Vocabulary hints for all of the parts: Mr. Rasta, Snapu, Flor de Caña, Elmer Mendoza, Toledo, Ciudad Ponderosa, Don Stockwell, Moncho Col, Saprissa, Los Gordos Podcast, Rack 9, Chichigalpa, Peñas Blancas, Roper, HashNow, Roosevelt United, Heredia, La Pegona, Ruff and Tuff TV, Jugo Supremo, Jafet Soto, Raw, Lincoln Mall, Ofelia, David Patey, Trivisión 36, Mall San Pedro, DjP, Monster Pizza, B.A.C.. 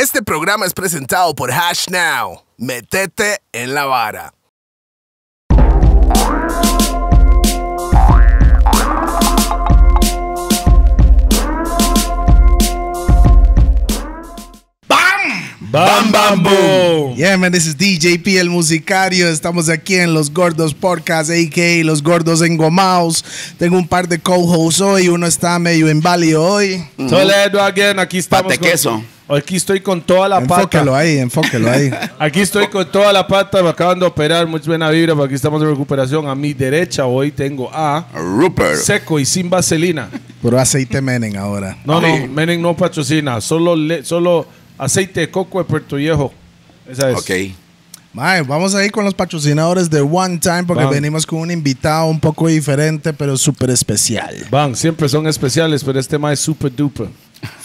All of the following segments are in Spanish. Este programa es presentado por HashNow. Métete en la vara. Bam, bam, boom. Yeah, man, this is DjP, el musicario. Estamos aquí en Los Gordos Podcast, a.k.a. Los Gordos Engomados. Tengo un par de co-hosts hoy. Uno está medio en Bali hoy. Toledo again, aquí estamos. Pate queso. Aquí estoy con toda la pata. Enfócalo ahí, enfócalo ahí. Aquí estoy con toda la pata. Me acaban de operar. Muy buena vibra. Aquí estamos de recuperación. A mi derecha hoy tengo a Roper. Seco y sin vaselina. Puro aceite Menem ahora. No, no. Menem no patrocina. Solo aceite de coco de Puerto Viejo. Esa es. Ok. Mae, vamos a ir con los patrocinadores de One Time porque venimos con un invitado un poco diferente, pero súper especial. Van, siempre son especiales, pero este mae es súper duper.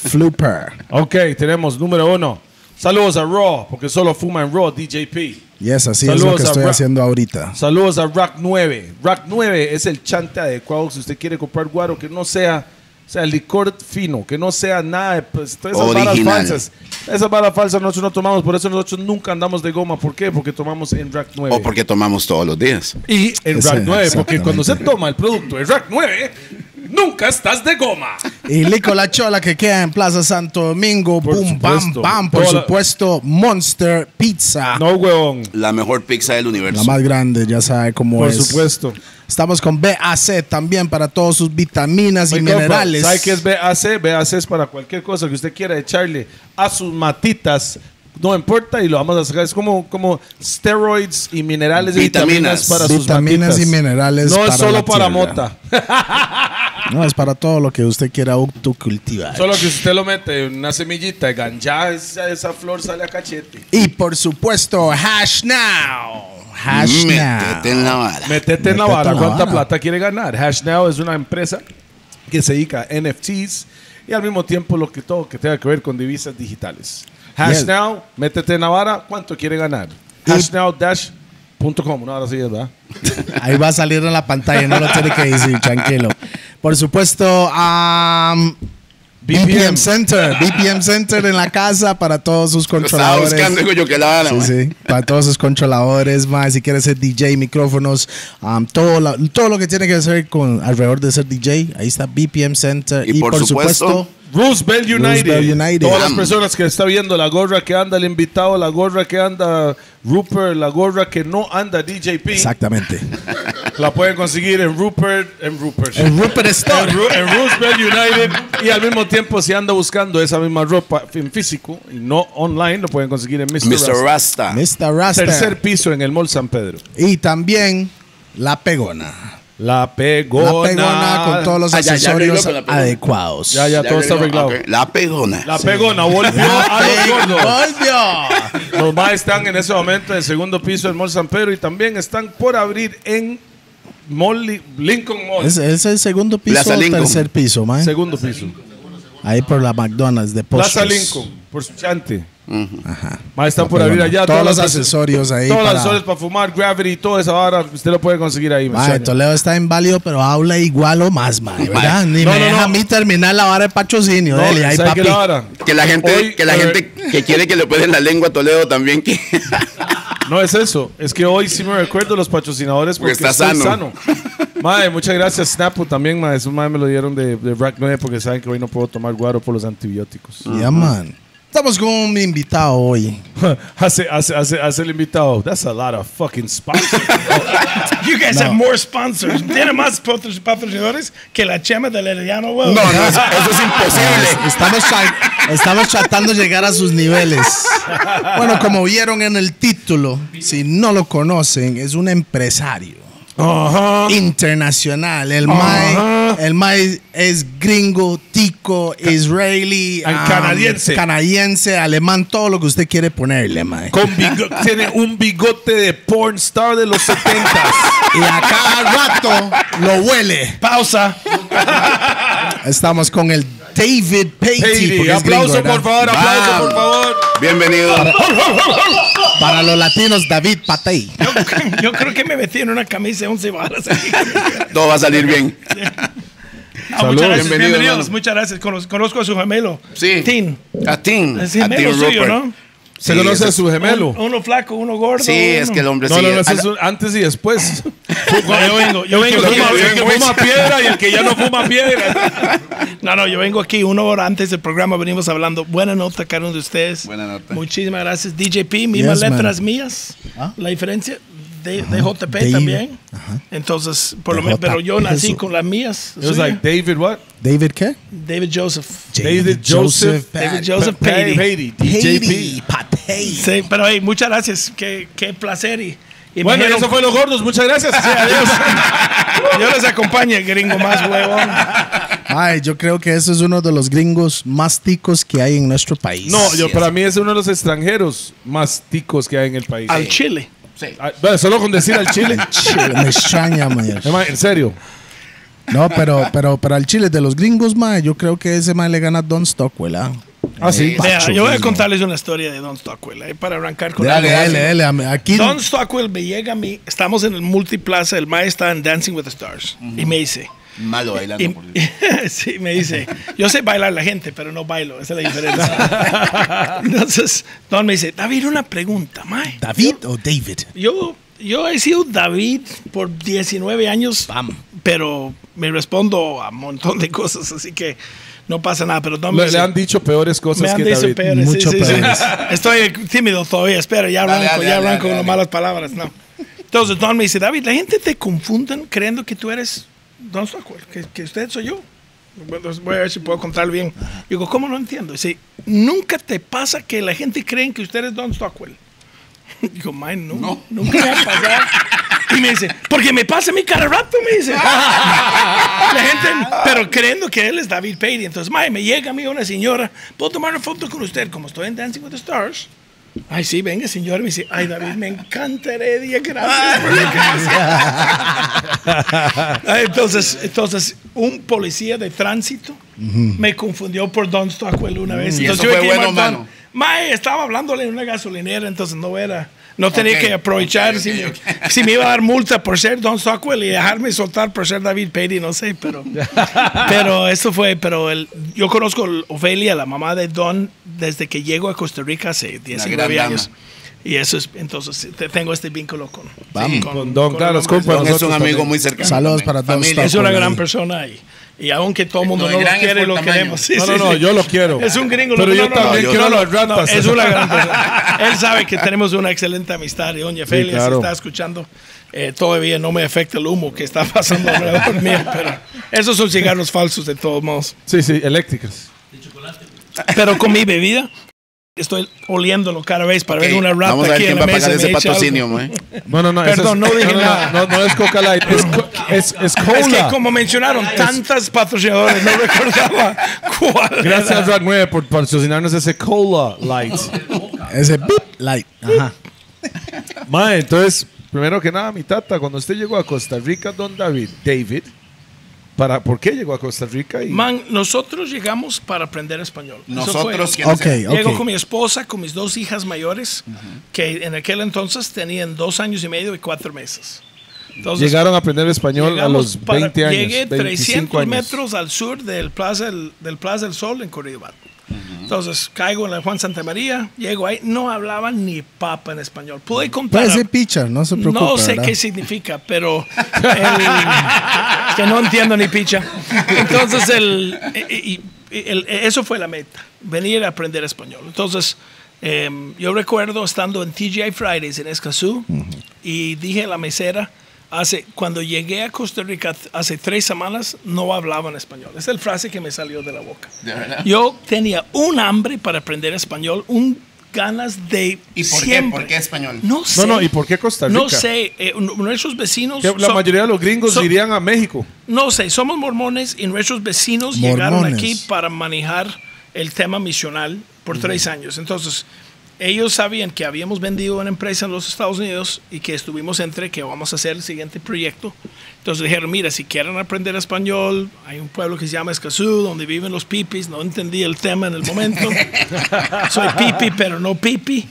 Flooper. Ok, tenemos número 1. Saludos a Raw, porque solo fuma en Raw, DjP. Yes, así es lo que estoy haciendo ahorita. Saludos a Rack 9. Rack 9 es el chante adecuado si usted quiere comprar guaro que no sea... O sea, licor fino, que no sea nada de pues, todas esas balas falsas. Esas balas falsas nosotros no tomamos, por eso nosotros nunca andamos de goma. ¿Por qué? Porque tomamos en Rack 9. O porque tomamos todos los días. Y en Rack 9, porque cuando se toma el producto en Rack 9, nunca estás de goma. Y Lico La Chola, que queda en Plaza Santo Domingo. Boom, bam, bam. Por supuesto, Monster Pizza. No, huevón. La mejor pizza del universo. La más grande, ya sabe cómo es. Por supuesto. Estamos con B.A.C. también para todas sus vitaminas y minerales. ¿Sabe qué es B.A.C.? B.A.C. es para cualquier cosa que usted quiera echarle a sus matitas. No importa y lo vamos a sacar. Es como steroids y minerales y vitaminas para sus matitas. Vitaminas y minerales para la tierra. No es solo para mota. No, es para todo lo que usted quiera autocultivar. Solo que usted lo mete en una semillita de ganja, esa flor sale a cachete. Y por supuesto, HashNow. Métete en la vara. Métete en la vara. ¿Cuánta plata quiere ganar? HashNow es una empresa que se dedica a NFTs y al mismo tiempo todo que tenga que ver con divisas digitales. HashNow, métete en la vara. ¿Cuánto quiere ganar? HashNow.com. No, ahora sí, ¿verdad? Ahí va a salir en la pantalla. No lo tiene que decir, tranquilo. Por supuesto, BPM Center. BPM Center en la casa para todos sus controladores. Lo estaba buscando, digo yo, que la gana, sí, sí. Para todos sus controladores, más si quieres ser DJ, micrófonos, todo lo que tiene que hacer alrededor de ser DJ, ahí está BPM Center. Y por supuesto Roosevelt United. Todas las personas que está viendo, la gorra que anda el invitado, la gorra que anda Rupert, la gorra que no anda DjP. Exactamente. La pueden conseguir en Rupert, en Rupert Store, en Roosevelt United. Y al mismo tiempo, si anda buscando esa misma ropa en físico y no online, lo pueden conseguir en Mr. Rasta. Mr. Rasta. Tercer piso en el Mall San Pedro. Y también La Pegona. La Pegona con todos los accesorios adecuados. Ya todo está arreglado. Okay. La Pegona volvió a Los Gordos. Los más están en ese momento en el segundo piso del Mall San Pedro y también están por abrir en Lincoln Mall. Es el segundo piso o tercer piso, man. Segundo piso. Ahí por la McDonald's de Postres. Plaza Lincoln, por su chante. Ajá. Más están por abrir allá. Todos los accesorios ahí. Todos los accesorios para fumar, Gravity y toda esa vara. Usted lo puede conseguir ahí. Mae, Toledo está inválido, pero habla igual o más, mae, ¿verdad? Ni me deja a mí terminar la vara de patrocinio. Dele, ahí, papi. Que la gente que quiere que le pueden la lengua a Toledo también. No es eso. Es que hoy sí me recuerdo los patrocinadores porque está sano. Mae, muchas gracias, Snapu también, mae. Eso, mae, me lo dieron de Rack 9 porque saben que hoy no puedo tomar guaro por los antibióticos. Ya, man. Estamos con un invitado hoy. Hace el invitado. That's a lot of fucking sponsors. You guys have more sponsors. Tienen más patrocinadores que la chema del Herediano. Well. No, eso es imposible. Estamos tratando de llegar a sus niveles. Bueno, como vieron en el título, si no lo conocen, es un empresario internacional. El mae es gringo, tico, israelí, canadiense, alemán, todo lo que usted quiere ponerle, mae. Tiene un bigote de porn star de los 70s. Y a cada rato lo huele. Pausa. Estamos con el David Patey. Aplauso, gringo, por favor, aplauso, por favor. Bienvenido. Para los latinos, David Patey. Yo creo que me metí en una camisa de 11 varas. Todo va a salir bien. Saludos. Muchas gracias. Bienvenidos. Muchas gracias. Conozco a su gemelo. Sí. Tin. A Tin. Es gemelo suyo, ¿no? Sí, se conoce a su gemelo. Uno flaco, uno gordo. Sí, es que el hombre sí. No, antes y después. Yo vengo aquí. El que fuma piedra y el que ya no fuma piedra. No, yo vengo aquí 1 hora antes del programa. Venimos hablando. Buena nota, cada uno de ustedes. Buena nota. Muchísimas gracias. DjP, mismas letras mías. ¿Ah? La diferencia. DJP también. Ajá. Entonces, por lo menos, pero yo nací con las mías. It was like David what? David qué? David Joseph. David Joseph Patey. DjP. Patey. Sí, pero hey, muchas gracias. Qué placer. Y bueno, eso fue Los Gordos. Muchas gracias. Sí, adiós. Yo les acompaño, el gringo más huevón. Ay, yo creo que ese es uno de los gringos más ticos que hay en nuestro país. No, yo para mí es uno de los extranjeros más ticos que hay en el país. Al Chile. Sí. Bueno, solo con decir al Chile. Me extraña, man. En serio. No, pero al Chile de los gringos, man, yo creo que ese man le gana a Don Stockwell. Sí. Pacho, yo voy a contarles una historia de Don Stockwell para arrancar con dale, aquí. Don Stockwell me llega a mí. Estamos en el Multiplaza. El mae está en Dancing with the Stars. Y me dice. Malo bailando. Sí, me dice. Yo sé bailar la gente, pero no bailo. Esa es la diferencia. Entonces, Don me dice, David, una pregunta, mae. ¿David o David? Yo he sido David por 19 años, pero me respondo a un montón de cosas, así que no pasa nada. Pero Don me dice, le han dicho peores cosas que David. Me han dicho peores. Mucho peores. Sí. Estoy tímido todavía, espera, ya arranco con malas palabras. No. Entonces, Don me dice, David, la gente te confunden creyendo que tú eres... Don Stockwell, que usted soy yo. Voy a ver si puedo contar bien. Digo, ¿cómo no entiendo? Dice, nunca te pasa que la gente cree que usted es Don Stockwell. Digo, man, no. Nunca me va a pasar. Y me dice, porque me pasa mi cara rato, me dice. La gente, pero creyendo que él es David Patey. Entonces, man, me llega a mí una señora, ¿puedo tomar una foto con usted? Como estoy en Dancing with the Stars. Ay, sí, venga, señor. Me dice, ay, David, me encanta Heredia, gracias por lo que hace. Entonces, un policía de tránsito me confundió por Don Stockwell una vez. Entonces, yo fue bueno, mae, estaba hablándole en una gasolinera, entonces no tenía que aprovechar si me iba a dar multa por ser Don Stockwell y dejarme soltar por ser David Patey, no sé, pero eso fue, yo conozco a Ofelia, la mamá de Don, desde que llego a Costa Rica hace 19 años. Y eso es, entonces tengo este vínculo con Don, claro, Don es un amigo muy cercano. Saludos para Don. Es una gran persona y aunque todo el mundo no lo quiere, lo queremos. Sí, no, yo lo quiero. Es un gringo. Pero yo también quiero los ratas. Es una gran persona. Él sabe que tenemos una excelente amistad. Y doña Felia, sí, claro, se está escuchando. Todavía no me afecta el humo que está pasando alrededor mío. Pero esos son cigarros falsos de todos modos. Sí, eléctricos. De chocolate. Pero con mi bebida. Estoy oliéndolo cada vez para ver una rata. Vamos a ver quién va a pagar ese patrocinio, man. No. Perdón, no dije nada. No es Coca Light, es Cola. Es que como mencionaron tantas patrocinadores, no recordaba cuál. Gracias a Rack 9 por patrocinarnos ese Cola Light. Ese Beep Light. Ajá. Man, entonces, primero que nada, mi tata, cuando usted llegó a Costa Rica, Don David, ¿por qué llegó a Costa Rica? Man, nosotros llegamos para aprender español. Nosotros, llego con mi esposa, con mis 2 hijas mayores, que en aquel entonces tenían 2 años y medio y 4 meses. Entonces, llegaron a aprender español a los 20 años. Llegué 300 metros al sur del Plaza del Sol en Corridebat. Entonces caigo en la Juan Santa María, llego ahí, no hablaban ni papa en español. Pude contar. Puede ser picha, no se preocupe. No sé qué significa, pero que no entiendo ni picha. Entonces eso fue la meta, venir a aprender español. Entonces yo recuerdo estando en TGI Fridays en Escazú y dije a la mesera, cuando llegué a Costa Rica hace 3 semanas, no hablaban español. Esa es la frase que me salió de la boca. ¿De verdad? Yo tenía un hambre para aprender español, ganas de siempre. ¿Por qué español? No sé. ¿Y por qué Costa Rica? No sé. Nuestros vecinos... La mayoría de los gringos irían a México. No sé. Somos mormones y nuestros vecinos llegaron aquí para manejar el tema misional por 3 años. Entonces... ellos sabían que habíamos vendido una empresa en los Estados Unidos y que estuvimos entre que vamos a hacer el siguiente proyecto. Entonces dijeron, mira, si quieren aprender español, hay un pueblo que se llama Escazú, donde viven los pipis. No entendí el tema en el momento. Soy pipi, pero no pipi.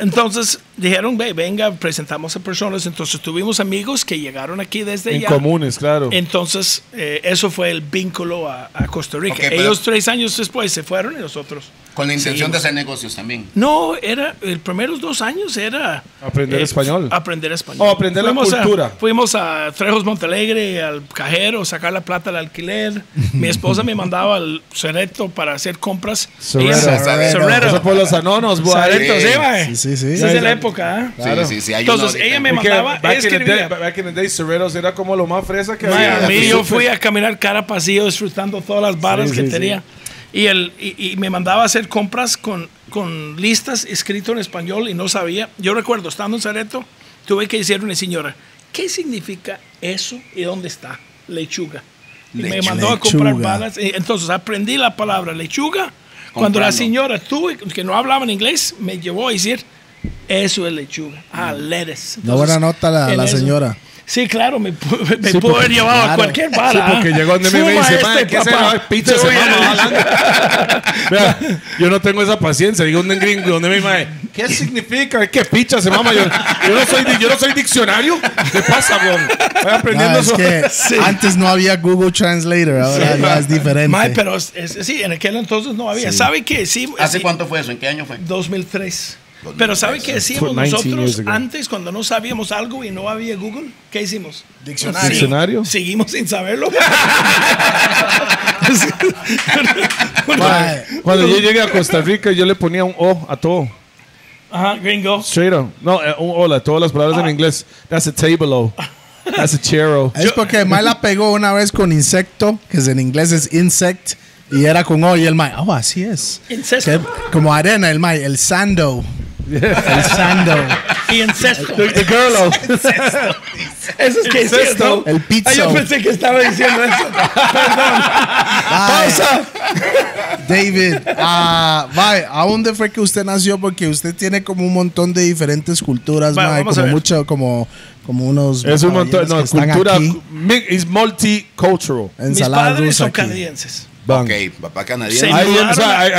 Entonces dijeron, ve, venga, presentamos a personas. Entonces tuvimos amigos que llegaron aquí desde allá. En comunes, claro. Entonces eso fue el vínculo a Costa Rica. Okay, ellos 3 años después se fueron y nosotros... Con la intención de hacer negocios también. No, era, los primeros 2 años era... Aprender español. Aprender español. O aprender la cultura. Fuimos a Trejos Montalegre, al cajero, sacar la plata al alquiler. Mi esposa me mandaba al Cerreto para hacer compras. Cerreto. Eso fue los anonos, güey. Cerreto, sí, sí. Esa es la época, ¿eh? Sí, sí. Entonces, ella me mandaba, escribía. Back in the day, Cerretos era como lo más fresa que había. A mí, yo fui a caminar cara a pasillo, disfrutando todas las barras que tenía. Y me mandaba a hacer compras con listas escritas en español y no sabía. Yo recuerdo, estando en Cerreto, tuve que decirle a una señora, ¿qué significa eso y dónde está? Lechuga. Y me mandó a comprar balas. Entonces aprendí la palabra lechuga. Cuando la señora, que no hablaba en inglés, me llevó a decir, eso es lechuga. Ah, lettuce. No, buena nota la señora. Sí, claro, me pudo haber llevado a cualquier bala. Sí, porque llegó donde me dice, ¿qué será el pizza? Yo no tengo esa paciencia. Digo, un gringo, donde me dice, ¿qué significa? ¿Qué pizza se mama? Yo no soy diccionario. ¿Qué pasa, weón? Voy aprendiendo eso. Antes no había Google Translator, ahora ya es diferente. Pero sí, en aquel entonces no había. ¿Sabe qué? ¿Hace cuánto fue eso? ¿En qué año fue? 2003. Pero ¿sabe qué decíamos nosotros antes cuando no sabíamos algo y no había Google? ¿Qué hicimos? Diccionario. ¿Diccionario? Seguimos sin saberlo. Cuando yo llegué a Costa Rica, yo le ponía un O a todo. Ajá, gringo. Straight up. No, un O a todas las palabras en inglés. That's a table O. That's a chair O. Es porque May la pegó una vez con insecto, que en inglés es insect. Y era con O y el mae, oh, así es. Que, como arena, el mae, el sando. El sando. Y incesto. The girl O. Eso es que es, ¿no? El pizza. Yo pensé que estaba diciendo eso. Perdón. Pausa. David, mae, ¿a dónde fue que usted nació? Porque usted tiene como un montón de diferentes culturas, mae. Como mucho, como unos... Es un montón, no, cultura... Es multicultural. Mis padres son canadienses. Ok, papá canadiense.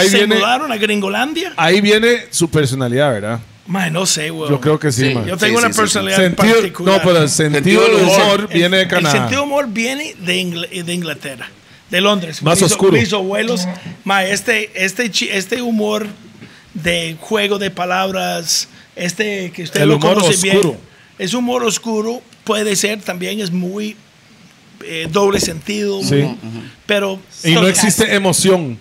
Se mudaron a Gringolandia. Ahí viene su personalidad, ¿verdad? Man, no sé, güey. Yo creo que sí, man. Yo tengo una personalidad particular. No, pero el sentido del humor viene de Canadá. El sentido del humor viene de Inglaterra, de Londres. Más oscuro. Mis abuelos, man, este humor de juego de palabras, que usted lo conoce bien. El humor oscuro. Es humor oscuro, puede ser también, es muy... doble sentido, sí. Pero y no existe emoción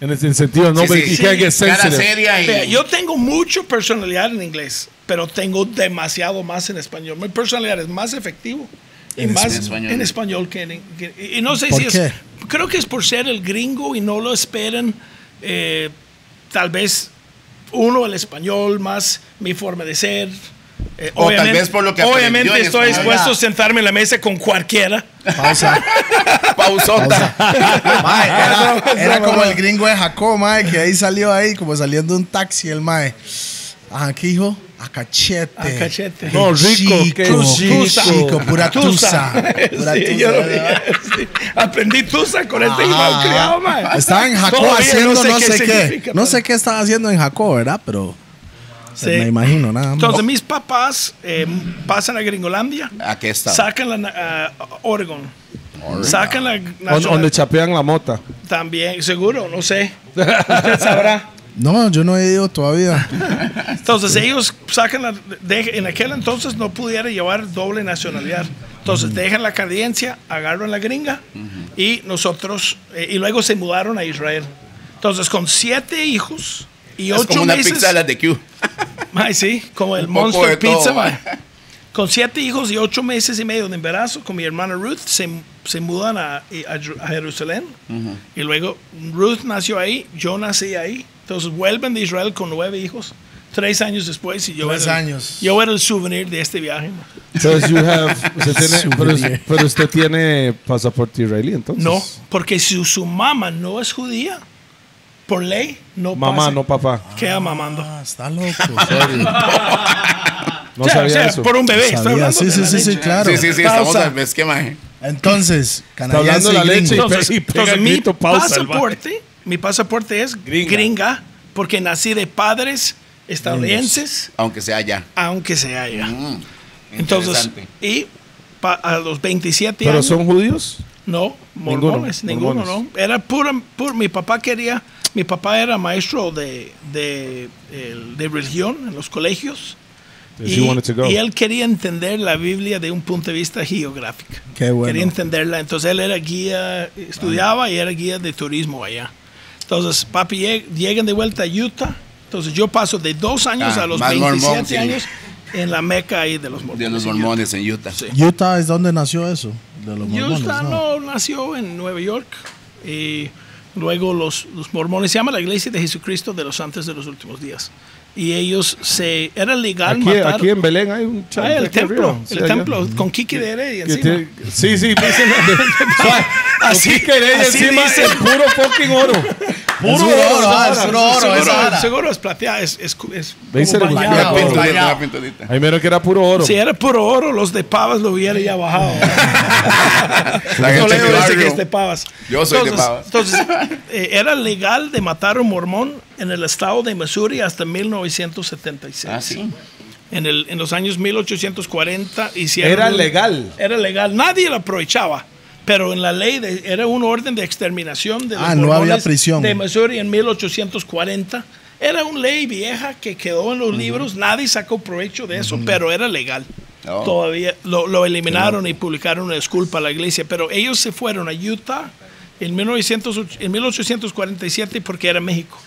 en el sentido, no, sí, sí, sí. Cara seria. Yo tengo mucho personalidad en inglés, pero tengo demasiado más en español. Mi personalidad es más efectivo y más español. En español que y no sé si es, creo que es por ser el gringo y no lo esperen, tal vez uno el español más mi forma de ser. O tal vez por lo que obviamente estoy dispuesto a sentarme en la mesa con cualquiera. Pausa. Pausota. Mae, era como el gringo de Jacob, mae, que ahí salió como saliendo de un taxi el mae. Ajá, ¿qué hijo? A cachete. A cachete. No, rico. Chico, pura tusa. Aprendí tusa con este mal criado, mae. Estaba en Jacob haciendo no sé qué. No sé qué estaba haciendo en Jacob, ¿verdad? Pero... Sí. Me imagino, nada más. Entonces, mis papás pasan a Gringolandia. Aquí está. Sacan la Oregon. Sacan la nacional. Donde chapean la mota. También, seguro, no sé. Usted sabrá. No, yo no he ido todavía. Entonces, ellos sacan en aquel entonces no pudiera llevar doble nacionalidad. Entonces, dejan la cadencia, agarran la gringa y nosotros, y luego se mudaron a Israel. Entonces, con 7 hijos... Y 8 como una meses, pizza de las de Q. Ay, sí, como el Monster Pizza. Con 7 hijos y 8 meses y medio de embarazo, con mi hermana Ruth, se mudan a Jerusalén. Y luego Ruth nació ahí, yo nací ahí. Entonces vuelven de Israel con 9 hijos. 3 años después, y yo era el souvenir de este viaje. Entonces, pero usted tiene pasaporte israelí, entonces. No, porque su mamá no es judía. Por ley, no mamá, pase, no papá. Queda mamando. Ah, está loco. Sorry. No sabía eso. Por un bebé. No sí, claro. Sí, estamos en el esquema. Entonces, canadiense y leche. Entonces, mi pasaporte, es gringa, porque nací de padres estadounidenses. Aunque sea allá. Entonces, y a los 27 años. ¿Pero son judíos? No, mormones, ninguno, no. Era puro. Mi papá quería. Mi papá era maestro de religión en los colegios. Y él quería entender la Biblia de un punto de vista geográfico. Qué bueno. Quería entenderla. Entonces él era guía, estudiaba y era guía de turismo allá. Entonces, papi, llegan de vuelta a Utah. Entonces yo paso de 2 años a los 27 años en la meca ahí de los mormones. De los mormones en Utah. Sí. ¿Utah es donde nació eso? De los mormones, Utah nació en Nueva York. Y luego los mormones, se llama la Iglesia de Jesucristo de los Santos de los Últimos Días. Y ellos era legal aquí, matar. Aquí en Belén hay un chavo. El templo, con Kiki de Heredia encima. Sí. Así que Heredia encima dice. Es puro fucking oro. Puro oro. Seguro es plateado. Es bañado. Ahí menos que era puro oro. Si era puro oro, los de Pavas lo hubiera ya bajado. Toledo dice que es de Pavas. Yo soy de Pavas. Entonces, era legal de matar a un mormón en el estado de Missouri hasta 1976. Ah, sí. En los años 1840 hicieron. Era legal. Era legal. Nadie lo aprovechaba. Pero en la ley era un orden de exterminación de los no había prisión. De Missouri en 1840. Era una ley vieja que quedó en los libros. Nadie sacó provecho de eso, pero era legal. Todavía lo eliminaron y publicaron una disculpa a la iglesia. Pero ellos se fueron a Utah en 1847 porque era México.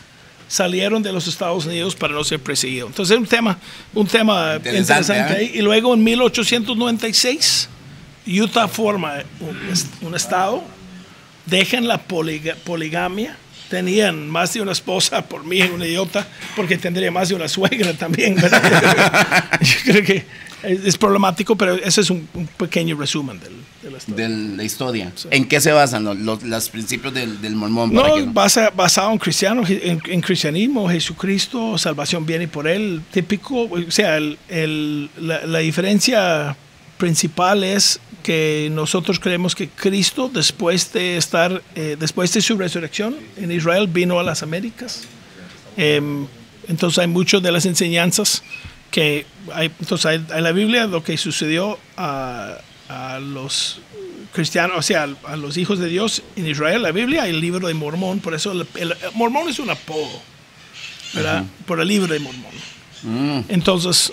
Salieron de los Estados Unidos para no ser perseguidos. Entonces es un tema interesante ahí. Y luego en 1896... Utah forma un estado, dejan la poligamia, tenían más de una esposa, por mí es una idiota, porque tendría más de una suegra también, ¿verdad? Yo creo que es problemático, pero ese es un pequeño resumen de la historia. Sí. ¿En qué se basan los principios del mormón? No, basado en cristianismo, Jesucristo, salvación viene por él, típico, o sea, la diferencia principal es que nosotros creemos que Cristo, después de su resurrección en Israel, vino a las Américas. Entonces hay mucho de las enseñanzas que hay en la Biblia, lo que sucedió a los cristianos, o sea, a los hijos de Dios en Israel. La Biblia, el libro de Mormón, por eso el mormón es un apodo, ¿verdad? Por el libro de Mormón. Entonces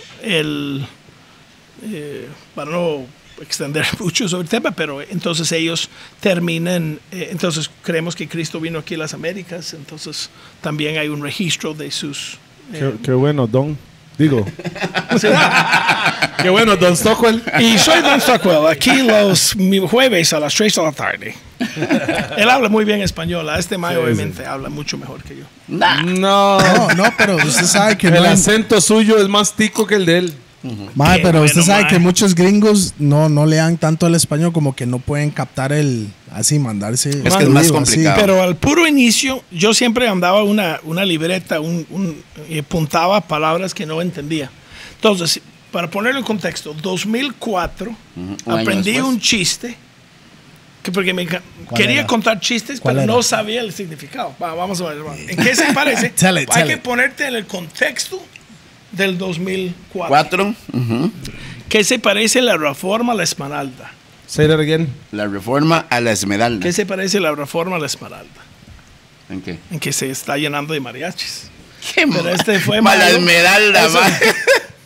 para no extender mucho sobre el tema, pero entonces ellos terminan, entonces creemos que Cristo vino aquí a las Américas, entonces también hay un registro de sus... qué bueno, Don. Digo. Qué bueno, Don Stockwell. Y soy Don Stockwell, aquí los jueves a las 3 de la tarde. Él habla muy bien español, este mae obviamente habla mucho mejor que yo. No, pero usted sabe que el acento suyo es más tico que el de él. Mae, pero bueno, usted sabe que muchos gringos no lean tanto el español, como que no pueden captar mandarse. Es que es más complicado. Pero al puro inicio, yo siempre andaba una libreta, y apuntaba palabras que no entendía. Entonces, para ponerlo en contexto, 2004 aprendí un chiste, porque me quería contar chistes, pero no sabía el significado. Vamos a ver, ¿en qué se parece? Hay que ponerte en el contexto del 2004. ¿Qué se parece la reforma a la esmeralda? Say that again. La reforma a la esmeralda. ¿Qué se parece la reforma a la esmeralda? ¿En qué? En que se está llenando de mariachis. ¿Qué? Pero este fue la esmeralda,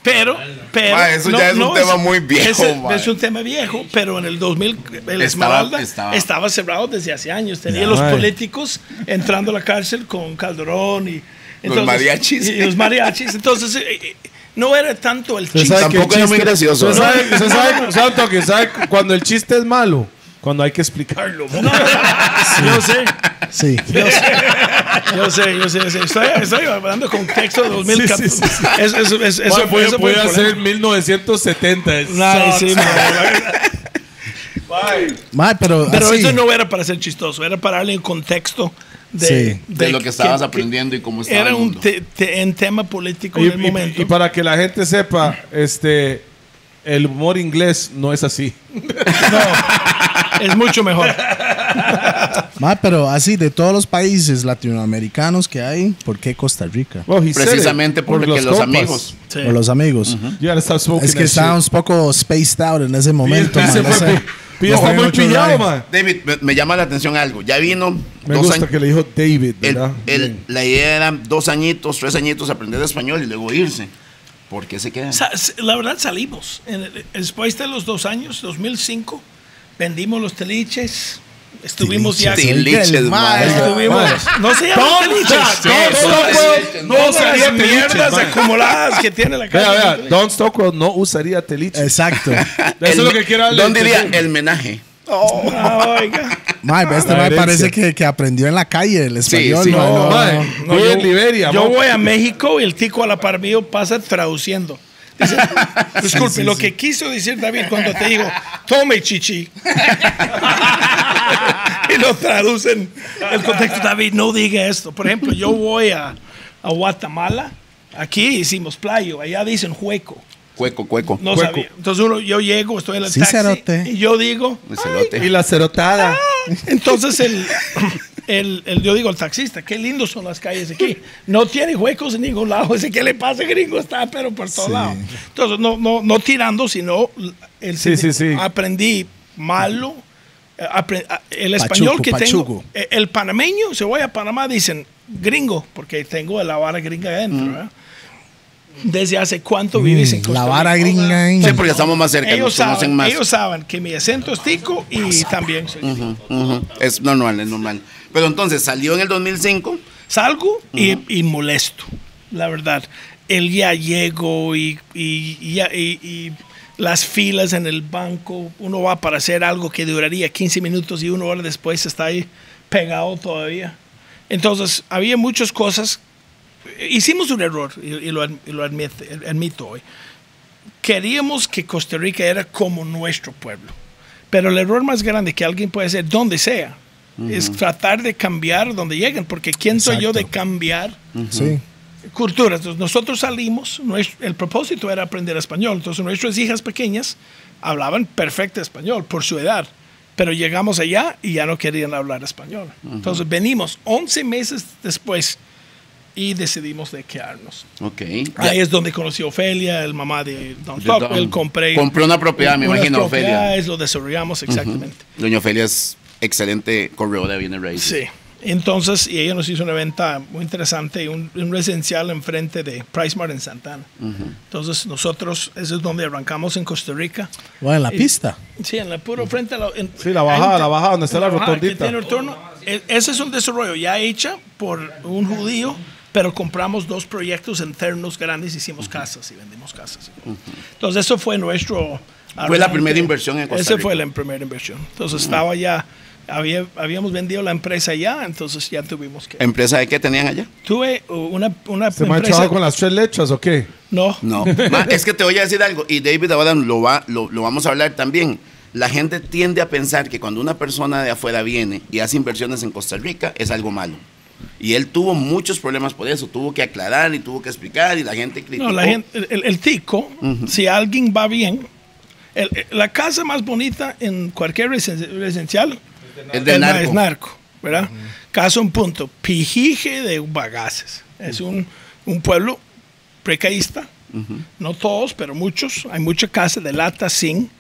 pero eso ya es un tema muy viejo. Es un tema viejo, pero en el 2000 el esmeralda estaba cerrado desde hace años. Tenía los políticos entrando a la cárcel con Calderón y entonces, los mariachis. Entonces, no era tanto el chiste. Tampoco era muy gracioso. ¿Sabe cuando el chiste es malo? Cuando hay que explicarlo. Yo sé. Estoy hablando con texto de 2014. Eso puede ser 1970. Pero eso no era para ser chistoso, era para darle un contexto de lo que estabas aprendiendo y cómo estaba. Era el mundo. Un tema político en el momento. Y para que la gente sepa, el humor inglés no es así. No, es mucho mejor. Ma, pero así, de todos los países latinoamericanos que hay, ¿por qué Costa Rica? Well, precisamente porque los amigos. Sí. Por los amigos. Es que estábamos un poco spaced out en ese momento. Está muy pillado, man. David, me llama la atención algo. Ya vino. Me gusta que le dijo David, ¿verdad? La idea era 2 añitos, 3 añitos aprender español y luego irse. ¿Por qué se quedan? La verdad, salimos. Después de los 2 años, 2005, vendimos los teliches. Estuvimos ya. No se llaman teliches. No usaría mierdas acumuladas que tiene la casa. Don Stockwell no usaría teliches. Exacto. Eso es lo que quiero hablar. ¿Dónde diría el menaje? Oh, oiga. Este me parece que aprendió en la calle el español. Sí, sí, no, yo en Liberia. Yo voy a México y el tico a la par mío pasa traduciendo. Dice, disculpe, lo que quiso decir David cuando te digo, tome chichi. Y lo traducen el contexto. David, no diga esto. Por ejemplo, yo voy a Guatemala. Aquí hicimos playo. Allá dicen hueco. Cueco. No sabía. Entonces yo llego, estoy en el taxi cerote. Y yo digo... Y la cerotada. Entonces yo digo al taxista, qué lindos son las calles aquí. No tiene huecos en ningún lado. Dice, ¿qué le pasa, gringo? Está pero por todos lados. Entonces no tirando, sino... Aprendí malo. El español tengo. El panameño, si voy a Panamá, dicen gringo, porque tengo la vara gringa adentro, ¿verdad? ¿Desde hace cuánto vives en Costa Rica? La vara gringa. Sí, porque estamos más cerca. Ellos saben que mi acento es tico y también soy tico. Es normal, es normal. Pero entonces, ¿salió en el 2005? Salgo y molesto, la verdad. Él ya llegó y las filas en el banco. Uno va para hacer algo que duraría 15 minutos y 1 hora después está ahí pegado todavía. Entonces, había muchas cosas. Hicimos un error, y lo admito hoy. Queríamos que Costa Rica era como nuestro pueblo, pero el error más grande que alguien puede hacer, donde sea, es tratar de cambiar donde lleguen, porque ¿quién soy yo de cambiar culturas? Entonces, nosotros salimos, el propósito era aprender español, entonces nuestras hijas pequeñas hablaban perfecto español por su edad, pero llegamos allá y ya no querían hablar español. Entonces, venimos 11 meses después y decidimos de quedarnos. Ahí es donde conocí a Ofelia, el mamá de Don Stockwell. Compré una propiedad, me imagino, Ofelia. Lo desarrollamos, exactamente. Doña Ofelia es excelente corredora de bienes raíces. Sí. Entonces, y ella nos hizo una venta muy interesante, un residencial enfrente de Price Mart en Santana. Entonces, nosotros, eso es donde arrancamos en Costa Rica. Bueno, en la pista. Sí, en la puro frente a la... la bajada, donde está la rotondita. Ese es un desarrollo ya hecho por un judío, pero compramos 2 proyectos internos grandes, hicimos casas y vendimos casas. Entonces, eso fue nuestro... Fue la primera inversión en Costa Rica. Esa fue la primera inversión. Entonces, estaba ya... Habíamos vendido la empresa allá, entonces ya tuvimos que... ¿Empresa de qué tenían allá? Tuve una empresa... ¿Se me ha echado con las 3 lechas o qué? No. Ma, es que te voy a decir algo, y David ahora lo vamos a hablar también. La gente tiende a pensar que cuando una persona de afuera viene y hace inversiones en Costa Rica, es algo malo. Y él tuvo muchos problemas por eso, tuvo que aclarar y tuvo que explicar, y la gente criticó. No, la gente, el tico, si alguien va bien... la casa más bonita en cualquier residencial... es narco, ¿verdad? Caso en punto, Pijije de Bagaces. Es un pueblo precaísta, no todos, pero muchos. Hay muchas casas de lata, zinc.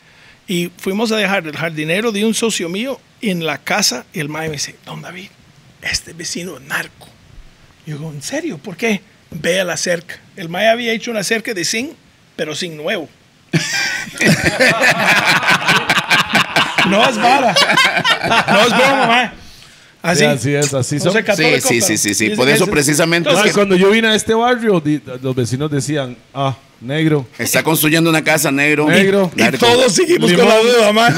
Y fuimos a dejar el jardinero de un socio mío en la casa. Y el mae me dice, don David, este vecino es narco. Yo digo, ¿en serio? ¿Por qué? Ve a la cerca. El mae había hecho una cerca de zinc, pero zinc nuevo. No es vara. No es broma, man. Así. Sí, así es, así son. Sí. Por eso precisamente... Entonces, cuando yo vine a este barrio, los vecinos decían, negro. Está construyendo una casa, negro. Negro. Y todos seguimos con la duda, man.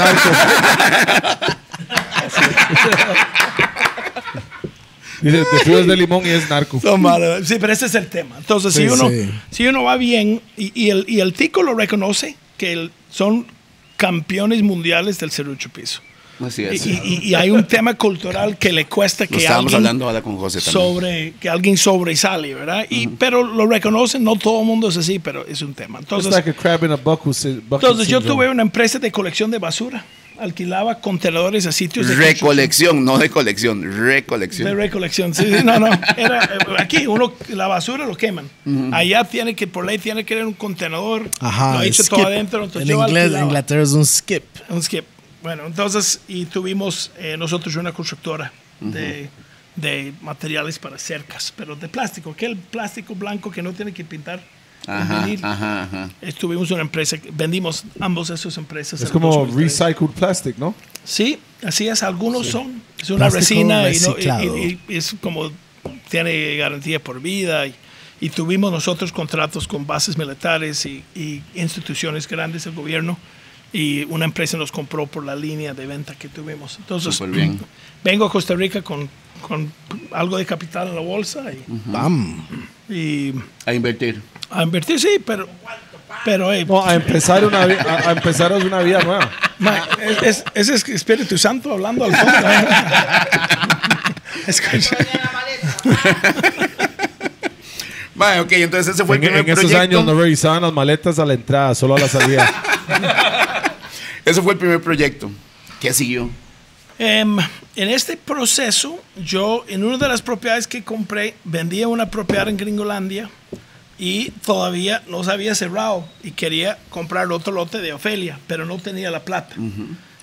Dice, te subes de limón y es narco. Sí, pero ese es el tema. Entonces, si uno va bien, y el tico lo reconoce, que son campeones mundiales del 08 piso. Así es. Y hay un tema cultural que le cuesta que estábamos hablando ahora con José también. Que alguien sobresale, ¿verdad? Y, pero lo reconocen, no todo el mundo es así, pero es un tema. Entonces, yo tuve una empresa de colección de basura. Alquilaba contenedores a sitios de recolección, no de colección, recolección. De recolección, sí, no, no. Era, aquí uno, la basura lo queman. Allá tiene que, por ley, tiene que tener un contenedor. Ajá, lo he hecho todo adentro. Entonces, en inglés, en Inglaterra es un skip. Un skip. Bueno, entonces, y tuvimos nosotros una constructora de materiales para cercas, pero de plástico, aquel plástico blanco que no tiene que pintar. Ajá. Estuvimos una empresa, vendimos ambos esas empresas. Es como recycled plastic, ¿no? Sí, así es, algunos son. Es una resina y es como tiene garantía por vida. Y tuvimos nosotros contratos con bases militares y instituciones grandes del gobierno. Y una empresa nos compró por la línea de venta que tuvimos. Entonces, vengo a Costa Rica con algo de capital en la bolsa. Y a invertir. A invertir, sí, pero no, a empezar una vida nueva. Ese es Espíritu Santo hablando al fondo. Escucha. Bueno, ok, entonces ese fue el primer proyecto. En esos años no revisaban las maletas a la entrada, solo a la salida. Ese fue el primer proyecto. ¿Qué siguió? En este proceso, yo en una de las propiedades que compré, vendía una propiedad en Gringolandia y todavía no se había cerrado y quería comprar otro lote de Ofelia, pero no tenía la plata.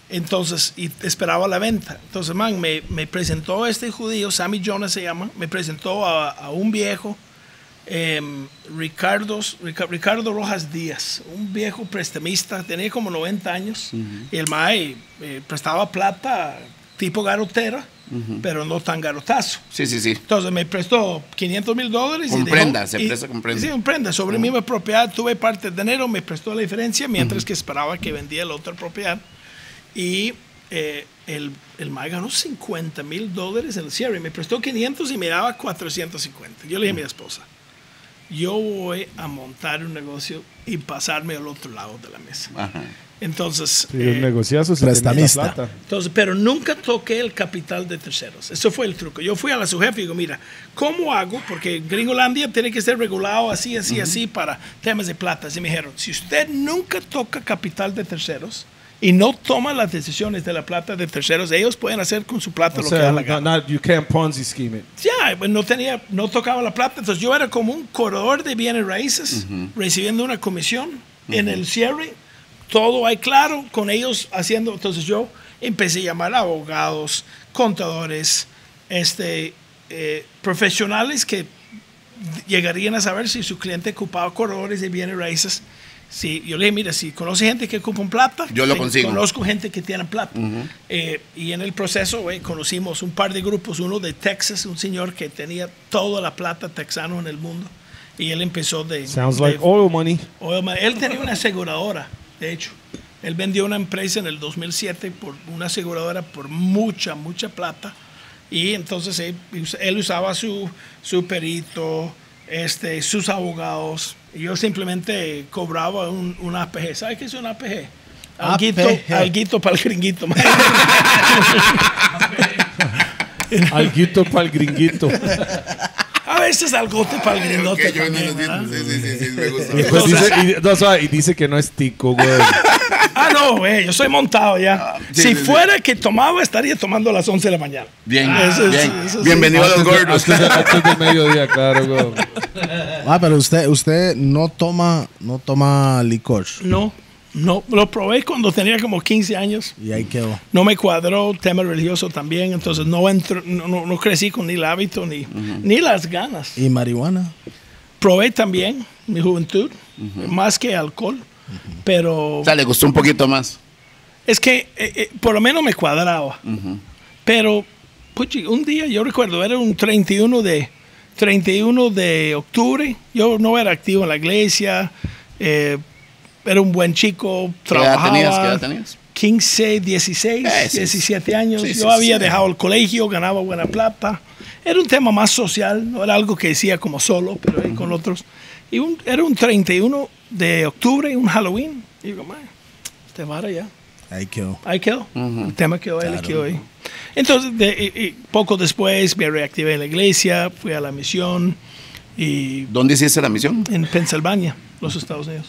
Entonces, y esperaba la venta. Entonces, me presentó este judío, Sammy Jonas se llama, me presentó a un viejo, Ricardo Rojas Díaz, un viejo prestamista, tenía como 90 años, y el mae prestaba plata tipo garotera, pero no tan garotazo. Sí, sí, sí. Entonces me prestó $500,000. Con prenda, se presta con prenda. Sí, con prenda. Sobre mi propiedad tuve parte de dinero, me prestó la diferencia, mientras que esperaba que vendía la otra propiedad. Y el mae ganó $50,000 en el cierre. Me prestó 500 y me daba 450. Yo le dije a mi esposa, yo voy a montar un negocio y pasarme al otro lado de la mesa. Entonces, sí, el negociazo se tenía plata. Entonces, pero nunca toqué el capital de terceros. Eso fue el truco. Yo fui a la subjefe y digo, mira, ¿cómo hago? Porque Gringolandia tiene que ser regulado así, así, así para temas de plata. Y me dijeron, si usted nunca toca capital de terceros y no toma las decisiones de la plata de terceros, ellos pueden hacer con su plata lo que da la gana. You can't Ponzi scheme it. Ya, no tocaba la plata. Entonces yo era como un corredor de bienes raíces recibiendo una comisión en el cierre. Todo hay claro con ellos haciendo. Entonces yo empecé a llamar a abogados, contadores, profesionales que llegarían a saber si su cliente ocupaba corredores de bienes raíces. Sí, yo le dije, mira, si conoce gente que ocupa plata, yo lo consigo. Conozco gente que tiene plata. Y en el proceso conocimos un par de grupos, uno de Texas, un señor que tenía toda la plata texana en el mundo. Y él empezó de... Sounds like oil money. Oil money. Él tenía una aseguradora, de hecho. Él vendió una empresa en el 2007 por una aseguradora por mucha, mucha plata. Y entonces él usaba su perito, sus abogados. Yo simplemente cobraba un APG. ¿Sabes qué es un APG? Alguito para el gringuito. Alguito para el gringuito. A veces algote para el gringote. Y dice que no es tico, güey. No, yo soy montado ya. Si fuera que tomaba, estaría tomando a las 11 de la mañana. Bien, bien. Bienvenido a Los Gordos. Antes del mediodía, claro, güey. Pero usted no toma licor. No, lo probé cuando tenía como 15 años. Y ahí quedó. No me cuadró, tema religioso también, entonces no crecí con ni el hábito ni las ganas. ¿Y marihuana? Probé también, mi juventud, más que alcohol, pero... O sea, le gustó un poquito más. Es que por lo menos me cuadraba, pero puchi, un día yo recuerdo, era un 31 de octubre, yo no era activo en la iglesia, era un buen chico, trabajaba. ¿Qué edad tenías? 15, 16, 17 años. Sí, yo había dejado el colegio, ganaba buena plata. Era un tema más social, no era algo que decía como solo, pero con otros. Y era un 31 de octubre, un Halloween. Y digo, man, te vara ya. Aikido. El tema que hoy, claro. Hoy. Entonces, poco después me reactivé en la iglesia, fui a la misión. Y ¿dónde hiciste la misión? En Pensilvania, los Estados Unidos.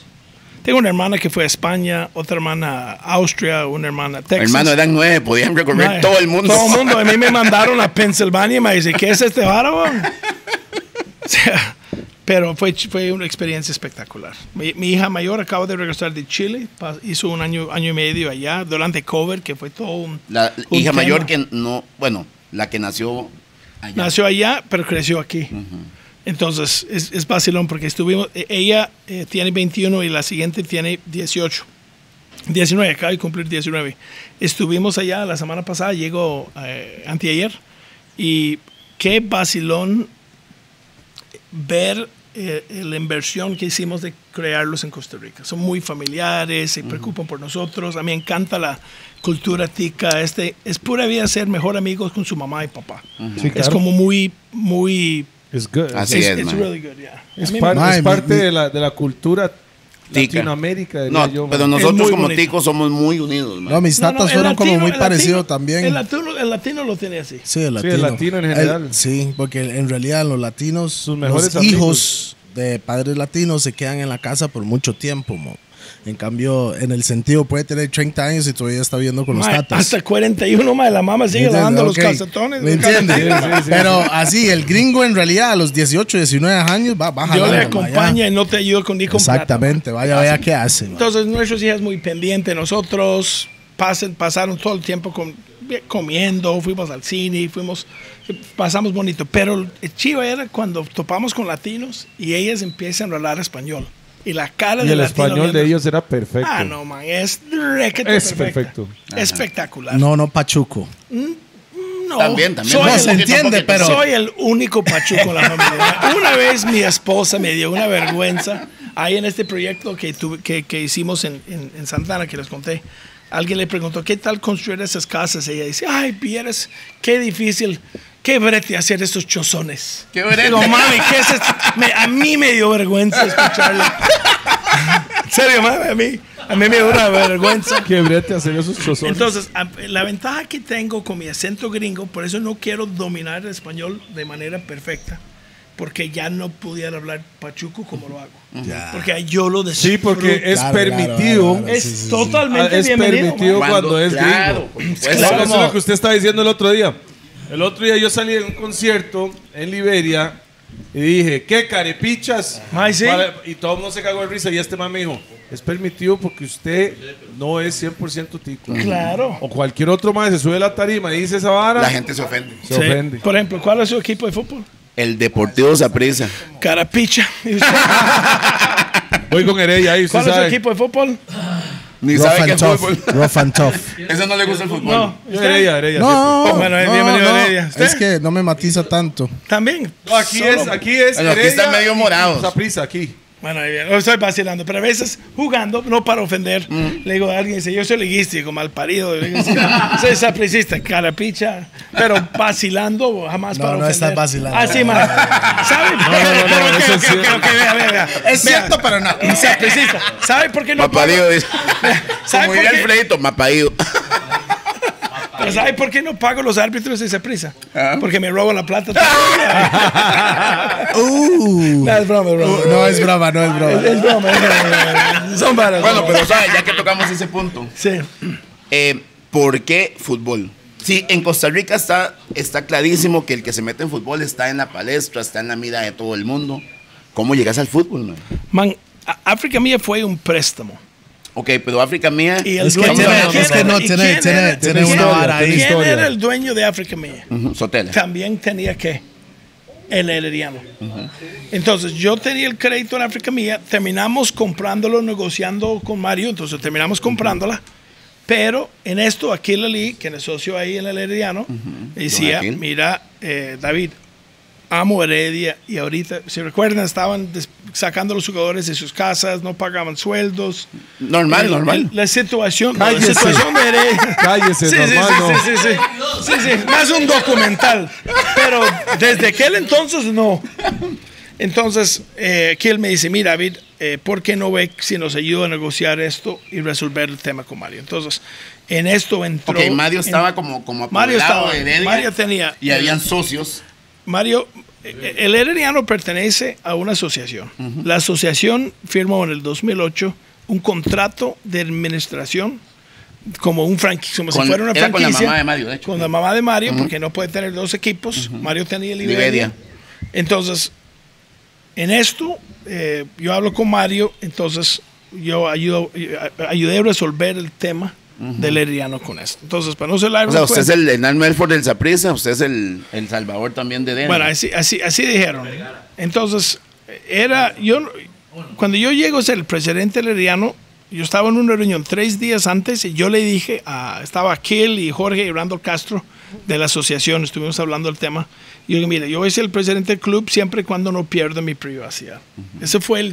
Tengo una hermana que fue a España, otra hermana a Austria, una hermana a Texas. Hermano, eran 9, podían recorrer todo el mundo. Todo el mundo. A mí me mandaron a Pensilvania y me dice, ¿qué es este bárbaro? O sea, pero fue una experiencia espectacular. Mi hija mayor acaba de regresar de Chile, hizo un año y medio allá, durante COVID, que fue todo un... La hija mayor que no, bueno, la que nació allá. Nació allá, pero creció aquí. Entonces, es vacilón porque estuvimos... Ella tiene 21 y la siguiente tiene 18. 19, acaba de cumplir 19. Estuvimos allá la semana pasada, llegó anteayer. Y qué vacilón ver la inversión que hicimos de crearlos en Costa Rica. Son muy familiares, se preocupan por nosotros. A mí me encanta la cultura tica. Es pura vida ser mejor amigos con su mamá y papá. Sí, claro. Es como muy es good. Así es really good, yeah. Es parte de la cultura tica. Latinoamérica. No, yo, pero nosotros como ticos somos muy unidos. Man. No, mis tatas fueron latino, como muy parecidos también. El latino lo tiene así. Sí, el latino en general. Sí, porque en realidad los latinos, sus mejores hijos de padres latinos se quedan en la casa por mucho tiempo, man. En cambio, en el sentido, puede tener 30 años y todavía está viviendo con los tatas. Hasta 41, la mamá sigue lavando los calcetones. ¿Me entiendes? Sí. Pero así, el gringo en realidad a los 18, 19 años va bajando. Yo le acompaña y no te ayuda con ni con plata. Exactamente, vaya, vea qué hace. Entonces, nuestros hijas muy pendientes de nosotros, pasaron todo el tiempo comiendo, fuimos al cine, pasamos bonito. Pero el chivo era cuando topamos con latinos y ellas empiezan a hablar español. Y la cara del español de ellos era perfecto. Ah, no, man, es perfecto. Espectacular. No, pachuco. No. También. No se entiende, pero... Soy el único pachuco en la familia. Una vez mi esposa me dio una vergüenza. Ahí en este proyecto que hicimos en Santana, que les conté, alguien le preguntó, ¿qué tal construir esas casas? Y ella dice, ay, Pierres, qué difícil... Qué brete hacer estos chozones. Qué brete. Digo, mami, ¿qué es esto? A mí me dio vergüenza escucharlo. En serio, mami, a mí me dio una vergüenza. Qué brete hacer esos chozones. Entonces, la ventaja que tengo con mi acento gringo, por eso no quiero dominar el español de manera perfecta, porque ya no pudiera hablar pachuco como lo hago. Porque yo lo decido. Sí, porque es permitido. Es totalmente bienvenido. Es permitido cuando es gringo. Eso es lo que usted estaba diciendo el otro día. El otro día yo salí de un concierto en Liberia y dije, ¿qué carepichas? Y todo el mundo se cagó de risa y este man me dijo, es permitido porque usted no es 100% tico. Claro. O cualquier otro man se sube a la tarima y dice esa vara. La gente se ofende. Se ofende. Por ejemplo, ¿cuál es su equipo de fútbol? El Deportivo Saprissa. Carapicha. Voy con Heredia ahí. ¿Cuál es su equipo de fútbol? Ni sabe qué es fútbol. Ruff and Tuff. Eso no le gusta el fútbol. No, Heredia. Bienvenido Heredia. Es que no me matiza tanto. También. No, aquí es Heredia. Aquí están medio morados. Saprissa, aquí. Bueno, no estoy vacilando, pero a veces jugando, no para ofender, le digo a alguien, dice, yo soy liguista, digo, mal parido, digo, soy sapricista, carapicha, pero vacilando, jamás para ofender. No estás vacilando. Así más. ¿Saben? No, es cierto, pero no. Sapricista. ¿Saben por qué no? Mapadido dice. Como diría Alfredito, mapadido. Pero ¿sabes por qué no pago los árbitros de Saprissa? Porque me roban la plata. No, es broma, bro. No es broma. Es broma. Son varas. Bueno, pero ¿sabes? Ya que tocamos ese punto. Sí. ¿Por qué fútbol? Sí, en Costa Rica está clarísimo que el que se mete en fútbol está en la palestra, está en la mira de todo el mundo. ¿Cómo llegas al fútbol, man? África Mía fue un préstamo. Ok, pero África Mía... Es que tiene una vara ahí. ¿Quién era el dueño de África Mía? Sotelo. También tenía que... El herediano. Entonces, yo tenía el crédito en África Mía, terminamos comprándolo, negociando con Mario, entonces terminamos comprándola, pero en esto, aquí la Lili, que es socio ahí en el herediano, decía, mira, David, amo Heredia, y ahorita, si recuerdan, estaban sacando a los jugadores de sus casas, no pagaban sueldos. Normal. La situación de Heredia. Cállese, sí, más un documental. Pero desde aquel entonces no. Entonces, Kiel me dice, mira, David, ¿por qué no ve si nos ayuda a negociar esto y resolver el tema con Mario? Entonces, en esto entró... Porque Mario estaba como apoderado de Heredia. Mario tenía... Y habían socios. Mario, el herediano pertenece a una asociación. Uh-huh. La asociación firmó en el 2008 un contrato de administración como un franquicia, como si fuera una franquicia. Con la mamá de Mario, de hecho. Con la mamá de Mario, uh-huh, porque no puede tener dos equipos. Uh-huh. Mario tenía el Heredia. Entonces... En esto, yo hablo con Mario, entonces yo ayudé a resolver el tema, uh-huh, del herediano con esto. Entonces, para no ser largo... O sea, usted es el Hernán Melford del Saprissa, usted es el Salvador también de Denver. Bueno, así dijeron. Entonces, cuando yo llego a ser el presidente del herediano, yo estaba en una reunión 3 días antes y yo le dije, estaba Kiel y Jorge y Randall Castro de la asociación, estuvimos hablando del tema. Y yo digo, mire, yo voy a ser el presidente del club siempre y cuando no pierda mi privacidad. Uh-huh. Ese fue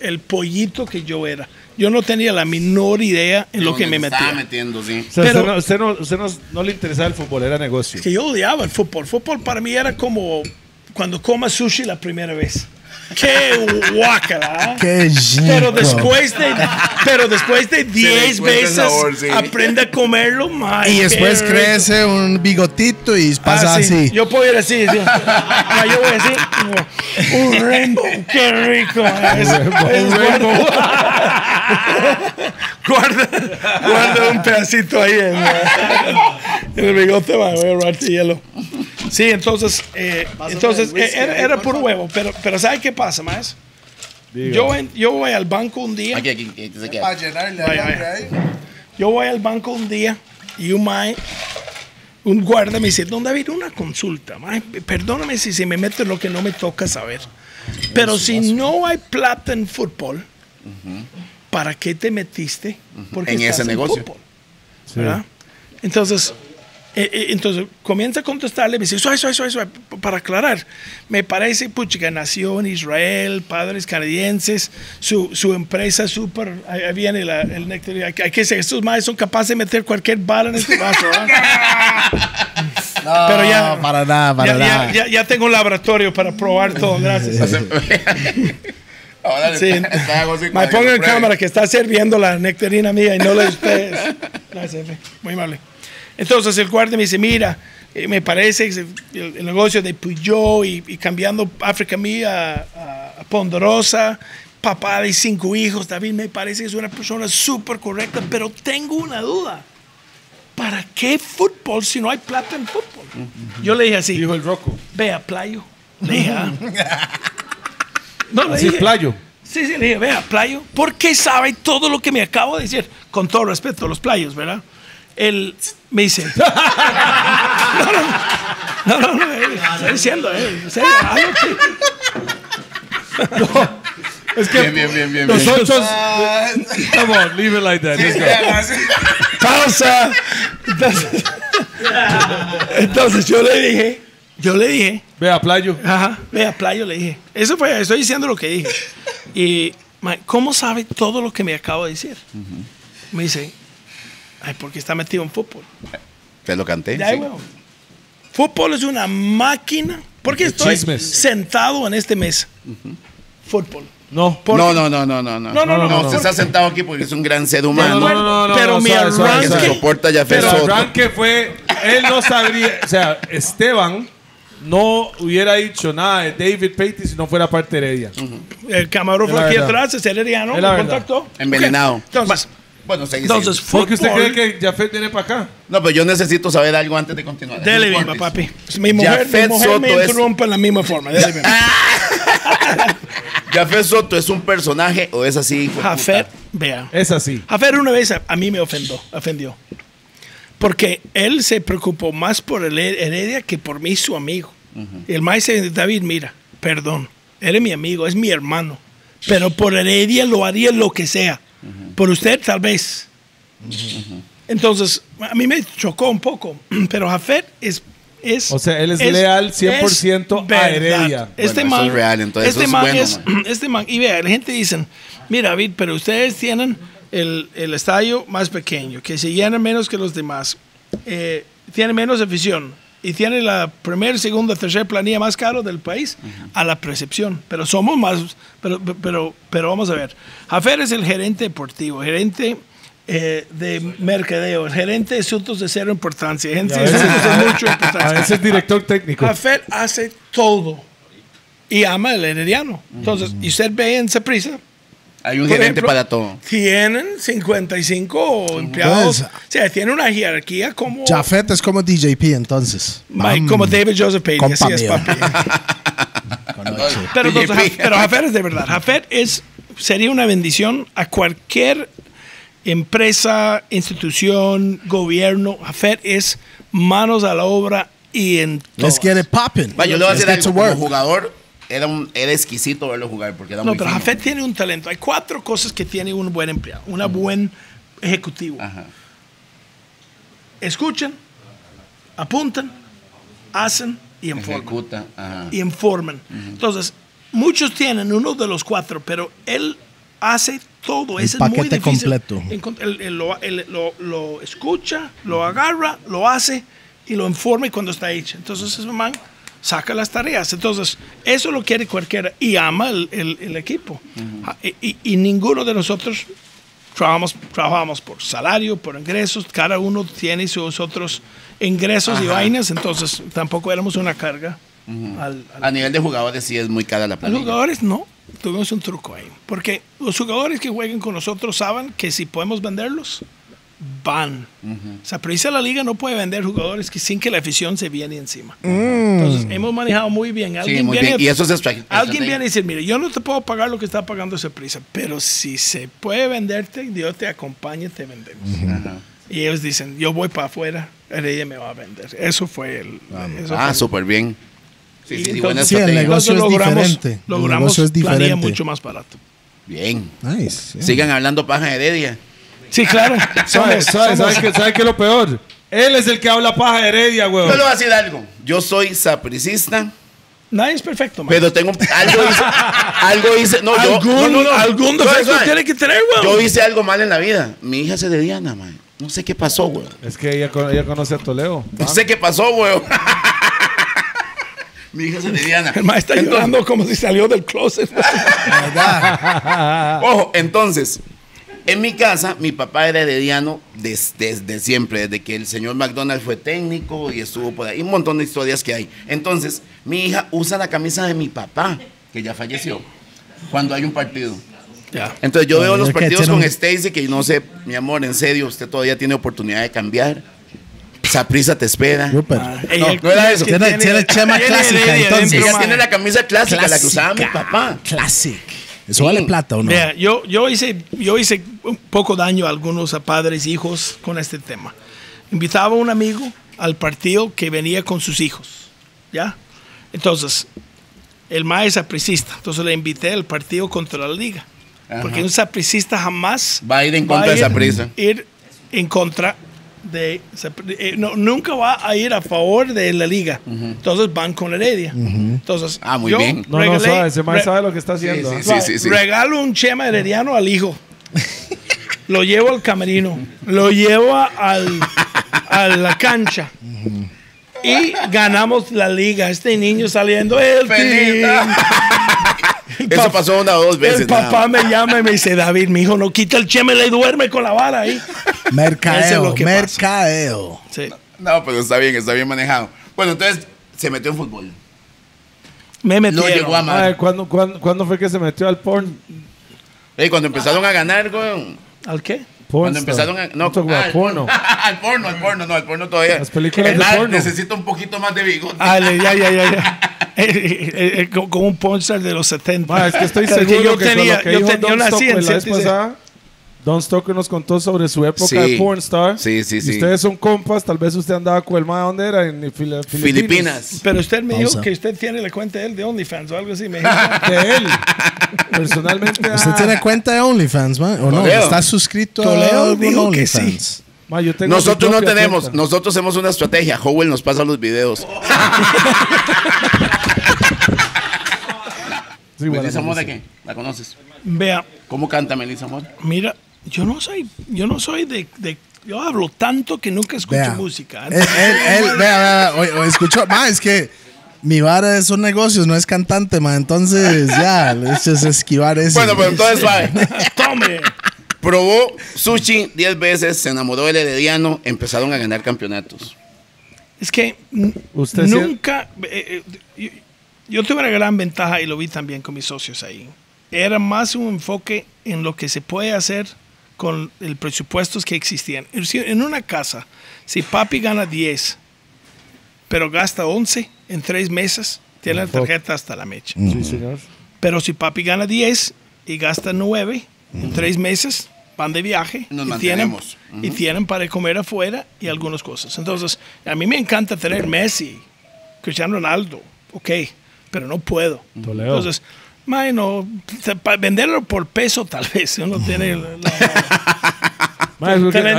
el pollito que yo era. Yo no tenía la menor idea en lo que me metía. Estaba metiendo, sí. O sea, pero usted no le interesaba el fútbol, era negocio. Es que yo odiaba el fútbol. El fútbol para mí era como cuando comas sushi la primera vez. ¡Qué guácala! ¡Qué chico! Pero después de 10 veces sabor, sí, aprende a comerlo más. Y después crece un bigotito y pasa así. Yo puedo ir así. Sí. No, yo voy a decir, un rainbow. ¡Qué rico! Un rainbow. Guarda un pedacito ahí en el bigote. Voy a ahorrarte hielo. Sí, entonces era por huevo, pero ¿sabe qué pasa, más? Yo voy al banco un día. Yo voy al banco un día y un guarda me dice, don David, una consulta, mae, perdóname si se me mete lo que no me toca saber, pero si no hay plata en fútbol, uh-huh, ¿para qué te metiste? Uh-huh. Porque en ese negocio. En fútbol, sí. ¿Verdad? Entonces comienza a contestarle, me dice, para aclarar, me parece, puchica, nació en Israel, padres canadienses, su empresa súper, ahí viene el néctar, hay que decir, estos madres son capaces de meter cualquier bala en este vaso, no, pero ya, para nada. Ya tengo un laboratorio para probar todo, gracias. Ahora sí, me pongo en cámara que está sirviendo la nectarina mía y no la de ustedes. Gracias, muy amable. Entonces el guardia me dice, mira, me parece el negocio de Puyol y cambiando África Mía a Ponderosa, papá de 5 hijos, David, me parece que es una persona súper correcta, pero tengo una duda. ¿Para qué fútbol si no hay plata en fútbol? Uh-huh. Yo le dije así. Dijo el Rocco. Ve a playo. Le dije, no, le dije, playo. Sí, le dije, ve a playo. ¿Por qué sabe todo lo que me acabo de decir? Con todo respeto a los playos, ¿verdad? Él me dice, no, estoy diciendo, es que bien, nosotros, come on, leave it like that, let's go. Pausa. Entonces yo le dije, ve a playo, le dije, eso fue, estoy diciendo lo que dije, y ¿cómo sabe todo lo que me acabo de decir? Me dice, ay, porque está metido en fútbol. Te lo canté. Ya, sí. Bueno. Fútbol es una máquina. ¿Por qué estoy sentado en este mes? Uh-huh. Fútbol. No. Se está sentado aquí porque es un gran ser humano. No. Pero mi arranque. Se soporta Jafet Soto. Pero el arranque fue. Él no sabría. O sea, Esteban no hubiera dicho nada de David Patey si no fuera parte de ella. Uh-huh. El camarógrafo aquí atrás es herediano. Me contactó. Envenenado. Okay. Entonces. Bueno, entonces, ¿por qué usted cree que Jafet viene para acá? No, pero yo necesito saber algo antes de continuar. Dele bien, papi. Mi mujer me interrumpe en la misma forma. Dele bien. ¿Jafet Soto es un personaje o es así? Jafet, vea. Es así. Jafet una vez a mí me ofendió. Porque él se preocupó más por el Heredia que por mí, su amigo. Uh-huh. El maestro David, mira, perdón, él es mi amigo, es mi hermano. Pero por Heredia lo haría lo que sea. Por usted, tal vez. Uh-huh. Entonces, a mí me chocó un poco, pero Jafet es o sea, él es leal 100% a Heredia. Eso es real, entonces este man, y vea, la gente dice, mira, David, pero ustedes tienen el estadio más pequeño, que se llenan menos que los demás, tienen menos afición, y tiene la primera, segunda, tercera planilla más caro del país a la percepción. Pero somos más, pero vamos a ver. Jafet es el gerente deportivo, gerente de mercadeo, gerente de asuntos de cero importancia, gerente de asuntos de mucha importancia. A veces director técnico. Jafet hace todo y ama el herediano. Entonces, y usted ve en Saprissa, hay un gerente para todo. Tienen 55 empleados. O sea, tiene una jerarquía como... Jafet es como DjP, entonces. Como David Joseph Patey. Así es, papi. Pero Jafet es de verdad. Jafet es, sería una bendición a cualquier empresa, institución, gobierno. Jafet es manos a la obra y en todo. Let's get it popping. Yo le voy a hacer algo como jugador. Era exquisito verlo jugar porque era muy fino. Pero Jafet tiene un talento. Hay cuatro cosas que tiene un buen empleado, un buen ejecutivo. Escuchan, apuntan, hacen y informan. Entonces, muchos tienen uno de los cuatro, pero él hace todo. Ese es muy difícil. Paquete completo. Él lo escucha, lo agarra, lo hace y lo informa y cuando está hecho. Entonces, es un man... saca las tareas. Entonces, eso lo quiere cualquiera y ama el equipo. Y ninguno de nosotros trabajamos por salario, por ingresos. Cada uno tiene sus otros ingresos y vainas. Entonces, tampoco éramos una carga. A nivel de jugadores sí es muy cara la planilla. Los jugadores no. Tuvimos un truco ahí. Porque los jugadores que jueguen con nosotros saben que si podemos venderlos, van. Saprissa la liga no puede vender jugadores que sin que la afición se viene encima. Entonces hemos manejado muy bien. Alguien viene y dice, mire, yo no te puedo pagar lo que está pagando Saprissa, pero si se puede venderte, Dios te acompaña, te vendemos. Y ellos dicen, yo voy para afuera, ella me va a vender. Eso fue el... súper bien. Sí, sí, entonces, sí, el negocio es diferente. Logramos planilla mucho más barato. Bien. Nice, yeah. Sigan hablando paja de Heredia. Sí, claro. ¿Sabes qué es lo peor? Él es el que habla paja de Heredia, güey. Yo le voy a decir algo. Yo soy sapricista. Nadie es perfecto, man. Pero tengo... Algo hice... No, algún defecto tiene que tener, güey. Yo hice algo mal en la vida. Mi hija se dediana, man. No sé qué pasó, güey. Es que ella conoce a Toledo. No sé qué pasó, güey. Mi hija se dediana. El maestro está llorando como si salió del closet. Ojo, entonces... En mi casa, mi papá era herediano desde siempre, desde que el señor McDonald fue técnico y estuvo por ahí. Un montón de historias que hay. Entonces, mi hija usa la camisa de mi papá, que ya falleció, cuando hay un partido. Entonces, yo veo los partidos con Stacy, que no sé, mi amor, en serio, usted todavía tiene oportunidad de cambiar. Saprissa te espera. No era eso. Tiene chema clásica, entonces. Ella tiene la camisa clásica, la que usaba mi papá. Clásica. ¿Eso vale plata o no? Mira, yo hice un poco daño a algunos padres, hijos con este tema. Invitaba a un amigo al partido que venía con sus hijos, ¿ya? Entonces, el mae es sapricista, entonces le invité al partido contra la liga. Porque un sapricista jamás va a ir en contra de Saprissa. Nunca va a ir a favor de la liga. Entonces van con Heredia. Entonces, muy bien. Ese man sabe lo que está haciendo. Sí. Regalo un chema herediano al hijo. Lo llevo al camerino. Lo llevo a la cancha. Y ganamos la liga. Este niño saliendo el team. Eso pasó una o dos veces. El papá me llama y me dice, David, mi hijo no quita el chema y le duerme con la vara ahí. Mercadeo. Sí. No, pero está bien manejado. Bueno, entonces se metió en fútbol. Me metió. ¿Cuándo fue que se metió al porn? Cuando empezaron a ganar, güey. ¿Al qué? Cuando empezaron a... No, al porno. Al porno todavía. Las películas de porno. Necesito un poquito más de bigote. Como un pornstar de los 70. Es que estoy seguro que yo tenía una ciencia. Don Stockwell nos contó sobre su época de pornstar. Sí. Y ustedes son compas, tal vez usted andaba con el mae, ¿dónde era? En Filipinas. Pero usted me dijo que usted tiene la cuenta de él de OnlyFans o algo así. Me dijo que él, personalmente... ¿Usted tiene cuenta de OnlyFans, man? ¿O no? ¿Está suscrito a OnlyFans? Nosotros no tenemos. Nosotros hacemos una estrategia. Howell nos pasa los videos. ¿Melissa Mora de qué? ¿La conoces? Vea. ¿Cómo canta Melissa Mora? Mira... Yo no soy de Yo hablo tanto que nunca escucho música. Él escuchó. Ma, es que mi vara son negocios, no es cantante, ma. Entonces, ya, es esquivar eso. Bueno, pues entonces, suave. Tome. Probó sushi 10 veces, se enamoró del herediano, empezaron a ganar campeonatos. Es que usted nunca... yo tuve una gran ventaja y lo vi también con mis socios ahí. Era más un enfoque en lo que se puede hacer con el presupuesto que existían. En una casa, si papi gana 10, pero gasta 11 en 3 meses, tiene la tarjeta hasta la mecha. Sí, señor. Pero si papi gana 10 y gasta 9, en 3 meses van de viaje y tienen para comer afuera y algunas cosas. Entonces, a mí me encanta tener Messi, Cristiano Ronaldo, ok, pero no puedo. Toledo. Entonces, no, para venderlo por peso tal vez, uno tiene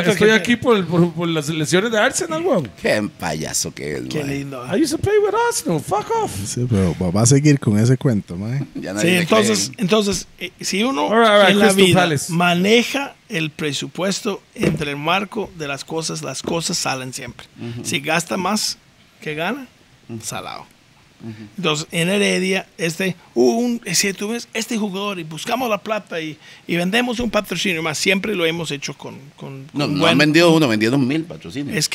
estoy aquí por las lesiones de Arsenal, weón. Qué payaso que es, qué lindo. I used to play with Arsenal, fuck off. Sí, pero va a seguir con ese cuento, man. Sí, entonces si uno en la vida maneja el presupuesto entre el marco de las cosas salen siempre. Si gasta más que gana, salado. Entonces, en Heredia, si tú ves este jugador y buscamos la plata y vendemos un patrocinio más, siempre lo hemos hecho no han vendido uno, vendieron 1000 patrocinios.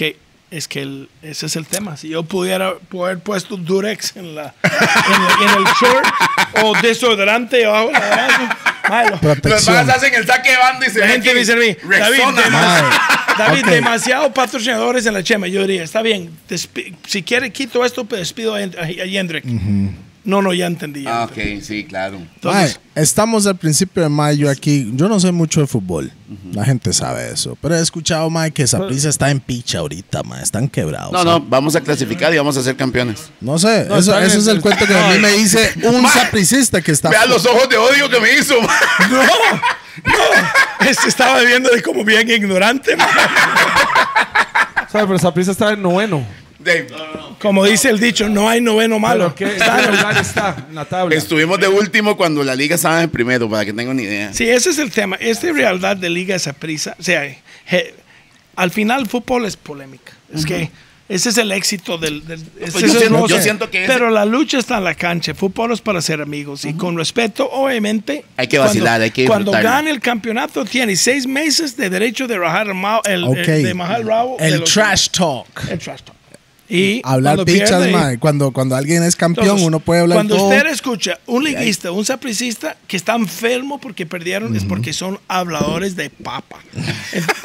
Ese es el tema. Si yo pudiera haber puesto Durex en el short o desodorante o algo, los más hacen el saque de banda y se gente me dice a mí, David, demasiados patrocinadores en la chema. Yo diría, está bien, si quiere quito esto, pero despido a Jendrik. No, ya entendí. Ok, sí, claro. Entonces, estamos al principio de mayo aquí. Yo no sé mucho de fútbol. La gente sabe eso. Pero he escuchado, mae, que Saprissa está en picha ahorita, mae. Están quebrados. No, vamos a clasificar y vamos a ser campeones. No sé. Eso es el cuento que a mí me dice un sapricista que está... Vea los ojos de odio que me hizo, mae. No. Estaba viendo de como bien ignorante, mae. ¿Sabe? Pero Saprissa está en 9º. Como dice el dicho, no hay 9º malo. Está en la tabla. Estuvimos de último cuando la liga estaba en primero, para que tengan una idea. Sí, ese es el tema. Esta realidad de liga es Saprissa. O sea, al final el fútbol es polémica. Es que ese es el éxito del... Pero la lucha está en la cancha. Fútbol es para ser amigos. Y con respeto, obviamente... Hay que vacilar, hay que disfrutar. Cuando gana el campeonato, tiene 6 meses de derecho de rajar el rabo. El trash talk. El trash talk. Y hablar pichas, mae. Cuando alguien es campeón, entonces, uno puede hablar cuando todo. Cuando usted escucha un liguista, un sapricista que está enfermo porque perdieron, es porque son habladores de papa.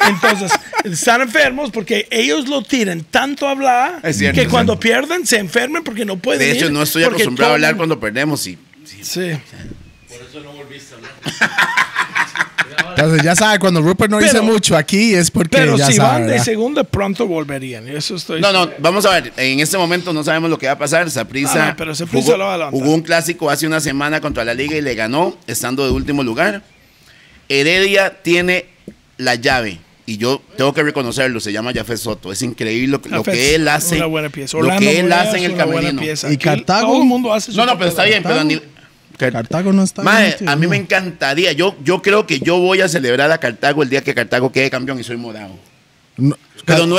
Entonces, están enfermos porque ellos lo tiran tanto a hablar que cuando pierden se enfermen porque no pueden ir. De hecho, no estoy acostumbrado a hablar cuando perdemos. Sí. Por eso no volviste a hablar. Entonces, ya sabe, cuando Roper no dice mucho aquí es porque ya si van de segunda, pronto volverían. Eso estoy vamos a ver. En este momento no sabemos lo que va a pasar. Saprissa jugó un clásico hace una semana contra la liga y le ganó, estando de último lugar. Heredia tiene la llave. Y yo tengo que reconocerlo, se llama Jafet Soto. Es increíble lo que él hace. Una buena pieza. Orlando, lo que él hace en el camerino. Y Cartago. Todo el mundo hace su pero está bien, pero a nivel... Cartago no está bien, a mí me encantaría. Yo creo que yo voy a celebrar a Cartago el día que Cartago quede campeón y soy morado. Pero no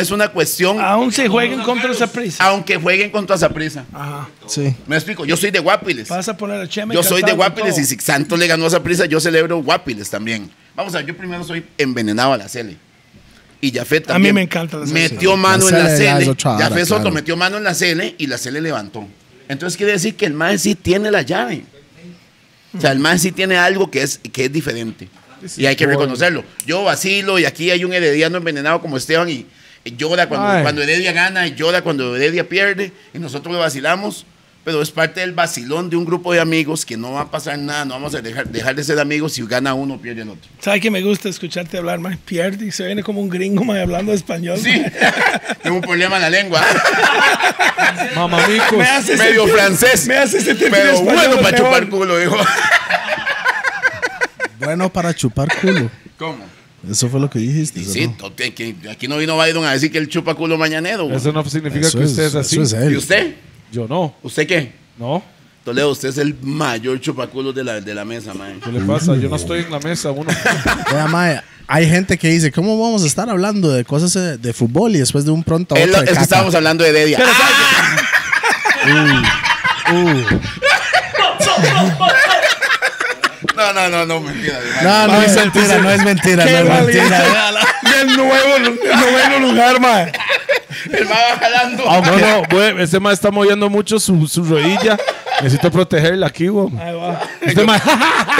es una cuestión. Aún se jueguen contra Saprissa. Aunque jueguen contra Saprissa. Ajá. Sí. Me explico, yo soy de Guapiles. Vas a poner el Chema. Yo soy de Guapiles y si Santos le ganó a Saprissa, yo celebro Guapiles también. Vamos a ver, yo primero soy envenenado a la Cele. Y Jafet también. A mí me encanta la Cele. Metió mano en la Cele. Jafet Soto metió mano en la Cele y la Cele levantó. Entonces quiere decir que el mae sí tiene la llave. O sea, el mae sí tiene algo que es diferente. Y hay que reconocerlo. Yo vacilo y aquí hay un herediano envenenado como Esteban y llora cuando Heredia gana y llora cuando Heredia pierde. Y nosotros lo vacilamos. Pero es parte del vacilón de un grupo de amigos que no va a pasar nada. No vamos a dejar de ser amigos si gana uno o pierde el otro. ¿Sabes que me gusta escucharte hablar, mae? Pierde y se viene como un gringo, mae, hablando español. Sí. Tengo un problema en la lengua. Mamamicos. Medio francés. Me hace sentir pero bueno para chupar culo, dijo. Bueno para chupar culo. ¿Cómo? Eso fue lo que dijiste. Sí, ¿no? Aquí no vino Biden a decir que él chupa culo mañanero. Eso no significa que usted es así. ¿Y usted? Yo no. ¿Usted qué? No. Toledo, usted es el mayor chupaculo de la mesa, mae. ¿Qué le pasa? Yo no estoy en la mesa, uno. Mira, mae, hay gente que dice, ¿cómo vamos a estar hablando de cosas de fútbol y después de un pronto a otro? Es que estábamos hablando de Heredia. No, mentira. No es mentira, no es mentira. El noveno lugar, mae. El mae va jalando. No, ese mae está moviendo mucho su rodilla. Necesito protegerla aquí, güey.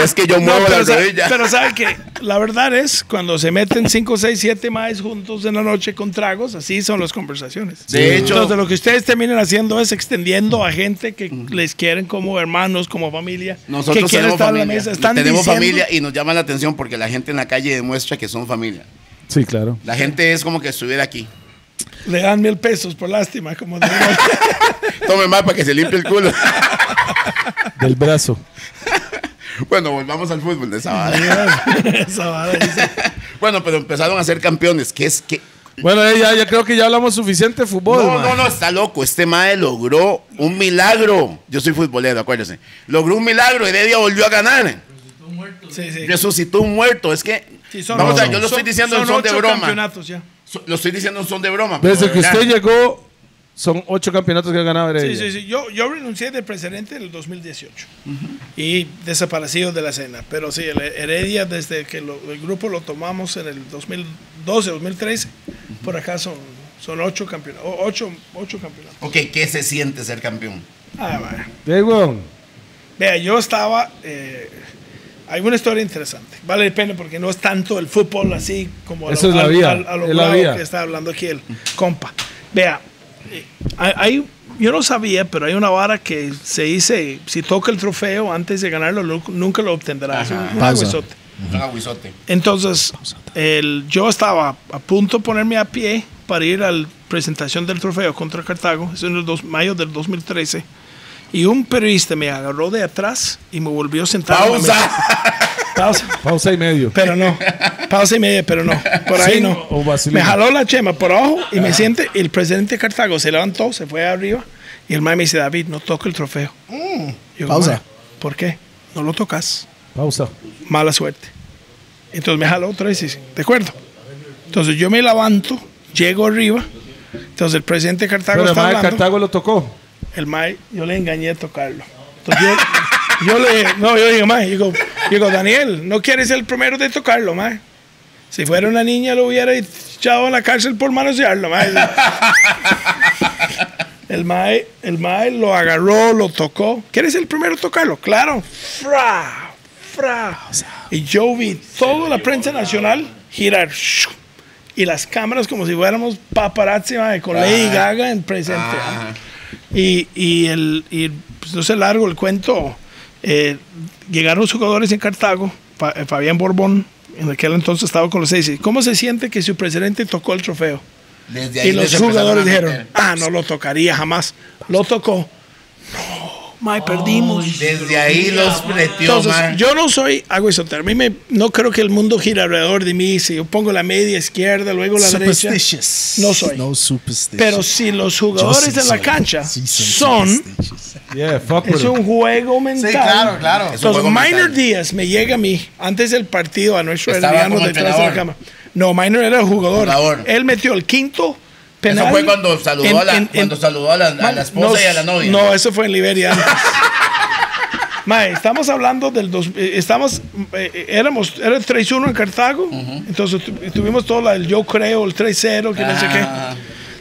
Es que yo muevo la rodilla. Pero sabe que la verdad es, cuando se meten 5, 6, 7 maes juntos en la noche con tragos, así son las conversaciones. De hecho. Entonces, lo que ustedes terminan haciendo es extendiendo a gente que les quieren como hermanos, como familia. Nosotros tenemos familia. Tenemos familia y nos llama la atención porque la gente en la calle demuestra que son familia. Sí, claro. La gente es como que estuviera aquí. Le dan 1000 pesos por lástima, como de... Tome más para que se limpie el culo. Del brazo. Bueno, volvamos al fútbol de Sabada. Bueno, pero empezaron a ser campeones, que es que... Bueno, ya creo que ya hablamos suficiente de fútbol. No, está loco. Este mae logró un milagro. Yo soy futbolero, acuérdense. Logró un milagro, Heredia volvió a ganar. Resucitó un muerto. Sí. Resucitó un muerto, es que... Sí, vamos a ver, yo lo estoy diciendo en son de broma. Ya. Lo estoy diciendo en son de broma. Desde que usted llegó, son 8 campeonatos que ha ganado Heredia. Sí. Yo renuncié de presidente en el 2018 y desaparecido de la escena. Pero sí, Heredia, desde que el grupo lo tomamos en el 2012, 2013, por acá son 8 campeonatos. 8 campeonatos. Ok, ¿qué se siente ser campeón? Vea, yo estaba... Hay una historia interesante. Vale la pena porque no es tanto el fútbol así como a lo que está hablando aquí el compa. Vea, yo no sabía, pero hay una vara que se dice, si toca el trofeo antes de ganarlo, nunca lo obtendrás. Un aguizote. Entonces, yo estaba a punto de ponerme a pie para ir a la presentación del trofeo contra Cartago. Es en el mayo del 2013. Y un periodista me agarró de atrás y me volvió a sentar. Pausa y medio. Pero no. Pausa y medio, pero no. Por ahí sí, no. Me jaló la chema por abajo y me siente. El presidente de Cartago se levantó, se fue arriba. Y el mae me dice, David, no toque el trofeo. Yo, pausa. ¿Por qué? No lo tocas. Pausa. Mala suerte. Entonces me jaló otra vez y dice, ¿de acuerdo? Entonces yo me levanto, llego arriba. Entonces el presidente de Cartago está hablando. Pero Cartago lo tocó. El mae, yo le engañé a tocarlo. Entonces yo digo, Daniel, no quieres ser el primero de tocarlo, mae. Si fuera una niña lo hubiera echado a la cárcel por manosearlo, mae. El mae lo agarró, lo tocó. ¿Quieres ser el primero de tocarlo? Claro. Y yo vi toda la prensa nacional girar. Y las cámaras como si fuéramos paparazzi, mae, con Lady Gaga en presente. Y pues no sé, largo el cuento. Llegaron los jugadores en Cartago. Fabián Borbón, en aquel entonces estaba con los 6. ¿Cómo se siente que su presidente tocó el trofeo? Desde ahí y los jugadores dijeron, no lo tocaría jamás. Lo tocó. No, mae, perdimos. Desde ahí los pretió. Yo no soy aguisotero. A mí no creo que el mundo gira alrededor de mí. Si yo pongo la media izquierda, luego la derecha. No soy. No, pero si los jugadores en la cancha son... es un juego mental. Sí, claro. Entonces, Minor Díaz me llega a mí, antes del partido, a nuestro hermano detrás de la cama. No, Minor era el jugador. Él metió el quinto penal. Eso fue cuando saludó a la esposa y a la novia. No, eso fue en Liberia. Mae, estamos hablando del... era el 3-1 en Cartago. Entonces tuvimos todo el yo creo, el 3-0, que no sé qué.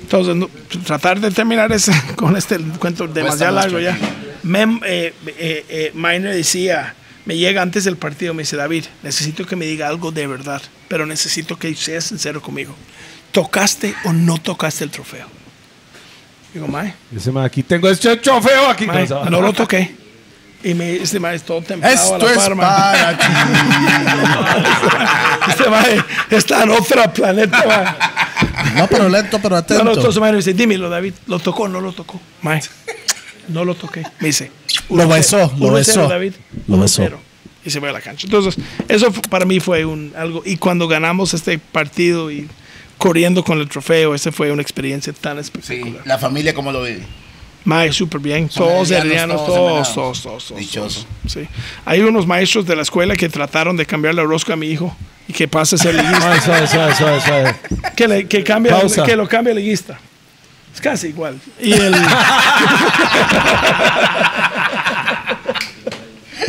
Entonces, tratar de terminar con este cuento demasiado largo ya. Minor decía, me llega antes del partido, me dice, David, necesito que me diga algo de verdad, pero necesito que seas sincero conmigo. ¿Tocaste o no tocaste el trofeo? Digo, mae. Dice, mae, aquí tengo este trofeo aquí. Mae, no lo toqué. Y me dice, este mae es todo templado. Esto es para aquí. Este mae está en otro planeta, mae. No, pero lento, pero atento. Entonces mae me dice, dímelo, David, ¿lo tocó o no lo tocó? Mae, no lo toqué. Me dice, lo besó. David, lo besó. Y se fue a la cancha. Entonces, eso para mí fue algo. Y cuando ganamos este partido y corriendo con el trofeo, esa fue una experiencia tan espectacular. Sí, la familia, ¿cómo lo vive? Mae, súper bien. Todos heredianos, todos. Dichoso. Sí. Hay unos maestros de la escuela que trataron de cambiar la rosca a mi hijo y que pase a ser liguista. Suave. Que lo cambie a liguista. Es casi igual. Y el...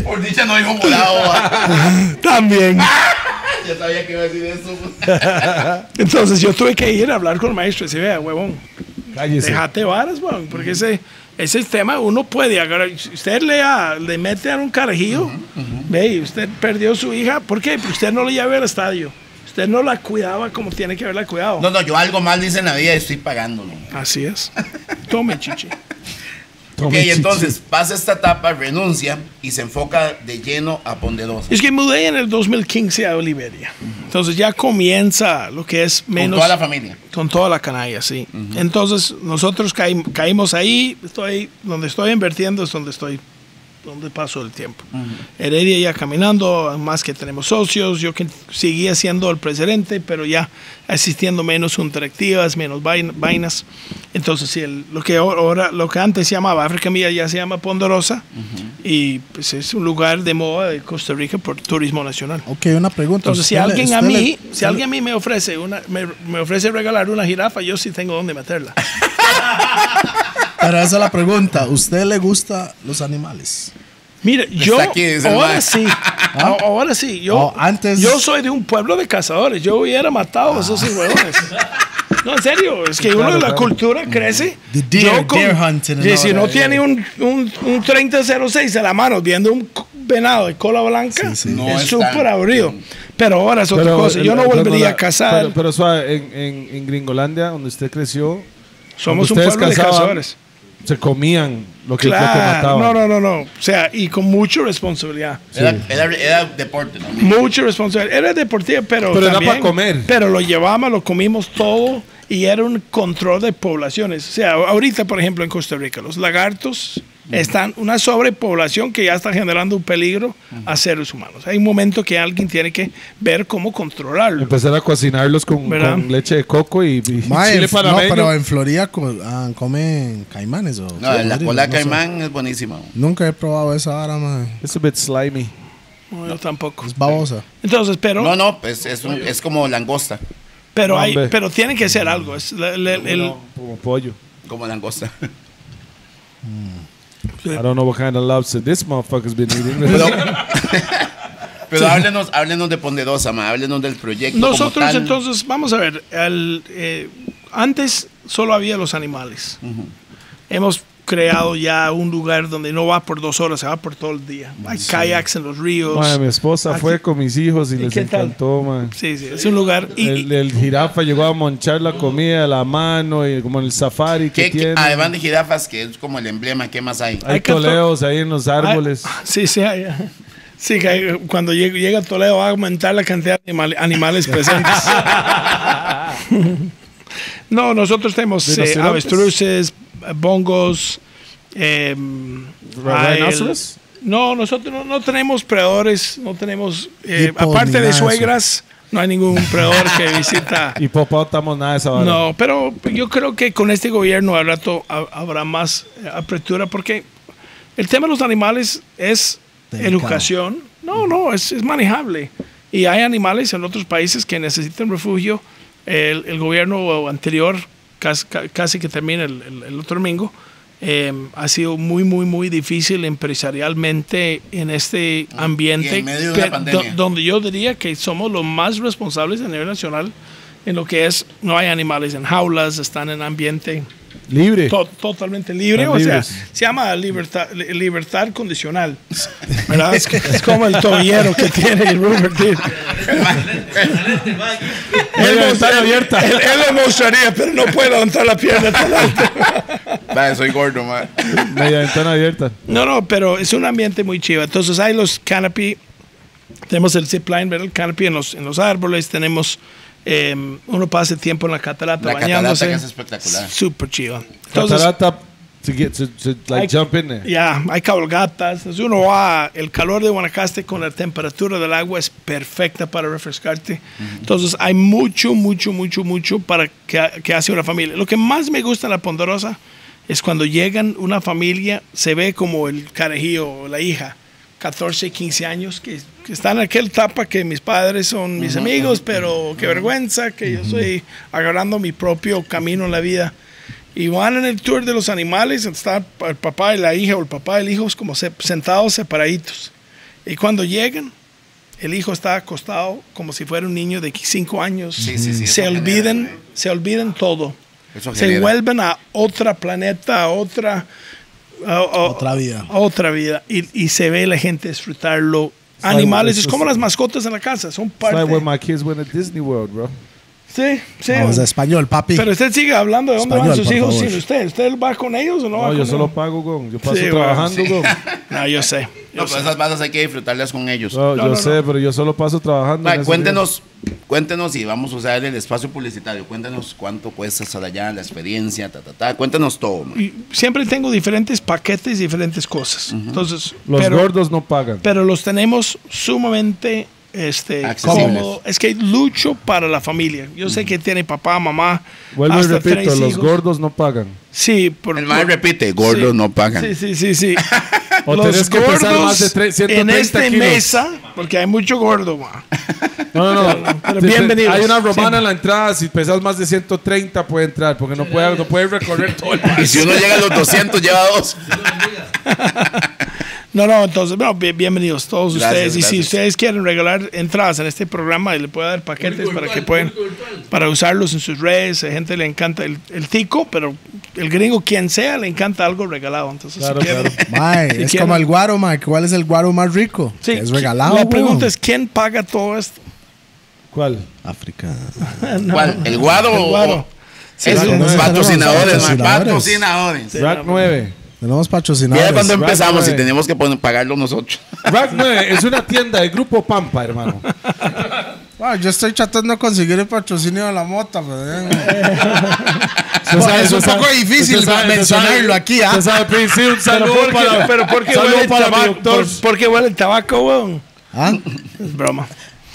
Por dicha no dijo volado. También. Ya sabía que iba a decir eso. Entonces yo tuve que ir a hablar con el maestro y decir, vea, huevón, cállese. Déjate varas, huevón, porque ese tema uno puede agarrar. Usted le mete a un carajillo, ve, y usted perdió su hija. ¿Por qué? Porque usted no la lleva al estadio. Usted no la cuidaba como tiene que haberla cuidado. No, yo algo mal dice en la vida y estoy pagándolo. Así es. Tome, chichi. Ok, entonces pasa esta etapa, renuncia y se enfoca de lleno a Ponderosa. Es que mudé en el 2015 a Oliveria. Entonces ya comienza lo que es menos... Con toda la familia. Con toda la canalla, sí. Entonces nosotros caímos ahí. Donde estoy invirtiendo es donde paso el tiempo. Heredia ya caminando, más que tenemos socios. Yo que seguía siendo el presidente, pero ya asistiendo menos interactivas, menos vainas. Entonces, sí, lo que antes se llamaba África Mía ya se llama Ponderosa, y pues es un lugar de moda de Costa Rica por turismo nacional. Ok, una pregunta. Entonces, si alguien a mí me ofrece regalar una jirafa, yo sí tengo dónde meterla. Pero esa es la pregunta. ¿Usted le gusta los animales? Mire, ahora sí. Yo soy de un pueblo de cazadores. Yo hubiera matado a esos huevones. No, en serio. Es que uno de la cultura crece. Y si no tiene un 3006 a la mano viendo un venado de cola blanca, es súper aburrido. Pero ahora es otra cosa. Yo no volvería a cazar. Pero suave, en Gringolandia, donde usted creció, somos un pueblo de cazadores. Se comían lo que mataban. No. O sea, y con mucha responsabilidad. Sí. Era deporte, ¿no? Mucha responsabilidad. Era deportivo, pero también, era para comer. Pero lo llevábamos, lo comimos todo y era un control de poblaciones. O sea, ahorita, por ejemplo, en Costa Rica, los lagartos están una sobrepoblación que ya está generando un peligro a seres humanos. Hay un momento que alguien tiene que ver cómo controlarlo. Empezar a cocinarlos con leche de coco y chile panameño. No, pero en Florida comen caimanes. La cola de caimán es buenísima. Nunca he probado esa ara, mae. Es un bit slimy. No, yo tampoco. Es babosa. Entonces, pero... No, pues es como langosta. Pero tiene que ser algo. Como pollo. Como langosta. I don't know what kind of lobster this motherfucker's been eating. Pero háblenos de Ponderosa, ma. Háblenos del proyecto. Nosotros entonces, vamos a ver, antes solo había los animales. Hemos creado ya un lugar donde no va por 2 horas, se va por todo el día. Hay kayaks en los ríos. Mi esposa fue con mis hijos y les encantó, man. Sí, es un lugar. El jirafa llegó a monchar la comida a la mano, y como en el safari que tiene. Además de jirafas, que es como el emblema, ¿qué más hay? Hay toleos ahí en los árboles. Sí, hay. Sí, que cuando llega Toledo va a aumentar la cantidad de animales presentes. No, nosotros tenemos avestruces, bongos, ¿rinoceros? No, nosotros no tenemos predadores, no tenemos, aparte de suegras, no hay ningún predador que visita. Hipopótamos, nada de esa hora. No, pero yo creo que con este gobierno al rato habrá más apertura, porque el tema de los animales es delicado. Educación. No, es manejable. Y hay animales en otros países que necesitan refugio. El gobierno anterior, casi que termina el otro domingo, ha sido muy difícil empresarialmente en este ambiente, en medio de una pandemia, donde yo diría que somos los más responsables a nivel nacional en lo que es, no hay animales en jaulas, están en ambiente libre, totalmente libre, o sea, se llama libertad condicional, ¿verdad? Es como el tobillero que tiene el Roper. Él lo mostraría, pero no puede levantar la pierna tan alto. Soy gordo, man. Media ventana abierta. No, pero es un ambiente muy chido. Entonces hay los canopy, tenemos el zip line, ¿verdad? El canopy en los árboles, tenemos... uno pasa el tiempo en la catarata bañándose. La catarata que es espectacular. Súper chido. Entonces, catarata, jump in there. Ya, hay cabalgatas. Entonces uno va, el calor de Guanacaste con la temperatura del agua es perfecta para refrescarte. Entonces hay mucho para que hace una familia. Lo que más me gusta en la Ponderosa es cuando llegan una familia, se ve como el carajillo, la hija, 14, 15 años, que están en aquel etapa que mis padres son mis amigos, pero qué vergüenza que yo estoy agarrando mi propio camino en la vida. Y van en el tour de los animales, está el papá y la hija, o el papá y el hijo como sentados separaditos. Y cuando llegan, el hijo está acostado como si fuera un niño de 5 años. Sí, sí, sí, se olvidan todo. Eso se genera. Vuelven a otro planeta, a otra... otra vida. Otra vida. Y se ve la gente disfrutarlo. It's animales, like, es como las mascotas en la casa, son parte. It's like when my kids went to Disney World, bro. Sí, sí. No, es español, papi. Pero usted sigue hablando de dónde español, van sus hijos sin usted. ¿Usted va con ellos o no? No, yo solo pago, con. Yo paso trabajando, con. No, yo sé. No, pero esas masas hay que disfrutarlas con ellos. No, yo sé, pero yo solo paso trabajando. Vale, cuéntenos, y vamos a usar el espacio publicitario. Cuéntenos cuánto cuesta estar allá, la experiencia, Cuéntenos todo. Siempre tengo diferentes paquetes, diferentes cosas. Entonces, los gordos no pagan. Pero los tenemos sumamente... cómodo. Es que lucho para la familia. Yo sé que tiene papá, mamá. Vuelvo y repito, los gordos no pagan. Sí, el mal repite, gordos no pagan. Sí, sí, sí, sí. O los tenés que pesar más de 130 en esta kilos. Mesa, porque hay mucho gordo, ma. No. Pero bienvenidos. Hay una romana en la entrada, si pesas más de 130 puede entrar, porque no puede recorrer todo el país. Y si uno llega a los 200, lleva 2. No, entonces, bienvenidos todos ustedes. Gracias. Si ustedes quieren regalar entradas en este programa, le puedo dar paquetes para usarlos en sus redes. A gente le encanta el tico, pero el gringo, quien sea, le encanta algo regalado. Entonces, claro. May, es como el guaro, Mike. ¿Cuál es el guaro más rico? Sí, es regalado. La pregunta es: ¿quién paga todo esto? ¿Cuál? África. No. ¿Cuál? ¿El guaro? El guaro. Sí, es un patrocinadores. Rack 9. Tenemos patrocinadores. Mira cuando empezamos y tenemos que pagarlo nosotros. Rack 9 es una tienda de Grupo Pampa, hermano. Wow, yo estoy tratando de conseguir el patrocinio de la mota, pero es un poco difícil mencionarlo aquí. Un saludo para... ¿Por qué huele el tabaco, weón? ¿Ah? Es broma.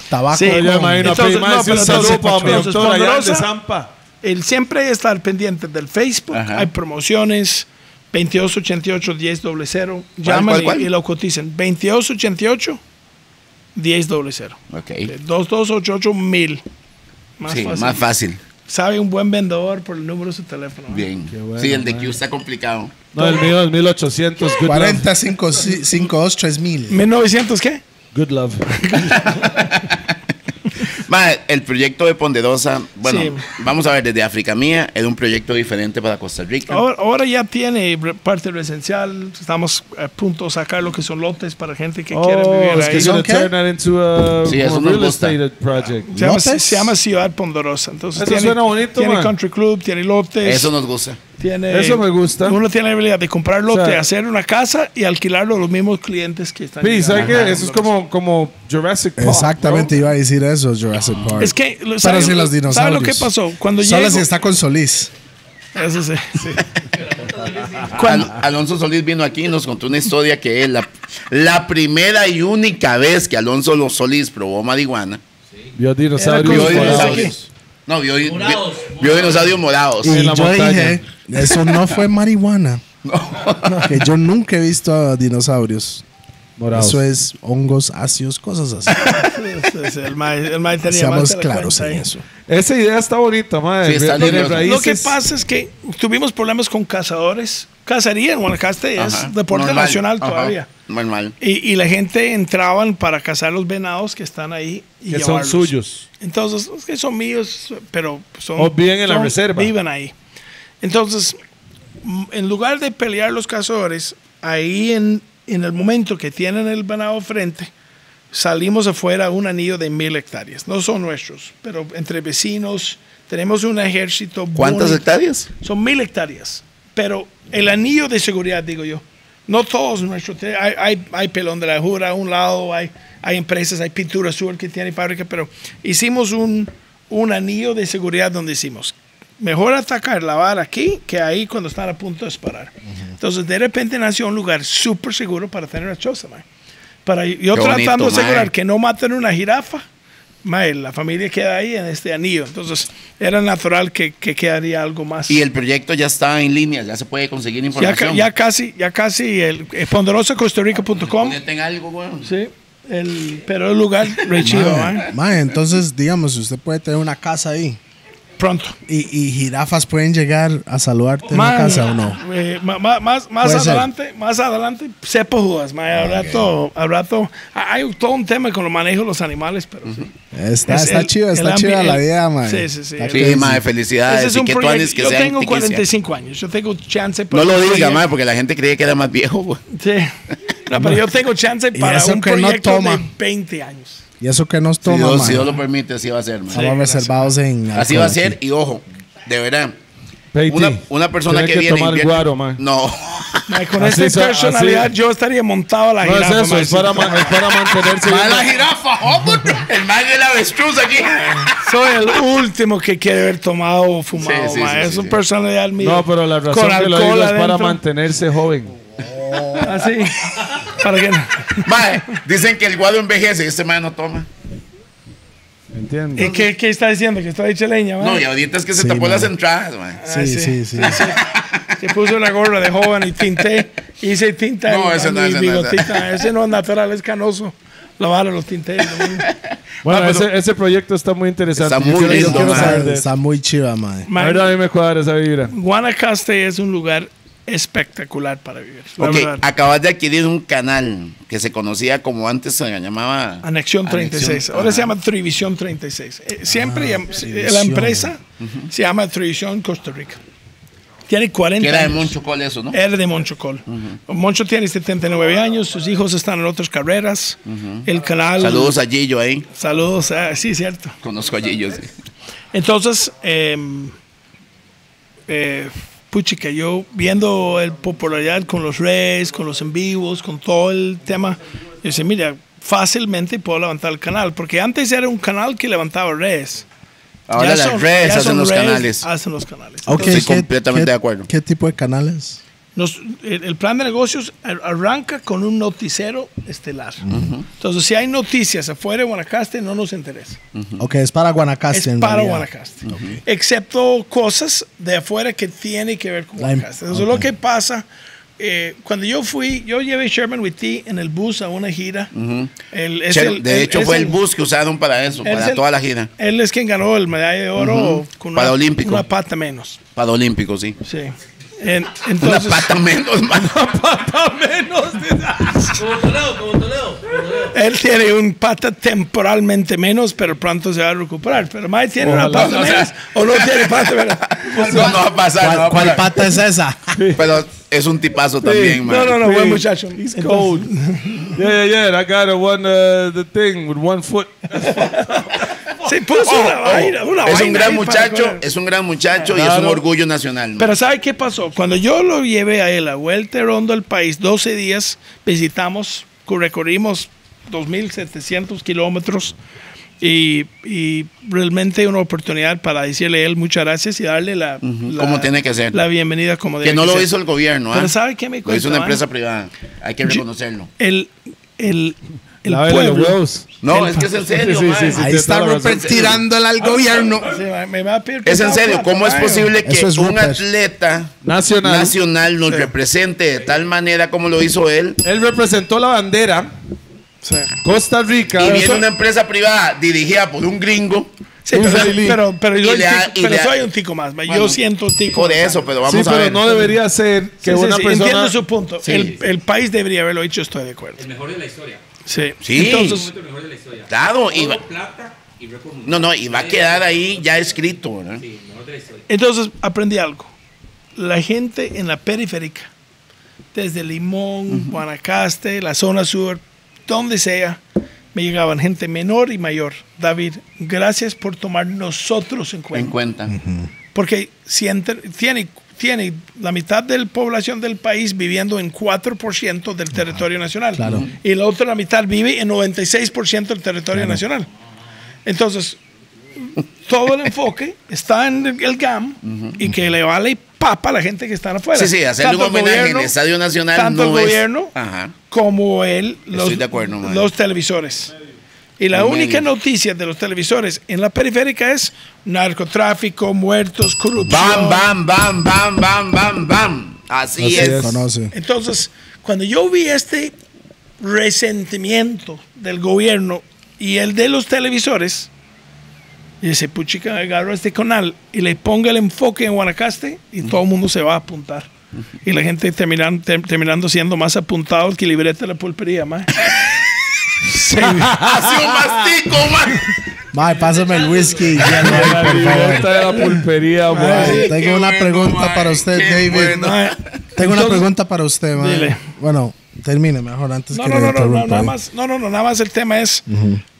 Tabaco. Sí, yo imagino. Un saludo para mi doctor allá de Zampa. Él siempre estar pendiente del Facebook. Hay promociones... 2288-1000. Llaman y lo coticen. 2288-1000. Ok. 2288000. Más fácil. Sabe un buen vendedor por el número de su teléfono. Bien. Bueno, sí, el de Q está complicado. No, el mío es 1800. 40523.000. 1900, ¿qué? Good love. El proyecto de Ponderosa, bueno, vamos a ver, desde África Mía, era un proyecto diferente para Costa Rica. Ahora ya tiene parte residencial, estamos a punto de sacar lo que son lotes para gente que quiere vivir ahí. Se llama Ciudad Ponderosa. Entonces, eso suena bonito, tiene country club, tiene lotes. Eso nos gusta. Eso me gusta. Uno tiene la habilidad de comprar lote, hacer una casa y alquilarlo a los mismos clientes que están. ¿Sabes qué? Eso es como Jurassic Park. Exactamente, iba a decir eso, Jurassic Park. Es que, ¿sabes lo que pasó? Cuando solo se está con Solís. Eso sí. Alonso Solís vino aquí y nos contó una historia que es la primera y única vez que Alonso Solís probó marihuana. Vio dinosaurios. No, vio dinosaurios morados. Y yo dije, eso no fue marihuana. No, que yo nunca he visto a dinosaurios morados. Eso es hongos, ácidos, cosas así. Seamos claros en eso. Esa idea está bonita, madre. Sí, lo que pasa es que tuvimos problemas con cazadores. Cacería en Guanacaste es deporte nacional todavía. Normal. Y la gente entraban para cazar los venados que están ahí. Y que son suyos. Entonces, es que son míos, pero son... O viven en la reserva. Viven ahí. Entonces, en lugar de pelear los cazadores, ahí en el momento que tienen el venado frente, salimos afuera un anillo de 1000 hectáreas. No son nuestros, pero entre vecinos tenemos un ejército. ¿Cuántas hectáreas? Son 1000 hectáreas. Pero el anillo de seguridad, digo yo, no todos nuestros. Hay Pelón de la Jura a un lado, hay empresas, hay Pintura Azul que tiene fábrica, pero hicimos un anillo de seguridad donde hicimos. Mejor atacar la vara aquí que ahí cuando están a punto de disparar. Entonces, de repente nació un lugar súper seguro para tener una choza, man. Yo tratando de asegurar que no maten una jirafa, mae, la familia queda ahí en este anillo. Entonces era natural que quedaría algo más. Y el proyecto ya está en línea, ya se puede conseguir información. Ya casi, ponderosacostarica.com. Tienen algo, bueno. Sí. Pero el lugar re chido, mae, entonces, digamos, usted puede tener una casa ahí. Pronto. ¿Y jirafas pueden llegar a saludarte en la casa o no? Más adelante, sepo jugas, habrá todo. Hay todo un tema con los manejos de los animales, pero sí. Está chido, está chida la vida, mae. Sí. Sí, mae, felicidades. Yo tengo 45 años, yo tengo chance. No lo diga, mae, porque la gente cree que era más viejo, pues. Sí. No, pero yo tengo chance para un proyecto de 20 años. Y eso que nos toma, si Dios lo permite, así va a ser, man. Estamos reservados en... Así va a ser, y ojo, de verdad. Una persona que viene... Tomar guaro, man. No. Man, con esta personalidad yo estaría montado a la jirafa. No es eso, es para mantenerse... ¡Más la jirafa! El man de la avestruz aquí. Soy el último que quiere haber tomado o fumado, man. Es una personalidad mía. No, pero la razón que lo digo es para mantenerse joven. Así. ¿Para qué? Mae, dicen que el guado envejece y este mae no toma. Entiendo. ¿Qué está diciendo? Que está hecha leña, mae. No, y ahorita es que se tapó las entradas, mae. Sí. Se puso una gorra de joven y tinté. Hice tinta. No, eso no es natural. Ese no es natural, es canoso. Lavar los tinteros. Bueno, ese proyecto está muy interesante. Está muy lindo, está muy chiva, mae. La verdad, a mí me cuadra esa vibra. Guanacaste es un lugar espectacular para vivir. Ok, acabas de adquirir un canal que se conocía como antes se llamaba Anexión 36, ahora se llama Trivisión 36. Siempre la empresa se llama Trivisión Costa Rica. Tiene 40 años. Era de Moncho Col eso, ¿no? Era de Moncho Col. Moncho tiene 79 años, sus hijos están en otras carreras. El canal. Saludos a Gillo ahí. Saludos, sí, cierto. Conozco a Gillo, sí. Entonces, puchica, yo viendo el popularidad con los redes, con los en vivos, con todo el tema, yo decía, mira, fácilmente puedo levantar el canal, porque antes era un canal que levantaba redes. Ahora las redes hacen los canales. Entonces, estoy completamente de acuerdo. ¿Qué tipo de canales? El plan de negocios arranca con un noticiero estelar. Entonces, si hay noticias afuera de Guanacaste, no nos interesa. Ok, es para Guanacaste. Es para Guanacaste. Okay. Excepto cosas de afuera que tienen que ver con Guanacaste. Entonces, lo que pasa, cuando yo llevé Sherman With Tea en el bus a una gira. De hecho, fue el bus que usaron para eso, para toda la gira. Él es quien ganó el medalla de oro con una pata menos. Para Olímpico, sí. Sí. Entonces, una pata menos, mano. Una pata menos. Como Toledo. Él tiene un pata temporalmente menos, pero pronto se va a recuperar. Pero Mike tiene una pata menos o no tiene pata menos. No va a pasar. ¿Cuál pata es esa? Pero es un tipazo también, man. No, buen muchacho. He's cold. Yeah. I got the thing with one foot. Se puso una vaina. Es un gran muchacho y es un orgullo nacional, man. Pero ¿sabe qué pasó? Cuando yo lo llevé a él a vuelta rondo al país, 12 días, visitamos, recorrimos 2.700 kilómetros y realmente una oportunidad para decirle a él muchas gracias y darle como tiene que ser. La bienvenida como debe ser. Que no lo hizo el gobierno. Pero ¿sabe qué me cuesta? Lo hizo una empresa privada. Hay que reconocerlo. Es que es en serio. Sí, ahí está Roper tirándole al gobierno. Es en serio. ¿Cómo es posible que un atleta nacional nos represente de tal manera como lo hizo él? Él representó la bandera Costa Rica. Y viene una empresa privada dirigida por un gringo. Sí, pero soy un tico más. Yo siento un tico. Por eso, pero vamos a ver. Pero no debería ser que una persona. Entiendo su punto. El país debería haberlo hecho, estoy de acuerdo. El mejor de la historia. Sí. Entonces, claro, y va a quedar ahí ya escrito, ¿no? Sí, mejor de la historia. Entonces aprendí algo. La gente en la periférica, desde Limón, Guanacaste, la zona sur, donde sea, me llegaban gente menor y mayor. David, gracias por tomar nosotros en cuenta. Porque si tiene la mitad de la población del país viviendo en 4% del territorio nacional. Claro. Y la otra mitad vive en 96% del territorio nacional. Entonces, todo el enfoque está en el GAM y que le vale papa a la gente que está afuera. Sí, hacerle un homenaje en el Estadio Nacional. Tanto el gobierno como los televisores. Y la única noticia de los televisores en la periférica es narcotráfico, muertos, corrupción. Bam, bam, bam, bam, bam, bam, bam. Así es. Entonces, cuando yo vi este resentimiento del gobierno y el de los televisores, y dice, puchica, agarro este canal y le ponga el enfoque en Guanacaste y todo el mundo se va a apuntar. Y la gente terminando siendo más apuntados que libreta de la pulpería, más. Sí. Hace un mastico, man. Mae, pásame el whisky. Ya no hay, por favor. La pulpería, mae. Tengo una pregunta para usted, David. Tengo una pregunta para usted, mae. Bueno, termine mejor antes que le interrumpa. No, nada más. Nada más el tema es,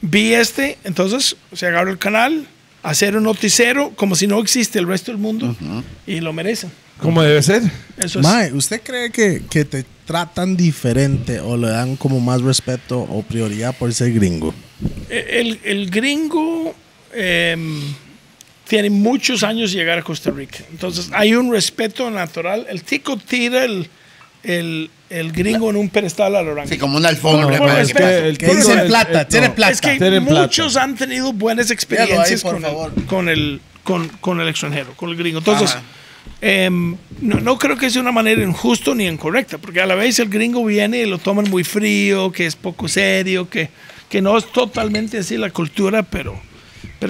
vi este, entonces se agarró el canal, hacer un noticiero como si no existe el resto del mundo y lo merecen. ¿Cómo debe ser? Eso es. Mae, ¿usted cree que te tratan diferente o le dan como más respeto o prioridad por ser gringo? El gringo tiene muchos años de llegar a Costa Rica. Entonces hay un respeto natural. El tico tira el gringo en un pedestal al orango. Sí, como una alfombra. No, es que el tiene plata, tiene plata. Es que muchos han tenido buenas experiencias con el extranjero, con el gringo. Entonces... Ajá. No creo que sea una manera injusta ni incorrecta, porque a la vez el gringo viene y lo toman muy frío, que es poco serio, que no es totalmente así la cultura, pero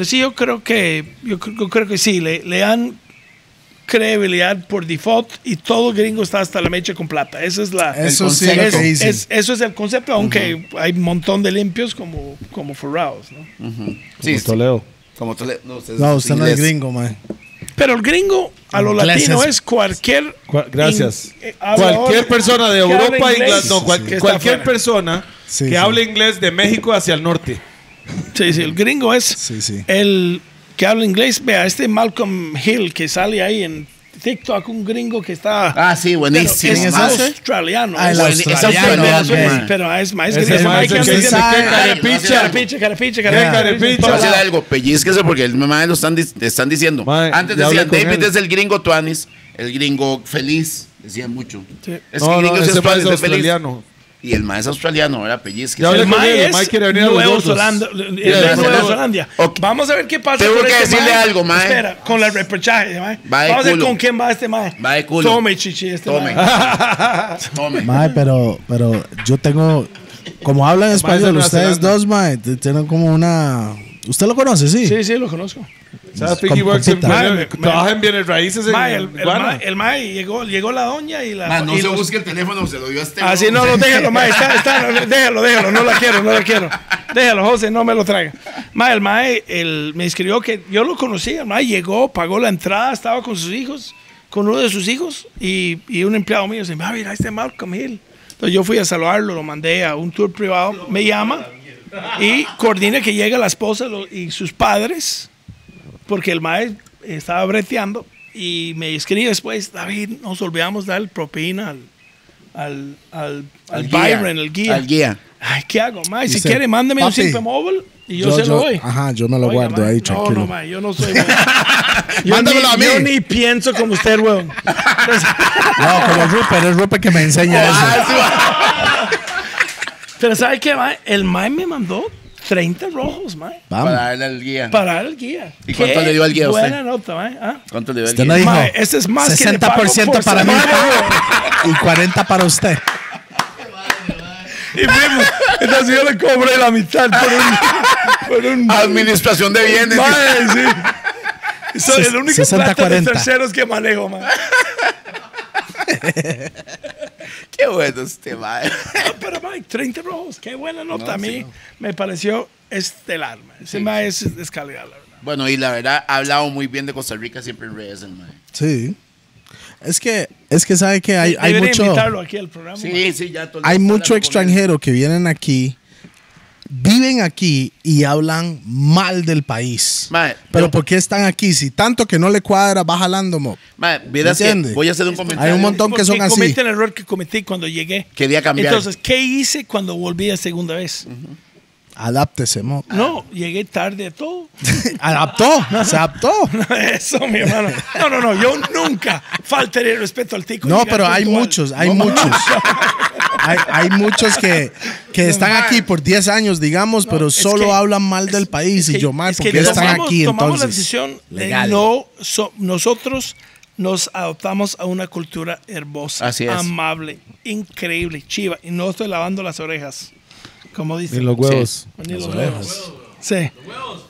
sí yo creo que sí, le dan credibilidad por default y todo gringo está hasta la mecha con plata. Eso es el concepto, aunque hay un montón de limpios como forrados, ¿no? Sí, como Toledo. No, usted no es gringo, man. Pero el gringo a lo latino es cualquier... Cualquier persona de Europa, cualquier persona que hable inglés de México hacia el norte. Sí, sí, el gringo es el que habla inglés. Vea, este Malcolm Hill que sale ahí en TikTok, un gringo que está... Ah, sí, buenísimo. Es australiano. Ah, es australiano. Pero es más gringo. Carepicha. Hacer algo, pellizquese porque el mamá lo están diciendo. Antes decían, David es el gringo tuanis, el gringo feliz, decían mucho. Es que gringo es australiano. Y el mae es australiano, era pellizque. El mae es Nueva Zelanda. Vamos a ver qué pasa. Tengo que decirle algo, mae. Espera, con el reprochaje, mae. Vamos a ver con quién va este mae. Va de culo. Tome, chichi, este mae. Tome. Mae, pero yo tengo... Como hablan español ustedes dos, mae, tienen como una... ¿Usted lo conoce, sí? Sí, sí, lo conozco. Trabaja en bienes raíces. El mae llegó la doña y la. No se busque el teléfono, se lo dio a este. Así no, no, déjalo, mae. Déjalo, no la quiero. Déjalo, José, no me lo traiga. El mae me escribió que yo lo conocía. El mae llegó, pagó la entrada, estaba con sus hijos, con uno de sus hijos y un empleado mío dice: mira, este Malcolm Hill. Entonces yo fui a saludarlo, lo mandé a un tour privado, me llama y coordina que llega la esposa y sus padres. Porque el mae estaba breteando y me escribe después, David, nos olvidamos dar propina al Byron, el guía. Al guía. Ay, ¿qué hago, mae? Si quiere, mándame un simple móvil y yo se lo doy. Ajá, yo me lo guardo ahí, tranquilo. No, mae, yo no soy mae. Mándamelo a mí. Yo ni pienso como usted, weón. No, como Roper, es Roper que me enseña eso. Pero ¿sabe qué, mae? El mae me mandó 30 rojos, mae. Para darle al guía. ¿Y cuánto le dio al guía a usted? Buena nota, mae. ¿Ah? ¿Cuánto le dio al guía? No dijo, mae, este es más 60% que para mí y 40% para usted. Y fuimos. Entonces yo le cobré la mitad por un administración de bienes. Mae, sí. Soy el único 60, plata de terceros que manejo, mae. Qué bueno este mae. No, pero mae, 30 rojos, qué buena nota. A mí me pareció estelar, mae. Ese mae es calidad, la verdad. Bueno, y la verdad, ha hablado muy bien de Costa Rica siempre en redes, el mae. Sí. Es que sabe que hay mucho... invitarlo aquí al programa. Sí, sí, ya todo. Hay mucho extranjero que vienen aquí, viven aquí y hablan mal del país. Mae, pero ¿por qué están aquí? Si tanto que no le cuadra, va jalando, mo. Mae, voy a hacer un comentario. Hay un montón que son así. Cometen el error que cometí cuando llegué. Quería cambiar. Entonces, ¿qué hice cuando volví a segunda vez? Adáptese, mo. No, llegué tarde a todo. Adaptó, se adaptó. Eso, mi hermano. No, yo nunca faltaré el respeto al tico. No, pero hay muchos, hay muchos. hay muchos que están aquí por 10 años, digamos, pero solo hablan mal del país. Y yo, más porque están aquí, tomamos entonces. Tomamos la decisión legal. Nosotros nos adoptamos a una cultura hermosa, amable, increíble, chiva. Y no estoy lavando las orejas, como dicen. Ni los huevos. Sí. Ni los huevos. Sí. Los huevos.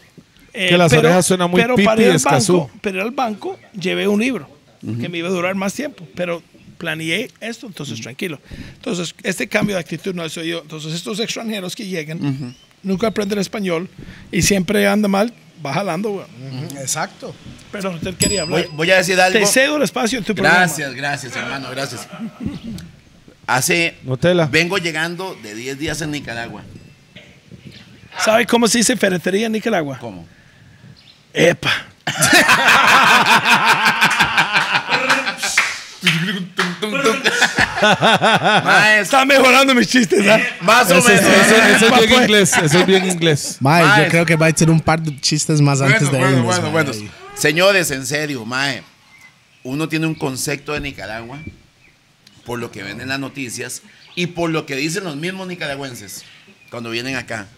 Que las orejas suenan muy pipi de Escazú. Pero al banco llevé un libro que me iba a durar más tiempo, pero planeé esto, entonces tranquilo. Entonces, este cambio de actitud no soy yo. Entonces, estos extranjeros que llegan nunca aprenden español y siempre anda mal, va jalando. Exacto. Perdón, usted quería hablar. Voy a decir algo. Te cedo el espacio en tu programa. Gracias, hermano, gracias. Vengo llegando de 10 días en Nicaragua. ¿Sabe cómo se dice ferretería en Nicaragua? ¿Cómo? ¡Epa! Está mejorando mis chistes, ¿eh? Más o menos. Eso es bien inglés. Eso es bien inglés. Mae, yo creo que va a tener un par de chistes más antes de irnos. Bueno. Señores, en serio, mae. Uno tiene un concepto de Nicaragua por lo que ven en las noticias y por lo que dicen los mismos nicaragüenses cuando vienen acá.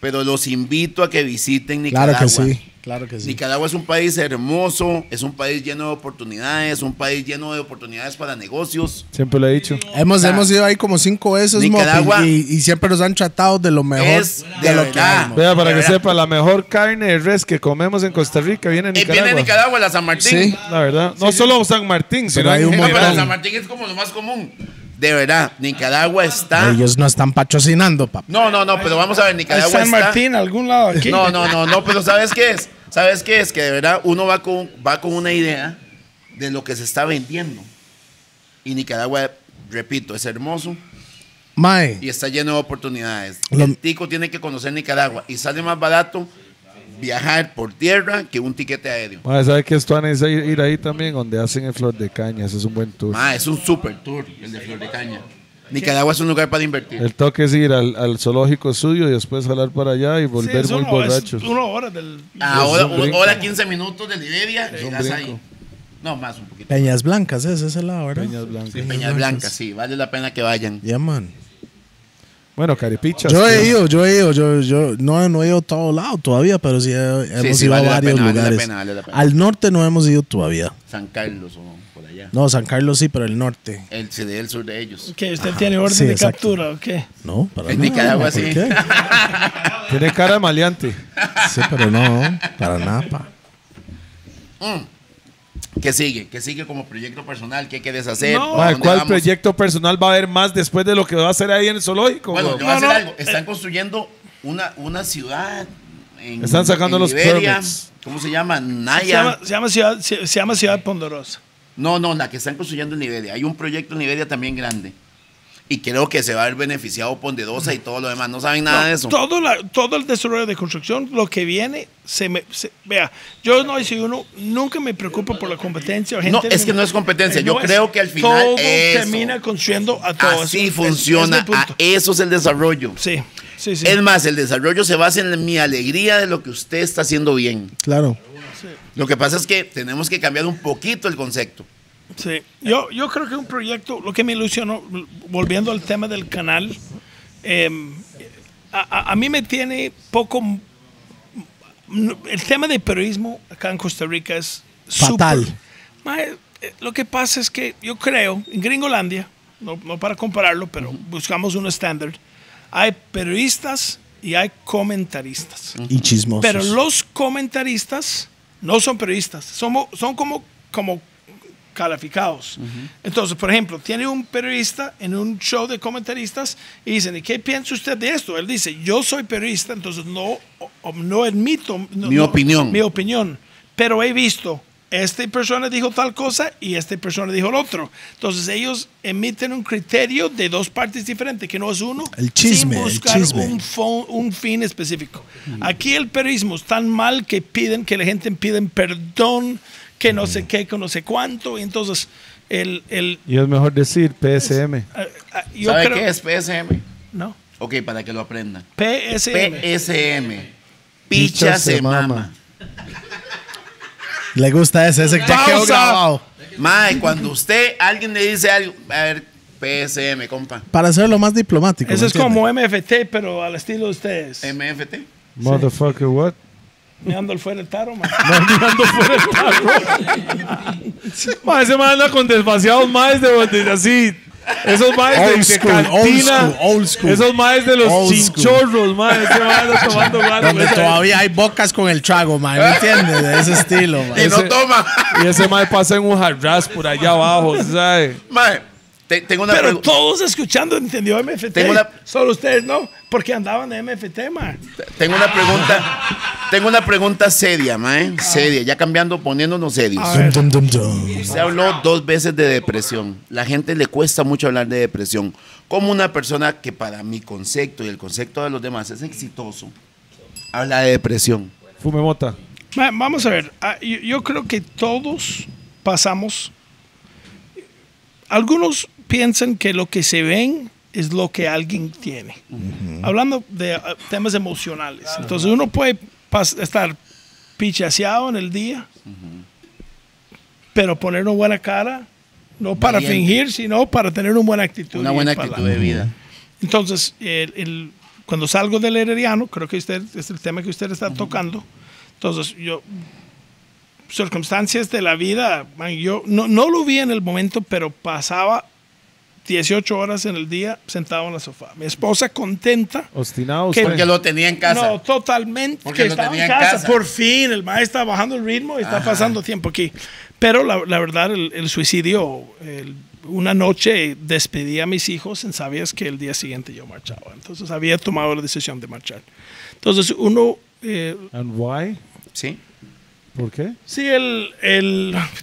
Pero los invito a que visiten Nicaragua. Claro que sí. Claro que sí. Nicaragua es un país hermoso, es un país lleno de oportunidades, un país lleno de oportunidades para negocios. Siempre lo he dicho. Hemos ido ahí como 5 veces, Nicaragua, y siempre nos han tratado de lo mejor. De lo que hay. Vea, para que sepa, la mejor carne de res que comemos en Costa Rica viene en Nicaragua. Viene en Nicaragua, la San Martín. Sí, la verdad. No solo San Martín, sino hay un montón. Pero la San Martín es como lo más común. De verdad, Nicaragua está... Ellos no están patrocinando, papá. No, pero vamos a ver, Nicaragua está... San Martín, algún lado aquí. No, pero ¿sabes qué es? ¿Sabes qué es? Que de verdad uno va con una idea de lo que se está vendiendo. Y Nicaragua, repito, es hermoso. Mae. Y está lleno de oportunidades. El tico tiene que conocer Nicaragua. Y sale más barato viajar por tierra que un tiquete aéreo. Mae, ¿sabes qué? Esto es ir ahí también donde hacen el Flor de Caña. Ese es un buen tour. Mae, es un super tour el de Flor de Caña. Nicaragua es un lugar para invertir. El toque es ir al zoológico suyo y después jalar para allá y volver muy borrachos. 1 hora del... Hora 15 minutos de Heredia y las ahí. No, más un poquito. Peñas Blancas, ese es el lado, ¿verdad? Peñas Blancas. Sí, Peñas Blancas, sí. Vale la pena que vayan. Ya, man. Bueno, caripichas. Yo he ido, no he ido a todo lado todavía, pero sí hemos ido a varios lugares. Al norte no hemos ido todavía. San Carlos o por allá. No, San Carlos sí, pero el norte. El sur de ellos. ¿Qué? ¿Usted tiene orden de captura o qué? No, para nada. En Nicaragua sí. Tiene cara de maleante. Sí, pero no, para nada. ¿Qué sigue? ¿Qué sigue como proyecto personal? ¿Qué quieres hacer? ¿Cuál proyecto personal va a haber más después de lo que va a hacer ahí en el zoológico? Bueno, yo voy a hacer algo. Están construyendo una ciudad en... Están sacando los permisos. ¿Cómo se llama? Naya. Se llama Ciudad Ponderosa. No, la que están construyendo en Heredia. Hay un proyecto en Heredia también grande. Y creo que se va a ver beneficiado Ponderosa y todo lo demás. No saben nada de eso. Todo el desarrollo de construcción, lo que viene, vea, yo no soy uno, nunca me preocupo por la competencia. No, es que no es competencia. Yo creo que al final todo termina construyendo a todos. Así funciona. Eso es el desarrollo. Sí. Es más, el desarrollo se basa en mi alegría de lo que usted está haciendo bien. Claro. Sí. Lo que pasa es que tenemos que cambiar un poquito el concepto. Sí, yo creo que un proyecto, lo que me ilusionó, volviendo al tema del canal, a mí me tiene poco... El tema de periodismo acá en Costa Rica es fatal. Lo que pasa es que yo creo, en Gringolandia, no para compararlo, pero buscamos un estándar, hay periodistas y hay comentaristas. Y chismosos. Pero los comentaristas no son periodistas, son como calificados. Entonces, por ejemplo, tiene un periodista en un show de comentaristas y dicen, ¿y qué piensa usted de esto? Él dice, yo soy periodista, entonces no admito mi opinión, pero he visto, esta persona dijo tal cosa y esta persona dijo el otro. Entonces ellos emiten un criterio de dos partes diferentes, que no es uno, el chisme, sin buscar un fin específico. Aquí el periodismo es tan mal que piden, que la gente piden perdón, que no sé qué, que no sé cuánto, y entonces y es mejor decir PSM. ¿Sabe qué es PSM? No. Ok, para que lo aprendan. PSM. Picha se mama. Le gusta ese. Pausa. Mae, cuando alguien le dice algo, a ver, PSM, compa. Para ser lo más diplomático. Eso es como MFT, pero al estilo de ustedes. ¿MFT? Motherfucker, what? Me ando fuera el taro, man. Me ando fuera el taro. Ese man anda con desfaciados más de así. Esos maes de cantina, old school. Esos maes de los chinchorros, mae. Donde todavía hay bocas con el trago, mae. ¿Me entiendes? De ese estilo, mae. Y ese, no toma. Y ese mae pasa en un jarras por allá abajo, ¿sabes? Mae, tengo una pregunta. Pero todos escuchando entendió MFT. Solo ustedes no, porque andaban de MFT, mae. Tengo una pregunta. Tengo una pregunta seria, mae. Seria, ya cambiando, poniéndonos serios. Se habló 2 veces de depresión. La gente le cuesta mucho hablar de depresión. Como una persona que para mi concepto y el concepto de los demás es exitoso, habla de depresión. Fume mota. Vamos a ver. Yo creo que todos pasamos. Algunos piensan que lo que se ven es lo que alguien tiene. Hablando de temas emocionales. Entonces uno puede estar pichaseado en el día, pero poner una buena cara, no para fingir, sino para tener una buena actitud. Una buena actitud de vida. Entonces, cuando salgo del Herediano, creo que usted, es el tema que usted está tocando. Entonces, circunstancias de la vida, man, yo no lo vi en el momento, pero pasaba 18 horas en el día sentado en la sofá. Mi esposa contenta. Obstinado. Porque lo tenía en casa. No, totalmente. Porque lo tenía en casa. Por fin, el maestro está bajando el ritmo y está pasando tiempo aquí. Pero la verdad, el suicidio, una noche despedí a mis hijos en sabias que el día siguiente yo marchaba. Entonces había tomado la decisión de marchar. Entonces uno... ¿And why? Sí. ¿Por qué? Sí,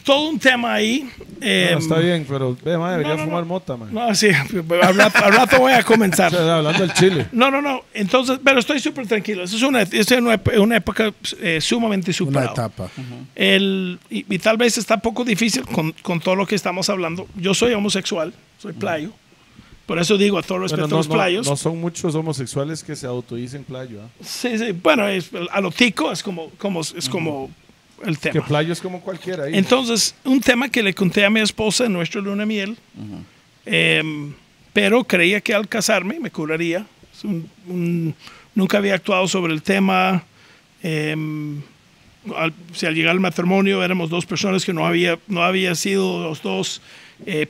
todo un tema ahí. No, está bien, pero madre, no, fumar mota, man. No, sí, al rato voy a comenzar. O sea, hablando del Chile. No, entonces, pero estoy súper tranquilo. Eso es una época sumamente superada. Una etapa. Y tal vez está un poco difícil con todo lo que estamos hablando. Yo soy homosexual, soy playo. Por eso digo, a todo respeto a los playos. No son muchos homosexuales que se autodicen playo, ¿eh? Sí, bueno, a lo tico es como el tema. Que playo es como cualquiera ahí. Entonces, un tema que le conté a mi esposa en nuestro luna miel, pero creía que al casarme me curaría. Nunca había actuado sobre el tema. Al llegar al matrimonio éramos 2 personas que no había sido los dos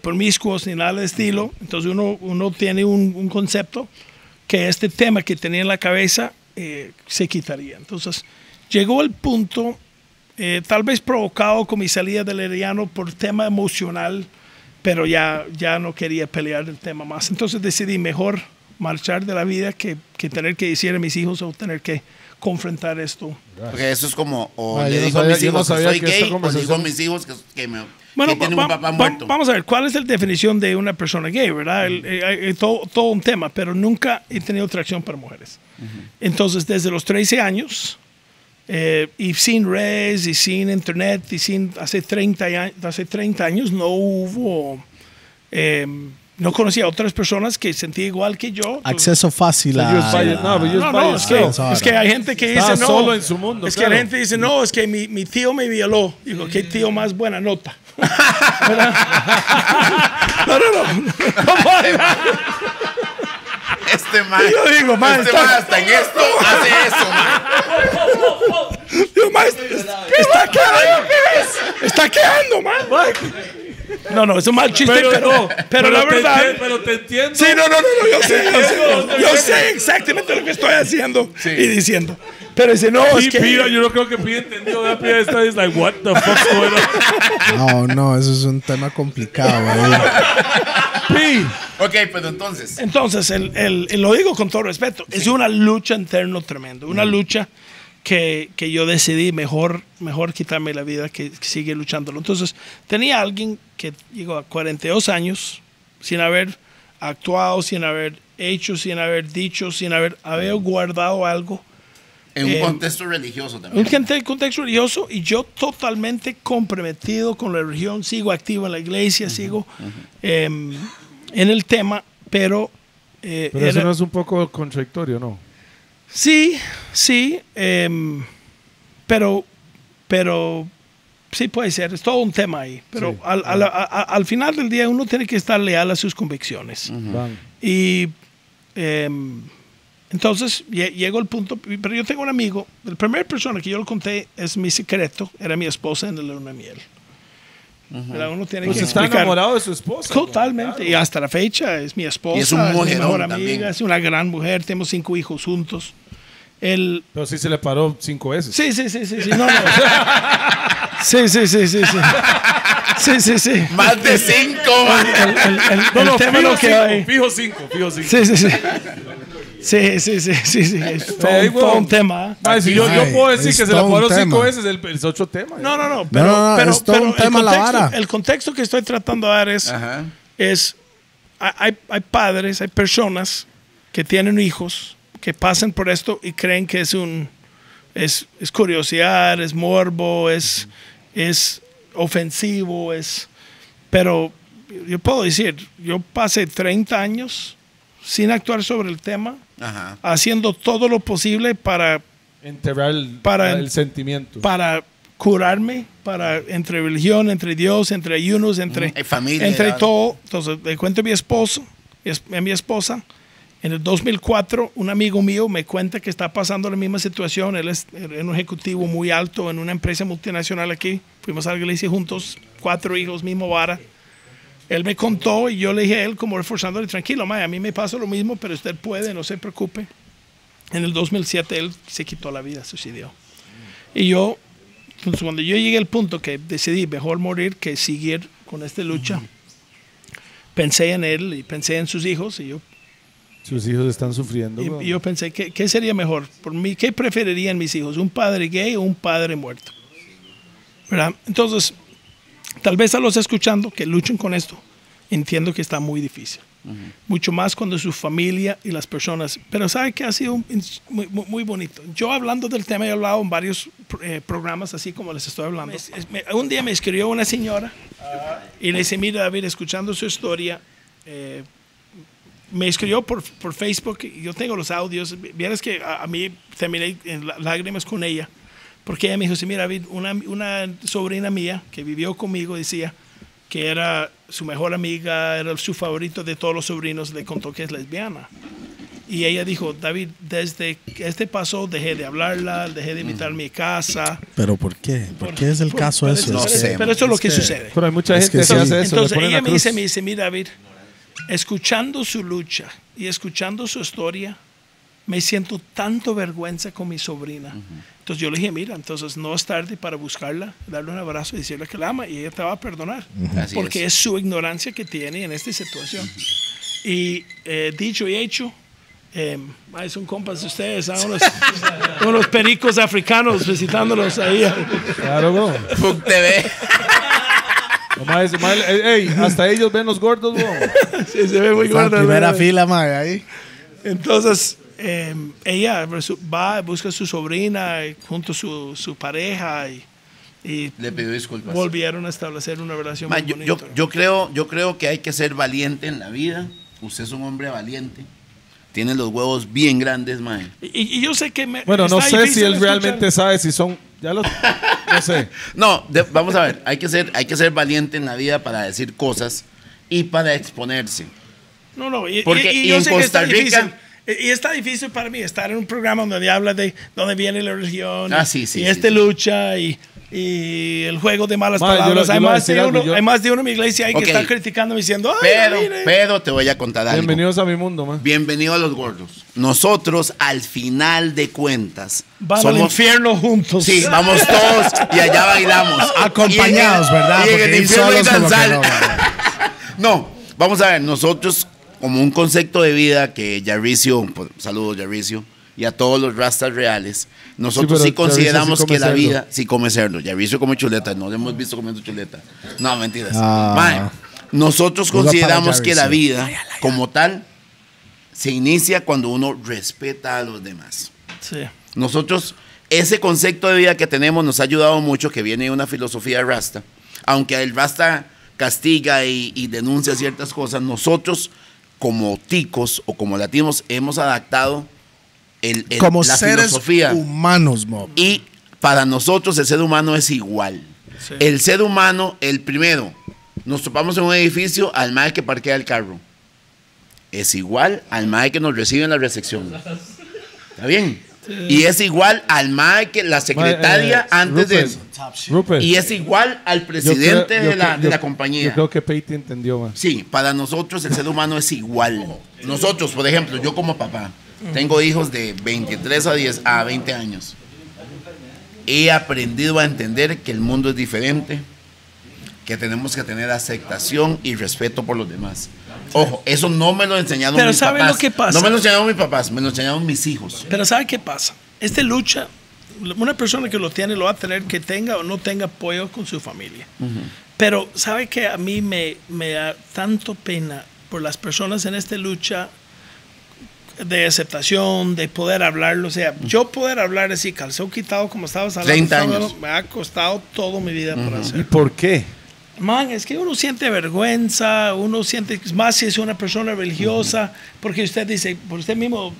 promiscuos ni nada del estilo. Entonces uno tiene un concepto que este tema que tenía en la cabeza se quitaría. Entonces llegó el punto... tal vez provocado con mi salida del Herediano por tema emocional, pero ya no quería pelear el tema más. Entonces decidí mejor marchar de la vida que tener que decir a mis hijos o tener que confrontar esto. Porque eso es como, le digo a mis hijos que soy gay, o le digo a mis hijos que tienen un papá muerto. Vamos a ver, ¿cuál es la definición de una persona gay, verdad? Todo un tema, pero nunca he tenido tracción para mujeres. Entonces, desde los 13 años... y sin redes, y sin internet, y sin hace 30 años no hubo, no conocía a otras personas que sentían igual que yo. Acceso fácil es que hay gente que dice no, solo en su mundo, es que la gente dice no, es que mi tío me violó. Digo, ¿qué tío más buena nota? no. Este man, yo digo, man, este man hasta en esto hace eso, man. Digo, man, está quedando, está quedando, man. No, es un mal chiste, pero la verdad. Pero te entiendo. Sí, no, yo sé exactamente lo que estoy haciendo y diciendo. Pero dice, no, es que... yo no creo que Pío entendió. Pío está es like, what the fuck. No, eso es un tema complicado, güey. Ok, pero entonces. Entonces, lo digo con todo respeto. Sí. Es una lucha interna tremenda. Una lucha que yo decidí mejor quitarme la vida que sigue luchándolo. Entonces, tenía alguien que llegó a 42 años sin haber actuado, sin haber hecho, sin haber dicho, sin haber guardado algo. En un contexto religioso también. Un contexto religioso, y yo totalmente comprometido con la religión. Sigo activo en la iglesia, en el tema, pero... pero eso no es un poco contradictorio, ¿no? Sí, pero Sí, puede ser, es todo un tema ahí, pero sí, al final del día uno tiene que estar leal a sus convicciones. Uh-huh. Y entonces llegó el punto, pero yo tengo un amigo, la primera persona que yo le conté es mi secreto, era mi esposa en el luna miel. Uh-huh. Uno tiene pues que está explicar. Enamorado de su esposa. Totalmente, claro. Y hasta la fecha es mi esposa, y es, es mi mejor amiga, también. Es una gran mujer, tenemos 5 hijos juntos. El... Pero sí se le paró 5 veces. Sí, sí, sí, sí, sí. No, no. Sí, sí, sí, sí, sí. Sí, sí, sí. Más de 5. El tema no queda ahí. Fijo 5. Sí, sí, sí. Sí, sí, sí, sí, sí. Es todo, todo un tema. Ay, si yo puedo decir que se le fueron 5 veces, es otro tema. No, no, no. Pero es todo un tema la vara. El contexto que estoy tratando de dar es, hay padres, hay personas que tienen hijos que pasan por esto y creen que es un es curiosidad, es morbo, es ofensivo, pero yo puedo decir, yo pasé 30 años sin actuar sobre el tema, ajá, haciendo todo lo posible para enterrar el sentimiento, para curarme, para entre religión, entre Dios, entre ayunos, entre familia, entre todo. Entonces le cuento a mi esposo, a mi esposa. En el 2004, un amigo mío me cuenta que está pasando la misma situación. Él es un ejecutivo muy alto en una empresa multinacional aquí. Fuimos a la iglesia juntos, 4 hijos, mismo vara. Él me contó y yo le dije a él, como reforzándole, tranquilo, mae, a mí me pasa lo mismo, pero usted puede, no se preocupe. En el 2007, él se quitó la vida, suicidió. Y yo, entonces, cuando yo llegué al punto que decidí mejor morir que seguir con esta lucha, pensé en él y pensé en sus hijos y yo... Sus hijos están sufriendo. Y yo pensé, ¿qué sería mejor? Por mí, ¿qué preferirían mis hijos? ¿Un padre gay o un padre muerto? ¿Verdad? Entonces, tal vez a los escuchando que luchen con esto, entiendo que está muy difícil. Uh-huh. Mucho más cuando su familia y las personas... Pero ¿sabe qué? Ha sido muy, muy bonito. Yo hablando del tema, he hablado en varios programas, así como les estoy hablando. Un día me escribió una señora y le dice, mira, David, escuchando su historia... me escribió por Facebook, yo tengo los audios, vieras que a mí terminé en lágrimas con ella, porque ella me dijo, sí, mira, una sobrina mía que vivió conmigo decía que era su mejor amiga, era su favorito de todos los sobrinos, le contó que es lesbiana. Y ella dijo, David, desde este paso dejé de hablarla, dejé de invitar a mi casa. ¿Pero por qué? ¿Por qué es el caso eso? No sé. Pero eso es lo que sucede. Pero hay mucha gente que hace eso. Entonces ella me dice, mira, David, escuchando su lucha y escuchando su historia, me siento tanto vergüenza con mi sobrina. Uh-huh. Entonces yo le dije, mira, entonces no es tarde para buscarla, darle un abrazo y decirle que la ama y ella te va a perdonar. Uh-huh. Porque es su ignorancia que tiene en esta situación. Uh-huh. Y dicho y hecho, son compas de ustedes, unos pericos africanos visitándolos ahí. Claro, bro. Fuck TV. Ey, hasta ellos ven los gordos, bro. Sí, se ve muy gordo. La primera fila, mae, ahí. Entonces, ella va, busca a su sobrina junto a su pareja y le pidió disculpas. Volvieron a establecer una relación muy bonita. Yo creo que hay que ser valiente en la vida. Usted es un hombre valiente. Tiene los huevos bien grandes, mae. Y yo sé que... Bueno, no sé si él realmente sabe si son... Ya lo sé. No, vamos a ver, hay que ser valiente en la vida para decir cosas y para exponerse. No, no, porque en Costa Rica... Y está difícil para mí estar en un programa donde habla de dónde viene la religión, lucha y el juego de malas palabras. Hay más de uno en mi iglesia que está criticando diciendo, pero te voy a contar algo. Bienvenidos a mi mundo, man. Bienvenido a los gordos. Nosotros, al final de cuentas, vamos al infierno juntos. Sí, vamos todos y allá bailamos. Acompañados, ¿verdad? Y en el infierno hay danzar. No, vamos a ver, nosotros... Como un concepto de vida que Yarricio, pues, saludos Yarricio, y a todos los rastas reales, nosotros sí consideramos que la vida, sí come cerdo, Yarricio come chuleta, no lo hemos visto comiendo chuleta, no, mentiras. Man, nosotros consideramos que la vida como tal se inicia cuando uno respeta a los demás. Sí. Nosotros, ese concepto de vida que tenemos nos ha ayudado mucho, que viene de una filosofía rasta, aunque el rasta castiga y denuncia ciertas cosas, nosotros como ticos o como latinos hemos adaptado como la seres filosofía humanos, Bob. Y para nosotros el ser humano es igual. Sí. El ser humano, el primero, nos topamos en un edificio al mae que parquea el carro. Es igual al mae que nos recibe en la recepción. ¿Está bien? Y es igual al mae que la secretaria antes Rupert. Y es igual al presidente de la compañía. Yo creo que Patey entendió, man. Sí, para nosotros el ser humano es igual. Nosotros, por ejemplo, yo como papá, tengo hijos de 23 a 20 años. He aprendido a entender que el mundo es diferente, que tenemos que tener aceptación y respeto por los demás. Ojo, eso no me lo enseñaron mis papás. Pero ¿sabe lo que pasa? No me lo enseñaron mis papás, me lo enseñaron mis hijos. Pero ¿sabe qué pasa? Esta lucha, una persona que lo tiene lo va a tener, que tenga o no tenga apoyo con su familia. Pero ¿sabe qué? A mí me da tanto pena por las personas en esta lucha de aceptación, de poder hablarlo. O sea, yo poder hablar así, calzón quitado, como estabas hablando, 30 años. Me ha costado toda mi vida para hacerlo. ¿Y por qué? Man, es que uno siente vergüenza, uno siente, más si es una persona religiosa, porque usted dice, por usted mismo,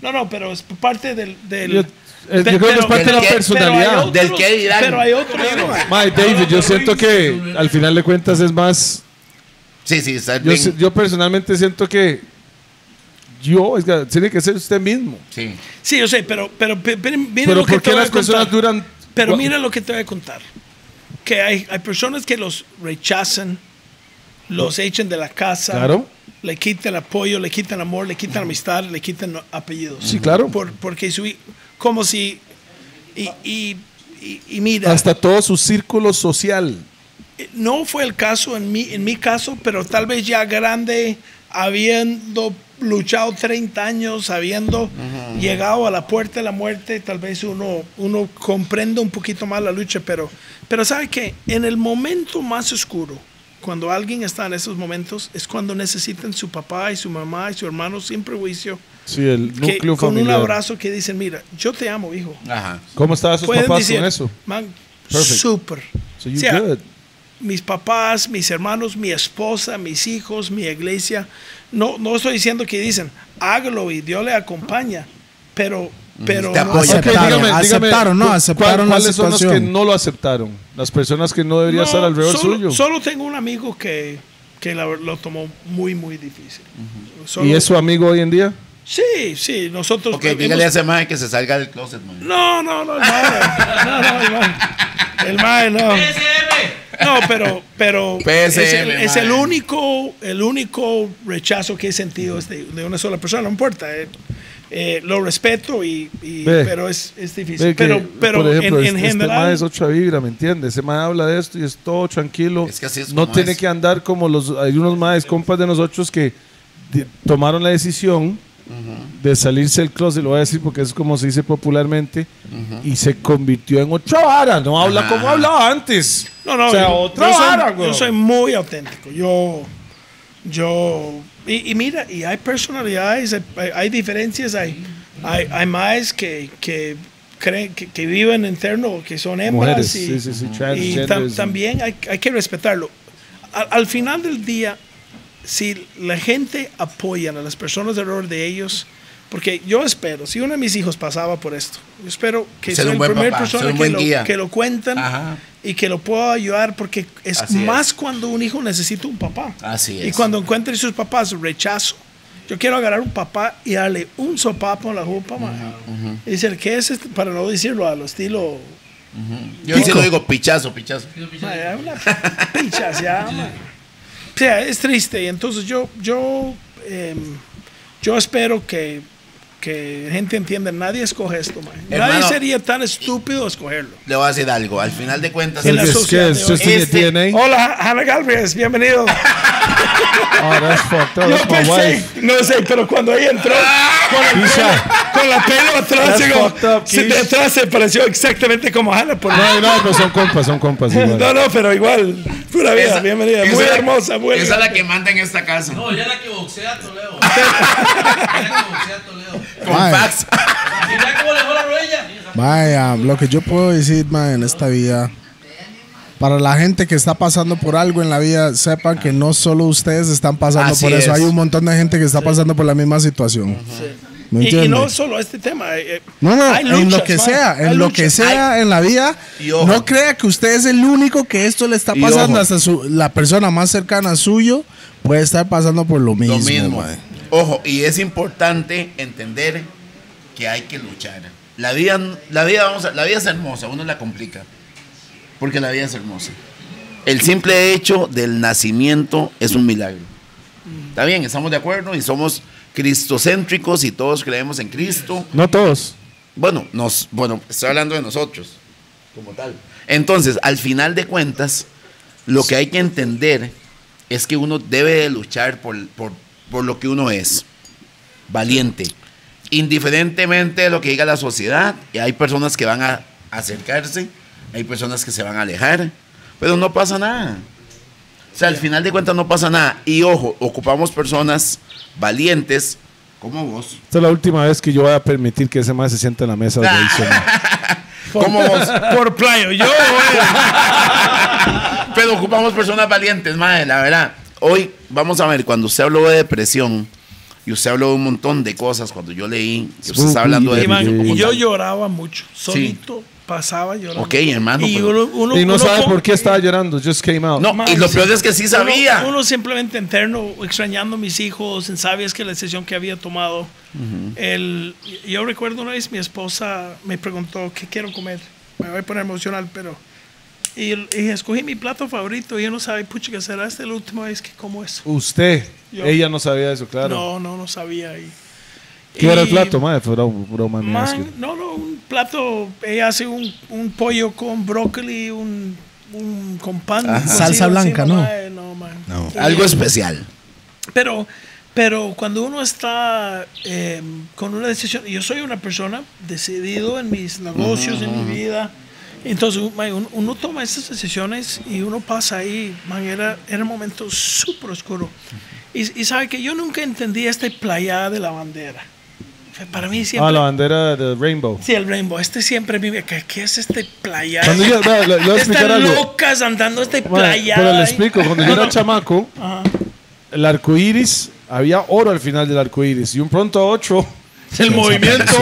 no, pero es parte del yo creo que es parte de la personalidad. Otros, del que dirán. Pero hay otro. David, yo siento que al final de cuentas es más. Sí, sí, está bien. Yo personalmente siento que tiene que ser usted mismo. Sí, sí, yo sé, pero ¿por qué las personas duran? Pero mira lo que te voy a contar. Que hay personas que los rechazan, los echen de la casa, claro, le quitan apoyo, le quitan amor, le quitan amistad, le quitan apellidos. Sí, claro. Porque como si... Y mira... Hasta todo su círculo social. No fue el caso en mi caso, pero tal vez ya grande, habiendo luchado 30 años, habiendo llegado a la puerta de la muerte, tal vez uno comprende un poquito más la lucha, pero ¿sabe qué? En el momento más oscuro, cuando alguien está en esos momentos, es cuando necesitan su papá y su mamá y su hermano sin prejuicio. Sí, el núcleo familiar. Con un abrazo que dicen, mira, yo te amo, hijo. Ajá. ¿Cómo estaban sus papás con eso? Man, súper. So o sea, mis papás, mis hermanos, mi esposa, mis hijos, mi iglesia. No estoy diciendo que dicen, hágalo y Dios le acompaña, pero no aceptaron. ¿Cuáles son los que no lo aceptaron? Las personas que no deberían estar alrededor suyo. Solo tengo un amigo que lo tomó muy, muy difícil. ¿Y es su amigo hoy en día? Sí, sí, nosotros... Ok, dígale a ese mae que se salga del closet, mae. No, el mae. El mae no. No, pero es el único rechazo que he sentido es de una sola persona, no importa. Lo respeto, pero es difícil. Pero por ejemplo, en general... Este mae es otra vibra, ¿me entiendes? Ese mae habla de esto y es todo tranquilo. Es que así es, no tiene que andar como hay unos maes, compas de nosotros que tomaron la decisión de salirse del closet, lo voy a decir porque es como se dice popularmente, y se convirtió en otra vara, no habla como hablaba antes. No, o sea, yo soy muy auténtico, y mira, y hay personalidades, hay diferencias, hay más que creen que viven en interno, que son hembras, y también hay que respetarlo. Al final del día, si la gente apoya a las personas de error de ellos, porque yo espero, si uno de mis hijos pasaba por esto, yo espero que sea la primera persona que lo cuentan y que lo pueda ayudar, porque es más cuando un hijo necesita un papá. Así es. Y cuando encuentre a sus papás rechazo, yo quiero agarrar un papá y darle un sopapo en la jupa, y decir, ¿qué es este? Para no decirlo a lo estilo... Yo sí lo digo, pichazo. Pichazo, ya. O sea, es triste. Entonces yo espero que gente entienda. Nadie escoge esto, man. Hermano, nadie sería tan estúpido escogerlo. Le voy a decir algo. Al final de cuentas, en la sociedad de hoy. Hola, Hannah Galvez, bienvenido. Yo pensé, no sé, pero cuando ella entró con la pelo atrás, de atrás se pareció exactamente como Hannah. No, pero son compas. Igual. No, pero igual. Pura vida, bienvenida. Muy hermosa, buena. Esa es la que manda en esta casa. No, ya la que boxea Toledo. Con fax. Mira cómo le dejó la rodilla. Vaya, lo que yo puedo decir, man, en esta vida. Para la gente que está pasando por algo en la vida, sepan que no solo ustedes están pasando por eso. Hay un montón de gente que está pasando por la misma situación. Y no solo este tema. No, luchas, en lo que sea, en lo que sea, en la vida. No crea que usted es el único que esto le está pasando. Hasta la persona más cercana a suyo puede estar pasando por lo mismo. Ojo, y es importante entender que hay que luchar. La vida es hermosa, uno la complica. Porque la vida es hermosa. El simple hecho del nacimiento es un milagro. Está bien, estamos de acuerdo y somos cristocéntricos y todos creemos en Cristo. No todos. Bueno, estoy hablando de nosotros como tal. Entonces, al final de cuentas, lo que hay que entender es que uno debe luchar por lo que uno es, valiente. Indiferentemente de lo que diga la sociedad, y hay personas que van a acercarse, hay personas que se van a alejar, pero no pasa nada. O sea, al final de cuentas no pasa nada. Y ojo, ocupamos personas valientes como vos. Esta es la última vez que yo voy a permitir que ese man se siente en la mesa. Como vos. Por playo, yo. Pero ocupamos personas valientes, madre, la verdad. Hoy, vamos a ver, cuando usted habló de depresión y usted habló de un montón de cosas, cuando yo leí que usted está hablando de depresión. Y yo lloraba mucho, solito. Sí. Pasaba llorando. Ok, hermano. Y, uno sabe por qué estaba llorando. Just came out. No, man, y lo peor es que sí sabía. Uno simplemente interno, extrañando a mis hijos, en sabias que la decisión que había tomado. Yo recuerdo una vez mi esposa me preguntó qué quiero comer. Me voy a poner emocional, pero. Y escogí mi plato favorito y yo no sabía, pucha, que será esta la última vez que como eso. Usted, ella no sabía eso, claro. No sabía. ¿Qué era el plato, madre? Un plato, ella hace un pollo con brócoli, con pan. Ajá. Salsa blanca, ¿no? Madre, no. Algo especial. Pero cuando uno está con una decisión, yo soy una persona decidido en mis negocios, en mi vida, entonces uno toma estas decisiones y uno pasa ahí, era un momento súper oscuro. Y sabe que yo nunca entendí esta playada de la bandera. Para mí siempre. La bandera del Rainbow. Sí, el Rainbow. Siempre vive. ¿Qué es este playado? Están locas andando este playado. Pero le explico. Cuando yo era chamaco, el arco iris, había oro al final del arco iris. Y un pronto a otro. El movimiento.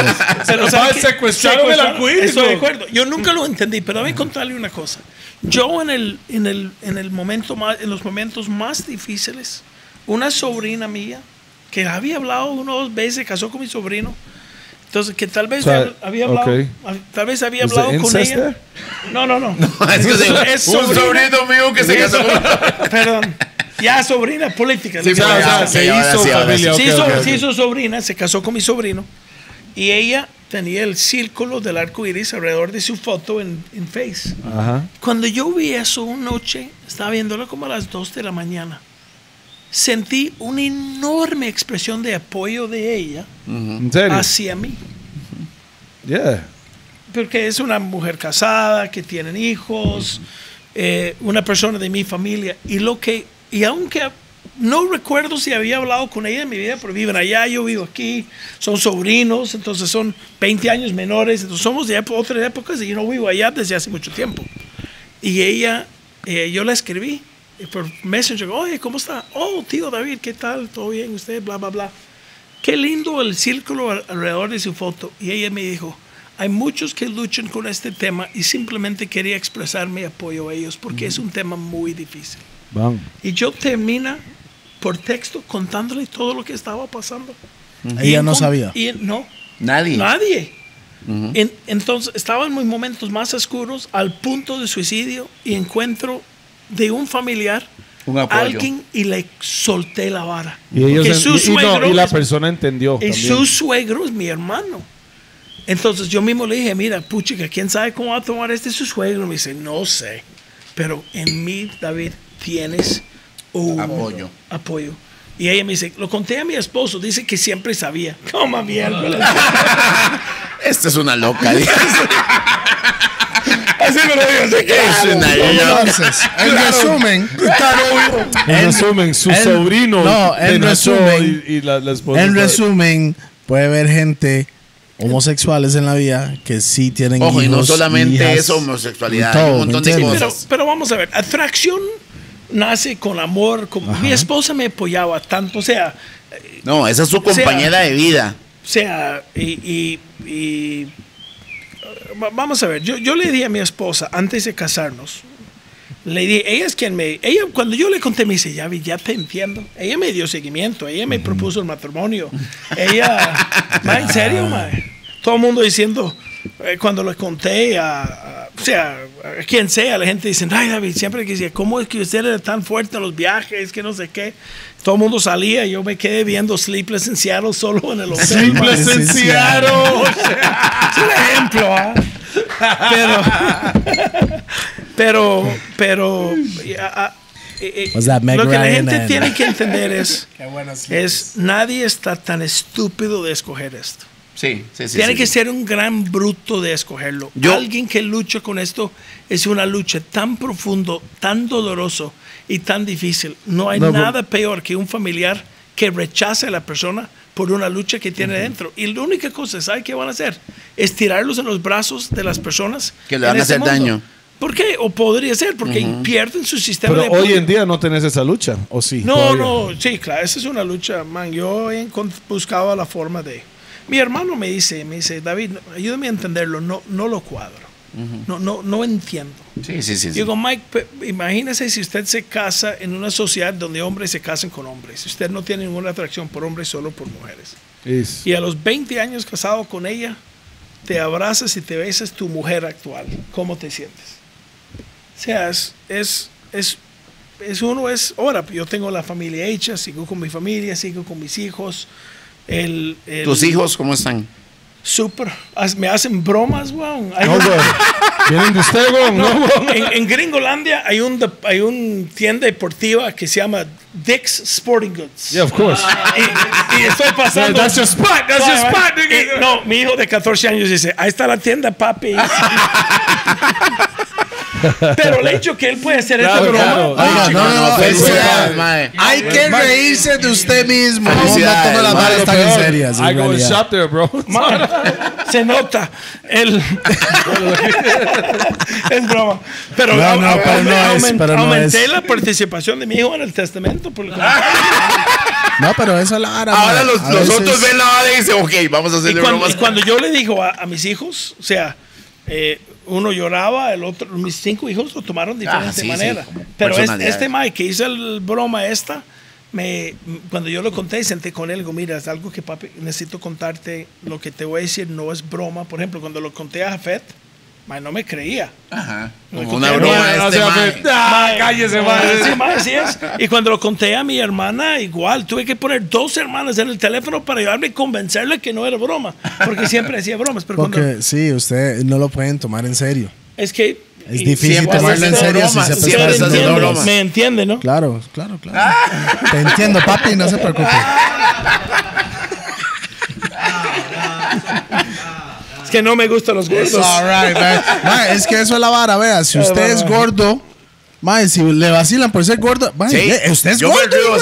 Secuestraron el arco iris. Eso de acuerdo. Yo nunca lo entendí. Pero déjame contarle una cosa. Yo en los momentos más difíciles, una sobrina mía, que había hablado una o dos veces, casó con mi sobrino. Entonces, que tal vez había hablado, tal vez había hablado con ella. No, es un sobrino mío que se casó con... Perdón. Ya sobrina política. Se hizo sobrina, se casó con mi sobrino. Y ella tenía el círculo del arco iris alrededor de su foto en Face. Ajá. Cuando yo vi eso una noche, estaba viéndolo como a las 2 de la mañana. Sentí una enorme expresión de apoyo de ella hacia mí. Porque es una mujer casada, que tienen hijos, una persona de mi familia. Y aunque no recuerdo si había hablado con ella en mi vida, pero viven allá, yo vivo aquí, son sobrinos, entonces son 20 años menores, entonces somos de otras épocas y yo no vivo allá desde hace mucho tiempo. Y ella, yo la escribí. Y por Messenger, oye, ¿cómo está? Oh, tío David, ¿qué tal? ¿Todo bien? ¿Usted? Bla, bla, bla. Qué lindo el círculo alrededor de su foto. Y ella me dijo, hay muchos que luchan con este tema y simplemente quería expresar mi apoyo a ellos porque es un tema muy difícil. Bam. Y yo termino por texto contándole todo lo que estaba pasando. Ella no sabía. No. Nadie. Entonces, estaba en mis momentos más oscuros, al punto de suicidio, y encuentro de un familiar, alguien, y le solté la vara. Y la persona entendió. Y su suegro es mi hermano. Entonces yo mismo le dije, mira, puchica, ¿quién sabe cómo va a tomar su suegro? Me dice, no sé. Pero en mí, David, tienes un apoyo. Y ella me dice, lo conté a mi esposo, dice que siempre sabía. ¡Coma mierda! Esta es una loca. Así me lo digo, en resumen, su sobrino. En resumen, puede haber gente homosexuales en la vida que sí tienen hijos. Ojo, y no solamente es homosexualidad, un montón de cosas. Pero vamos a ver, atracción nace con amor. Mi esposa me apoyaba tanto, o sea. No, esa es su compañera de vida. O sea, y vamos a ver, yo le dije a mi esposa antes de casarnos, le dije, ella es quien me, ella cuando yo le conté me dice, ya vi, ya te entiendo. Ella me dio seguimiento, ella me propuso el matrimonio. Ella, ma, en serio, ma. Todo el mundo diciendo, cuando le conté a quien sea, la gente dice, ay, David, siempre que decía, ¿cómo es que usted era tan fuerte en los viajes? Que no sé qué. Todo el mundo salía, yo me quedé viendo Sleepless in Seattle solo en el hotel. Sleepless in Seattle. O sea, es un ejemplo, pero lo que la gente tiene que entender es, nadie está tan estúpido de escoger esto. Sí, sí, sí. Tiene que ser un gran bruto de escogerlo. Alguien que lucha con esto es una lucha tan profundo, tan doloroso y tan difícil. No hay nada peor que un familiar que rechace a la persona por una lucha que tiene dentro. Y la única cosa, ¿sabe qué van a hacer? Es tirarlos en los brazos de las personas que le van a hacer daño. ¿Por qué? O podría ser, porque pierden su sistema de apoyo. Pero hoy en día no tenés esa lucha, ¿o sí? No, no, sí, claro, esa es una lucha, man. Yo he buscado la forma de... Mi hermano me dice, David, ayúdame a entenderlo, no lo cuadro. No entiendo. Sí, sí, sí. Digo, Mike, imagínese si usted se casa en una sociedad donde hombres se casan con hombres. Usted no tiene ninguna atracción por hombres, solo por mujeres. Yes. Y a los 20 años casado con ella, te abrazas y te besas tu mujer actual. ¿Cómo te sientes? O sea, ahora, yo tengo la familia hecha, sigo con mi familia, sigo con mis hijos. ¿Tus hijos cómo están? Súper, me hacen bromas, weón. Vienen de usted, weón. En Gringolandia hay un tienda deportiva que se llama Dick's Sporting Goods. Yeah, of course. Y estoy pasando. That's your spot, that's your spot. No, mi hijo de 14 años dice, ahí está la tienda, papi. Pero el hecho que él puede hacer esta broma. Hay que reírse de usted mismo. I go and shop there, bro. Se nota. Es broma. Pero aumenté la participación de mi hijo en el testamento. No, pero eso es la vara. Ahora los otros ven la vara y dicen, ok, vamos a hacerle bromas. Y cuando yo le digo a mis hijos, o sea, uno lloraba, el otro, mis 5 hijos lo tomaron de diferente manera. Sí, pero este Mike que hizo el broma cuando yo lo conté, senté con él y digo, mira, es algo que papi, necesito contarte, lo que te voy a decir no es broma. Por ejemplo, cuando lo conté a Jafet, Mae no me creía. Ajá. Una broma. Cállese, Mae. Así es. Y cuando lo conté a mi hermana, igual, tuve que poner 2 hermanas en el teléfono para ayudarme y convencerle que no era broma. Porque siempre hacía bromas. Pero sí, ustedes no lo pueden tomar en serio. Es que... es difícil tomarlo en serio si se pasa haciendo bromas. Me entiende, ¿no? Claro, claro, claro. Te entiendo, papi, no se preocupe. Que no me gustan los gordos. Right, ma, es que eso es la vara, vea. Si usted es gordo, ma, si le vacilan por ser gordo, ma, sí, usted es gordo.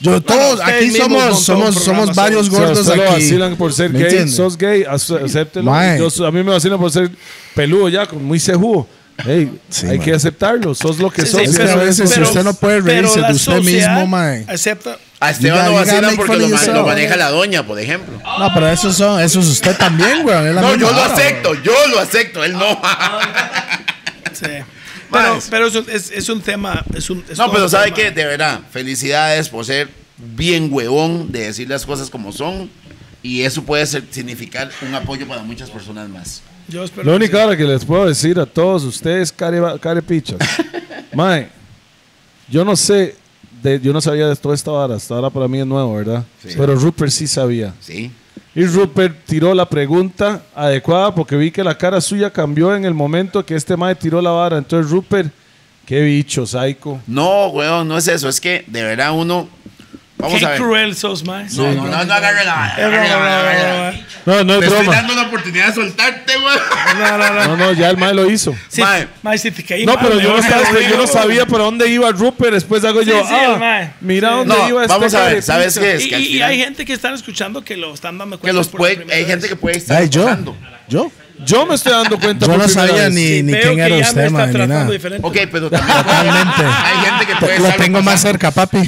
Yo todos aquí somos varios gordos. Si lo vacilan por ser gay, sos gay, acéptelo. A mí me vacilan por ser peludo ya, muy cejudo. Hey, sí, hay que aceptarlo, sos lo que sos. Sí, pero, a veces si usted no puede reírse de usted mismo, mae. Acepta. A Esteban no vacilan porque lo maneja la doña, por ejemplo. No, pero eso es usted también, güey. No, yo lo acepto, él no. Sí. Pero eso es un tema. No, pero ¿sabe qué? De verdad, felicidades por ser bien huevón de decir las cosas como son. Y eso puede significar un apoyo para muchas personas más. Lo único que les puedo decir a todos ustedes, carepichas, mae, yo no sé, yo no sabía de toda esta vara, hasta ahora para mí es nuevo, ¿verdad? Sí. Pero Roper sí sabía. Sí. Y Roper tiró la pregunta adecuada porque vi que la cara suya cambió en el momento que este mae tiró la vara. Entonces, Roper, qué bicho, psycho. No, weón, no es eso, es que de verdad uno... Vamos a ver. Qué cruel sos, mae. No agarre la... No, es broma. Te estoy dando la oportunidad de soltarte, güey. No, ya el mae lo hizo. Sí, mae, si te caí. No, pero yo no sabía para dónde iba Roper. Después hago yo, mira dónde iba este. Vamos a ver, ¿sabes qué es? Y hay gente que están escuchando que lo están dando cuenta. Hay gente que puede estar escuchando. ¿Yo? Yo me estoy dando cuenta. Yo no sabía ni quién era usted, man, ni nada. Ok, pero totalmente. Hay gente que puede saber. Lo tengo más cerca, papi.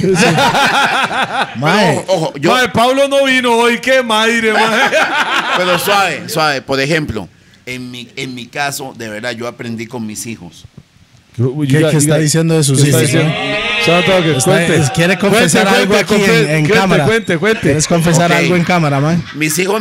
Ojo, yo... Pablo no vino hoy, qué madre, mae. Pero suave, suave. Por ejemplo, en mi caso, de verdad, yo aprendí con mis hijos. ¿Qué está diciendo de sus hijos? ¿Quiere confesar algo aquí en cámara? Cuente. ¿Quieres confesar algo en cámara, man? Mis hijos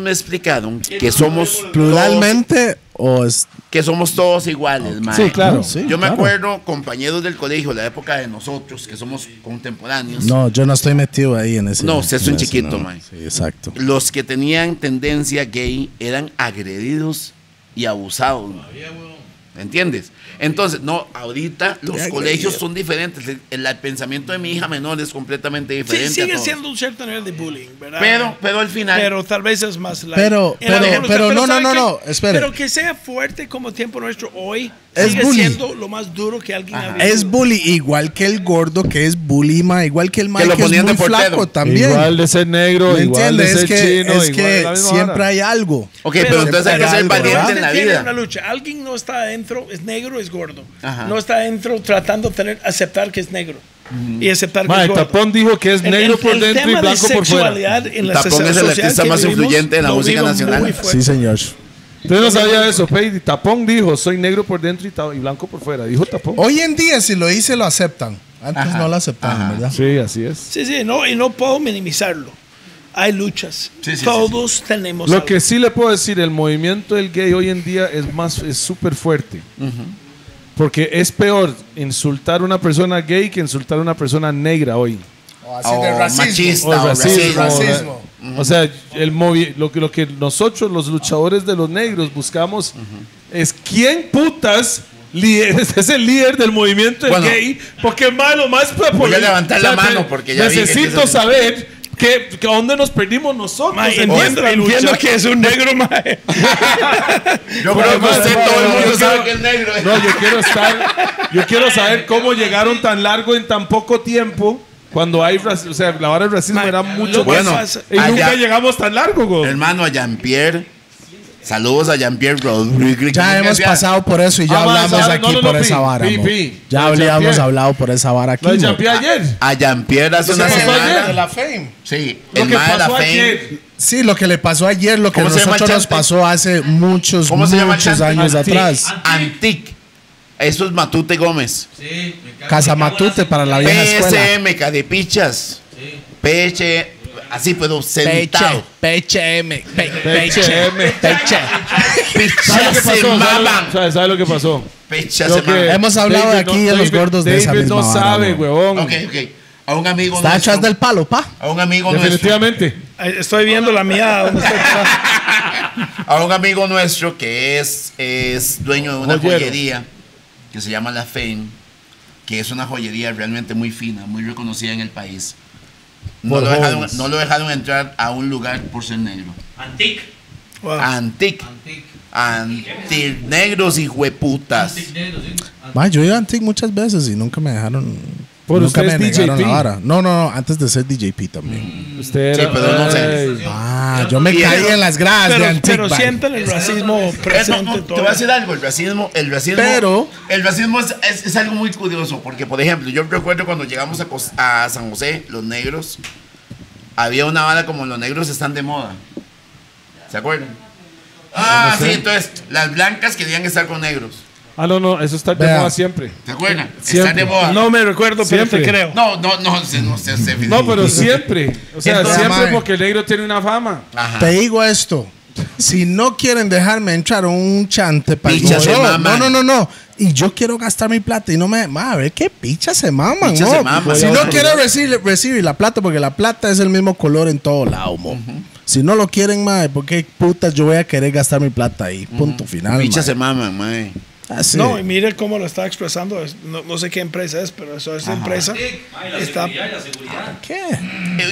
me explicaron que somos... ¿Pluralmente o...? Que somos todos iguales, man. Sí, claro. Yo me acuerdo, compañeros del colegio, la época de nosotros, que somos contemporáneos. No, yo no estoy metido ahí en ese... No, usted es un chiquito, man. Sí, exacto. Los que tenían tendencia gay eran agredidos y abusados. ¿Entiendes? Entonces, no, ahorita los colegios son diferentes. El pensamiento de mi hija menor es completamente diferente. Sí, sigue siendo un cierto nivel de bullying, ¿verdad? Pero al final. Pero tal vez es más light. Pero no, espera. Pero que sea fuerte como tiempo nuestro hoy. Sigue siendo lo más duro que alguien ha visto. Es bully, igual que el gordo que es bully, ma, igual que el man que es muy flaco también. Igual de ser negro, igual de ser chino. Es que siempre hay algo. Ok, pero entonces hay que ser valiente en la vida. Alguien no está adentro, es negro, es gordo. Ajá. No está adentro tratando de aceptar que es negro. Y aceptar que es gordo. Tapón dijo que es negro por dentro y blanco por fuera. Tapón es el artista más influyente en la música nacional. Sí, señor. Usted no sabía eso, Patey. Tapón dijo, soy negro por dentro y blanco por fuera. Dijo Tapón. Hoy en día, si lo hice, lo aceptan. Antes no lo aceptaban, ¿verdad? Sí, así es. Sí, no, y no puedo minimizarlo. Hay luchas. Todos tenemos algo. Lo que sí le puedo decir, el movimiento del gay hoy en día es súper fuerte. Porque es peor insultar a una persona gay que insultar a una persona negra hoy. O así de racismo. Machista, o racismo. O sea, lo que nosotros, los luchadores de los negros, buscamos es quién putas es el líder del movimiento del gay. Porque malo, más para poder. Voy a levantar la mano porque ya necesito saber. ¿A dónde nos perdimos nosotros? Ma, entiendo que es un negro, mae. Yo creo que usted todo el mundo sabe que es negro. No, yo quiero saber cómo llegaron tan largo en tan poco tiempo. Cuando hay racismo, o sea, la hora del racismo era mucho más. Y nunca llegamos tan largo, güey. Hermano, a Jean-Pierre. Saludos a Jean-Pierre Rodríguez. Ya hemos pasado por eso y ya hablamos aquí por esa vara. Ya habíamos hablado por esa vara aquí. A Jean-Pierre hace una semana. De la Fame. Sí, el más de la Fame. Sí, lo que le pasó ayer, lo que a nosotros nos pasó hace muchos años atrás. Antic. Eso es Matute Gómez. Sí. Casa Matute para la vieja escuela. PSM, Cadepichas. Sí. PH. Así, pero sentado. Peche. Pecha se maman. ¿Sabes lo que pasó? Pecha se maman. Hemos hablado de aquí de los gordos de esa misma. David no sabe, huevón. Ok. A un amigo nuestro. Está atrás del palo, pa. A un amigo nuestro. Definitivamente. Estoy viendo la mía. A un amigo nuestro que es dueño de una joyería que se llama La Fame, que es una joyería realmente muy fina, muy reconocida en el país. No lo dejaron entrar a un lugar por ser negro. Antic negros y hueputas. Yo he ido a Antic muchas veces y nunca me dejaron. Nunca me negaron ahora. No, antes de ser DjP también. Usted era, sí, pero no sé. Yo me caí en las gradas de Antic. Pero sienten el racismo presente. Te voy a decir algo, el racismo es algo muy curioso. Porque, por ejemplo, yo recuerdo cuando llegamos a San José, los negros, había una bala como los negros están de moda. ¿Se acuerdan? Sí, entonces las blancas querían estar con negros. No, eso está de moda siempre. ¿Te acuerdas? Está de moda. No me recuerdo, pero te creo. No, pero siempre. O sea, entonces, siempre porque el negro tiene una fama. Ajá. Te digo esto. Si no quieren dejarme entrar un chante para no. Y yo quiero gastar mi plata y no me... A ver, qué picha se maman, picha se maman. Si no quieren recibir la plata, porque la plata es el mismo color en todo lado, mo. Si no lo quieren, mae, porque putas yo voy a querer gastar mi plata ahí. Punto final. Picha se maman, mae. Así. No, y mire cómo lo está expresando. No sé qué empresa es, pero esa empresa está... La seguridad. ¿Qué?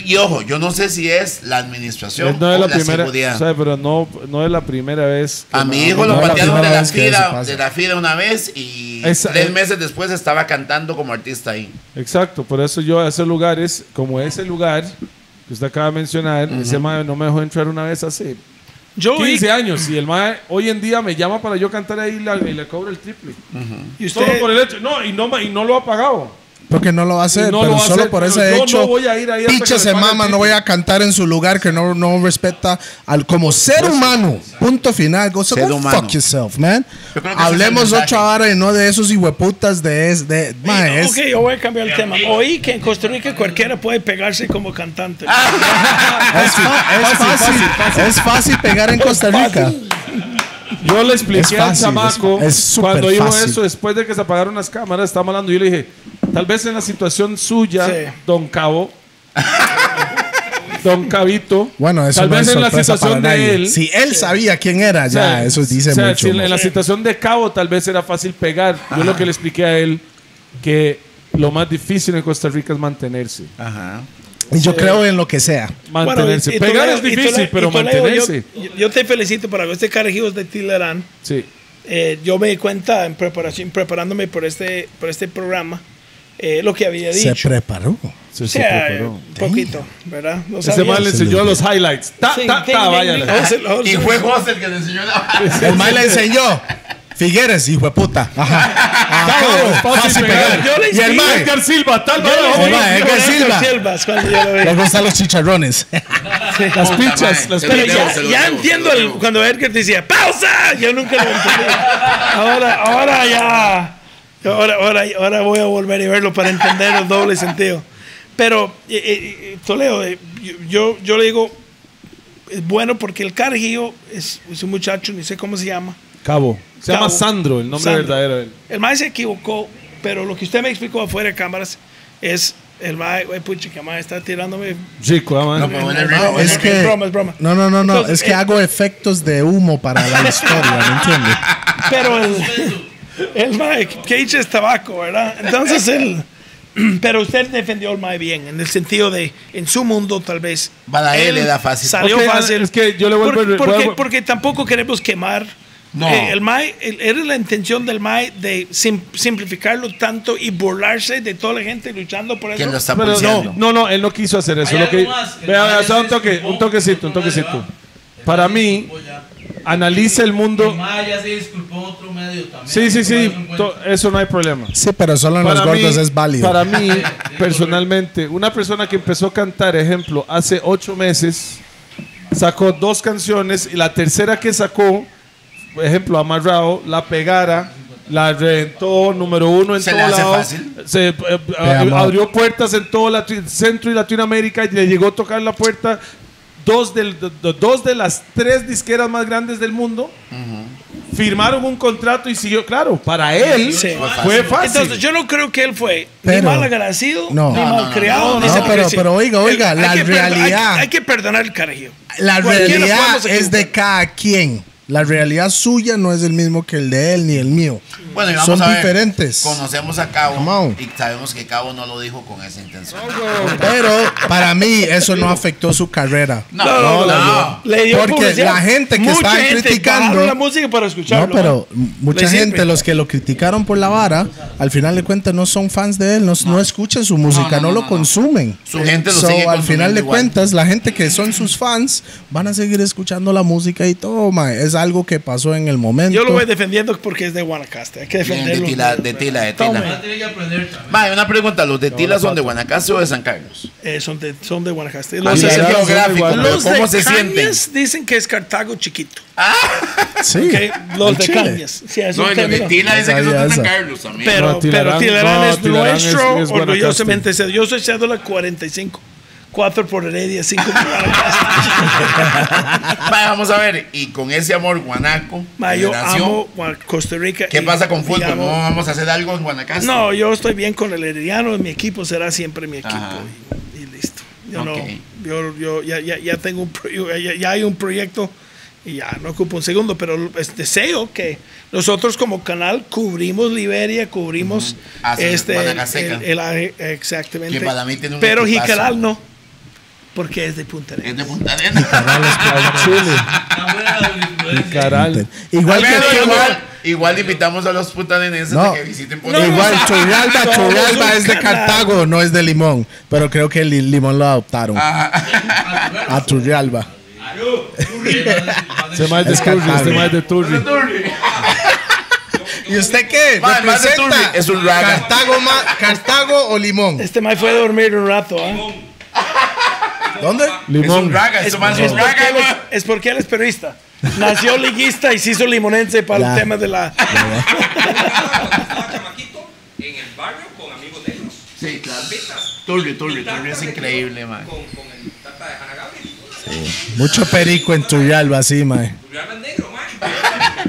Y ojo, yo no sé si es la administración no o la primera, seguridad. O sea, pero no es la primera vez. A mi hijo lo patearon de la FIDA una vez y 3 meses después estaba cantando como artista ahí. Exacto, por eso yo a esos lugares, como ese lugar que usted acaba de mencionar, ese madre no me dejó entrar una vez hace Yo 15 años y el mae hoy en día me llama para yo cantar ahí y le cobro el triple. Y usted solo por el hecho, no lo ha pagado. Porque no lo va a hacer, no pero solo hacer, por ese hecho. No voy a ir ahí se mama, no voy a cantar en su lugar que no respeta al como ser humano. Punto final. Go fuck yourself, man. Hablemos otra hora y no de esos hijueputas de mae, ok, yo voy a cambiar el tema. Oí que en Costa Rica cualquiera puede pegarse como cantante. Es fácil pegar en Costa Rica. Yo le expliqué al chamaco cuando dijo eso, después de que se apagaron las cámaras, estábamos hablando y yo le dije, tal vez en la situación suya, sí. Don Cabo, Don Cabito, bueno, eso tal vez en la situación de él. Si él sabía quién era, ya, eso dice mucho. Si en la situación de Cabo tal vez era fácil pegar. Yo lo que le expliqué a él, que lo más difícil en Costa Rica es mantenerse. Ajá. Y yo creo en lo que sea. Mantenerse. Bueno, pegar es difícil, pero mantenerse. Yo te felicito por haber cargado de Tilerán. Sí. Yo me di cuenta en preparándome por este programa. Lo que había dicho. Se preparó. Se preparó. Un poquito, ¿verdad? Ese mal le enseñó los highlights. Y fue vos el que le enseñó la... El mal le enseñó. Figueres, hijo de puta. Fácil pegar. Y el mal. Edgar Silva, tal vez. Edgar Silva. Le gustan los chicharrones. Las pichas. Ya entiendo cuando Edgar decía, ¡pausa! Yo nunca lo entendí. Ahora ya... Ahora voy a volver a verlo para entender el doble sentido. Pero, Toledo, yo le digo, es bueno porque el carajillo es un muchacho, ni sé cómo se llama. Cabo. Se llama Sandro, el nombre verdadero de él. El mae se equivocó, pero lo que usted me explicó afuera de cámaras es... El mae, pucha, que mae está tirándome. Chico, no, es broma. No. Entonces, es que hago efectos de humo para la historia, ¿me entiendes? Pero el mae, que es tabaco, ¿verdad? Entonces pero usted defendió al mae bien, en el sentido de, en su mundo tal vez. Para él le da fácil. Salió fácil. Es que yo le voy porque tampoco queremos quemar. No. El mae, era la intención del mae de simplificarlo tanto y burlarse de toda la gente luchando por eso. Lo pero no, él no quiso hacer eso. Vea, un toquecito. Para mí... Analiza el mundo. Ya se disculpó en otro medio también. Sí. Eso no hay problema. Sí, pero solo en Los Gordos es válido. Para mí, personalmente, una persona que empezó a cantar, ejemplo, hace 8 meses, sacó 2 canciones y la tercera que sacó, ejemplo, Amarrado, La Pegara, la reventó, número 1 en todo lado. Se abrió puertas en todo Centro y Latinoamérica y le llegó a tocar la puerta. Dos de las 3 disqueras más grandes del mundo firmaron un contrato y siguió. Claro, para él fue fácil. Entonces, yo no creo que él fue ni mal agradecido, ni mal creado. No, pero oiga, la realidad. Hay que perdonar el carajillo. La realidad es de cada quien. La realidad suya no es el mismo que el de él ni el mío. Bueno, y vamos son a ver, diferentes. Conocemos a Cabo y sabemos que Cabo no lo dijo con esa intención. No. Pero para mí eso no afectó su carrera. No. Le dio porque la gente que estaba criticando la música para escucharlo. No, pero mucha gente, los que lo criticaron por la vara, al final de cuentas no son fans de él, no escuchan su música, no lo consumen. Su gente lo sigue al final de cuentas, la gente que son sus fans van a seguir escuchando la música y todo, es algo que pasó en el momento. Yo lo voy defendiendo porque es de Guanacaste. Hay que defenderlo. De Tila. Mae, una pregunta. ¿Los de Tila son de Guanacaste o de San Carlos? Son de Guanacaste. Los de ¿cómo se sienten? Dicen que es Cartago chiquito. Ah, sí. Okay. Los de Cañas. Sí, no, los de Tila dicen que son de San Carlos. Amigo. Pero Tilarán es nuestro. Orgullosamente. Yo soy cédula 45. 4 por Heredia, 5 por Guanacaste. Vamos a ver, y con ese amor guanaco, yo amo Costa Rica. ¿Qué pasa con fútbol? Amo, ¿no vamos a hacer algo en Guanacaste? No, yo estoy bien con el herediano, mi equipo será siempre mi equipo. Y listo. Yo tengo ya hay un proyecto y ya no ocupo un segundo, pero deseo que nosotros como canal cubrimos Liberia, cubrimos exactamente. Que para mí tiene un pero equipazo. Jicaral no. Porque es de Punta Arenas. Es de Punta Arenas. Jicaral. Igual invitamos a los puntarenenses a que visiten Punta Arenas. Igual, Churrialba es de Cartago, no es de Limón. Pero creo que el Limón lo adoptaron. A Churrialba. Se más de Turri, este más de Turri. ¿Y usted qué? Man, ¿representa? Man es un raga. Cartago, Cartago o Limón. Este mae fue a dormir un rato, ¿eh? ¿Dónde? Limón. Es un raga, es un raga. Es porque él es perrista. Nació liguista y se hizo limonense para el tema de la... chamaquito en el barrio con amigos de ellos. Sí, claro. Turri es increíble, mae. Con el tata de Hanagami. Mucho perico en Turrialba, así, mae. Turrialba es negro, mae.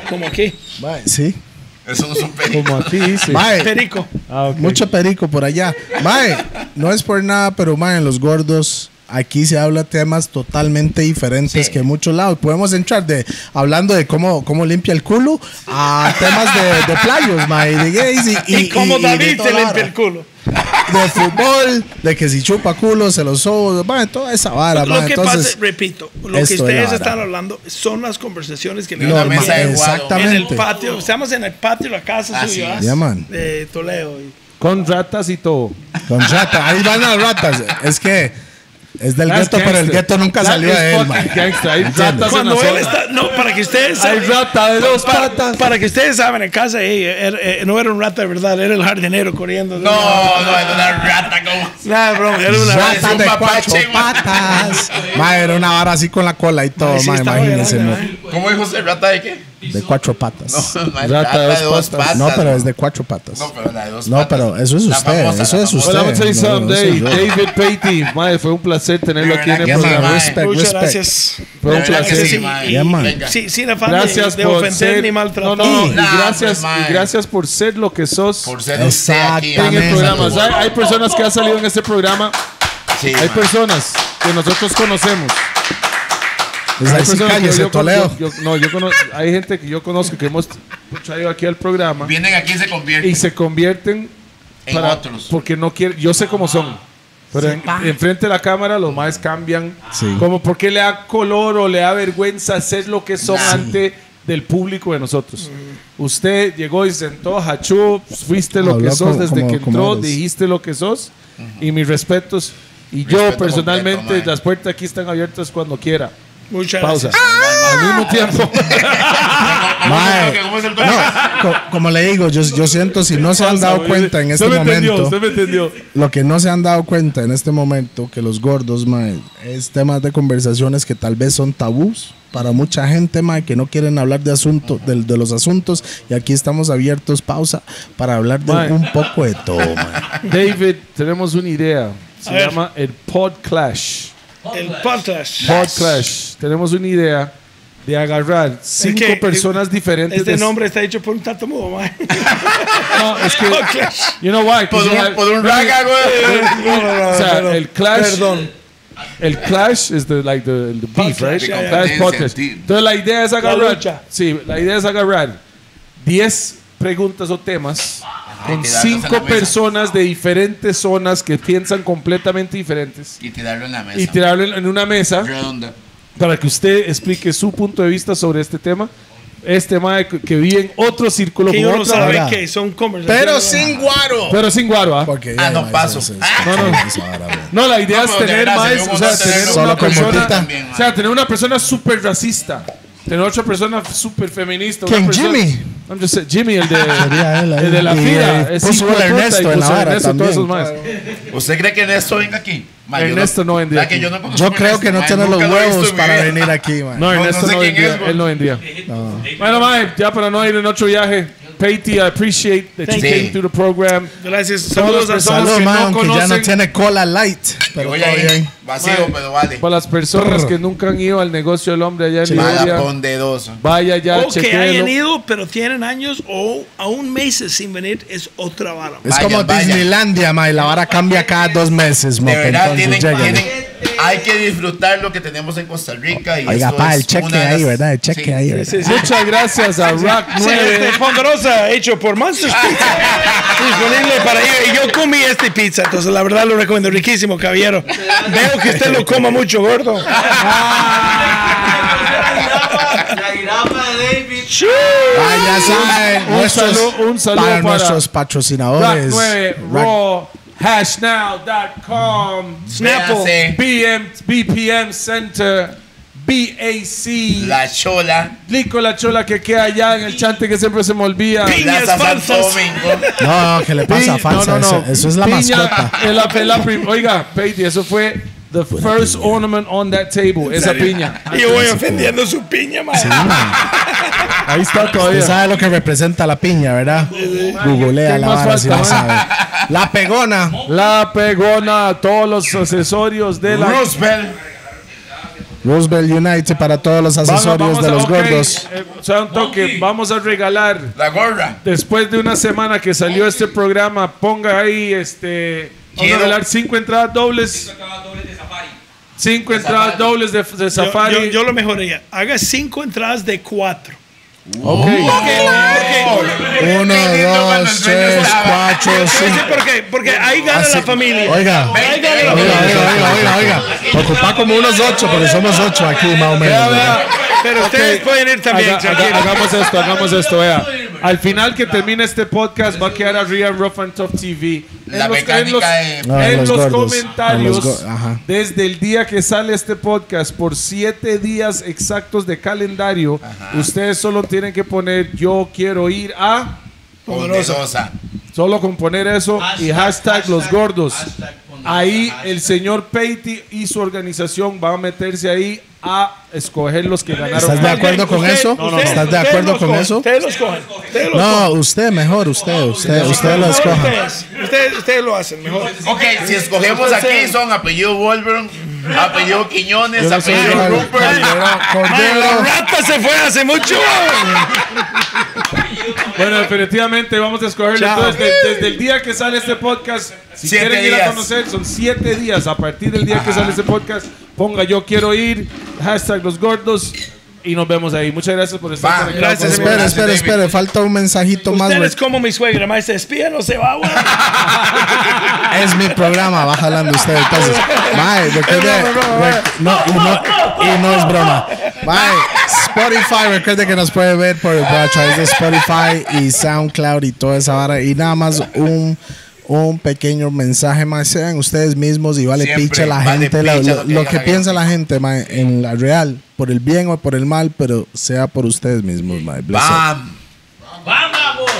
Como aquí. Mae, sí. Eso no es un perico. Como aquí dice. Mae, perico. Ah, okay. Mucho perico por allá. Mae, no es por nada, pero mae, en Los Gordos aquí se habla temas totalmente diferentes que en muchos lados. Podemos entrar de hablando de cómo limpia el culo a temas de playos, mae, de gays y cómo David se limpia el culo. De fútbol, de que si chupa culo, se los sobos, mae, toda esa vara, mae. Lo que pasa, repito, lo que ustedes están hablando son las conversaciones que vienen a la mesa. Exactamente. En el patio, estamos en el patio de la casa suya de Toledo. Con ratas y todo. Con ratas, ahí van las ratas. Es que... es del gueto, pero el gueto nunca salió de él, man. Hay ratas. Cuando él está, no, para que ustedes saben, hay rata de dos patas. Para que ustedes saben, en casa no era un rata de verdad, era el jardinero corriendo. No, no era una rata como. Nah, bro, era una rata de cuatro patas. Madre, era una vara así con la cola y todo, madre, imagínense. ¿Cómo dijo usted, rata de qué? De cuatro patas. No, rata de dos patas. No, pero es de cuatro patas. No, pero la de dos patas. No, pero eso es usted. Eso es usted. David Patey, madre, fue un placer tenerlo aquí en el programa. Muchas gracias. Fue un placer. Sí, gracias de ofender ni maltratar. Gracias por ser lo que sos. Por ser en el programa. Hay personas que han salido en este programa. Sí, hay personas que nosotros conocemos. Hay gente que yo conozco que hemos traído aquí al programa. Vienen aquí y se convierten. Y se convierten en otros. Porque no quieren. Yo sé cómo son. Pero enfrente de la cámara los más cambian. Sí. Como porque le da color o le da vergüenza hacer lo que son ante del público de nosotros. Usted llegó y sentó, hachú, fuiste lo que sos desde que entró, dijiste lo que sos. Y mis respetos. Y yo personalmente, las puertas aquí están abiertas cuando quiera. Muchas pausas. Al mismo tiempo. No, como le digo, yo siento, si no se han dado cuenta en este momento, lo que no se han dado cuenta en este momento, que Los Gordos, mae, es temas de conversaciones que tal vez son tabús para mucha gente, mae, que no quieren hablar de asuntos, de los asuntos, y aquí estamos abiertos, pausa, para hablar de un poco de todo, mae. David, tenemos una idea, se llama el Pod Clash. El Podcast. Podcast. Tenemos una idea de agarrar 5 personas diferentes. Este nombre está hecho por un tato mudo, man. No, es que... you know why? Por un raga, güey. O sea, el Clash... Perdón. El Clash es like the beef, clash, right? Yeah, clash, yeah. Podcast. Entonces la idea es agarrar... sí, la idea es agarrar 10 preguntas o temas con 5 personas de diferentes zonas que piensan completamente diferentes y tirarlo en la mesa, en una mesa redonda, para que usted explique su punto de vista sobre este tema. Este mae que vive en otro círculo, que no sabe que son conversaciones, pero sin guaro, porque no paso. No, la idea es tener más, o sea, tener una persona, o sea, tener una persona súper racista, tener otra persona súper feminista. ¿Quién? Jimmy. I'm just saying, Jimmy, el de la fila. Puso Ernesto en la vara también. ¿Usted cree que Ernesto venga aquí? Ernesto no vendría. Yo creo que no tiene los huevos para venir aquí. No, Ernesto no vendría. Él no vendría. Bueno, mae, ya para no ir en otro viaje, Patey, I appreciate that you came through the program. Gracias. Saludos a todos que no conocen. Ya no tiene cola light. Pero bien. Vacío, pero vale. Para las personas que nunca han ido al negocio del hombre allá en Heredia. Vaya ya, chequéelo. O que hayan ido, pero tienen años o aún meses sin venir, es otra vara. Es como Disneylandia, mae. La vara cambia cada 2 meses, mae. De verdad, hay que disfrutar lo que tenemos en Costa Rica. Y oiga, pa, el cheque ahí, ¿verdad? El cheque ahí, ¿verdad? Muchas gracias a Rack 9. Este Ponderosa, hecho por Monster Pizza. Disponible para ir. Yo comí este pizza, entonces la verdad lo recomiendo. Riquísimo, caballero. Veo que usted lo coma mucho, gordo. La jirafa de David. Un saludo para nuestros patrocinadores. Rack 9, Raw, HashNow.com, Snapu, BPM Center, B.A.C. La Chola. Nico La Chola, que queda allá en el chante que siempre se me olvida. Plaza Santo Domingo. No, ¿qué le pasa? Falsa. No. Eso es la mascota. Oiga, Patey, eso fue the first ornament on that table. Esa piña. Y yo voy ofendiendo su piña, man. Sí, man. Ahí está todavía. Usted sabe lo que representa la piña, ¿verdad? Googlea la vara si la sabe. La Pegona. La Pegona. Todos los accesorios de la... Roosevelt United para todos los accesorios de los gordos. Vamos a regalar la gorra. Después de una semana que salió este programa, ponga ahí vamos a regalar 5 entradas dobles. 5 entradas dobles de Safari. 5 entradas dobles de Safari. Yo lo mejoraría. Haga 5 entradas de 4. Okay. 1, 2, 3, 4, 5. Porque ahí gana la familia. Oiga. Ocupa como unos 8, porque somos 8 aquí más o menos. Pero ustedes pueden ir también. Hagamos esto, vea. Al final que termine este podcast va a quedar arriba en Ruff and Tuff TV. En los comentarios, desde el día que sale este podcast, por 7 días exactos de calendario, ustedes solo tienen que poner yo quiero ir a Ponderosa. Solo con poner eso y hashtag los gordos. Ahí el señor Patey y su organización van a meterse ahí a escoger los que ganaron. ¿Estás de acuerdo con eso? ¿Estás de acuerdo con eso? Ustedes los cogen. No, usted mejor, usted lo escoge. Ustedes lo hacen mejor. Ok, si escogemos aquí son apellido Wolverine, apellido Quiñones, apellido Roper. La rata se fue hace mucho. Bueno, definitivamente vamos a escogerle. Entonces, desde el día que sale este podcast, si quieren ir a conocer, son 7 días. A partir del día que sale este podcast, ponga yo quiero ir, hashtag los gordos, y nos vemos ahí. Muchas gracias por estar aquí. Gracias. Espere. Falta un mensajito más. Usted es como mi suegra, ma, se espía, no se va, güey. Es mi programa, va jalando usted. Entonces, no es broma. Spotify, recuerde que nos puede ver por a través de Spotify y SoundCloud y toda esa vara. Y nada más un pequeño mensaje más, sean ustedes mismos y vale picha la gente, lo que piensa la gente en la real, por el bien o por el mal, pero sea por ustedes mismos. ¡Bam! ¡Vamos!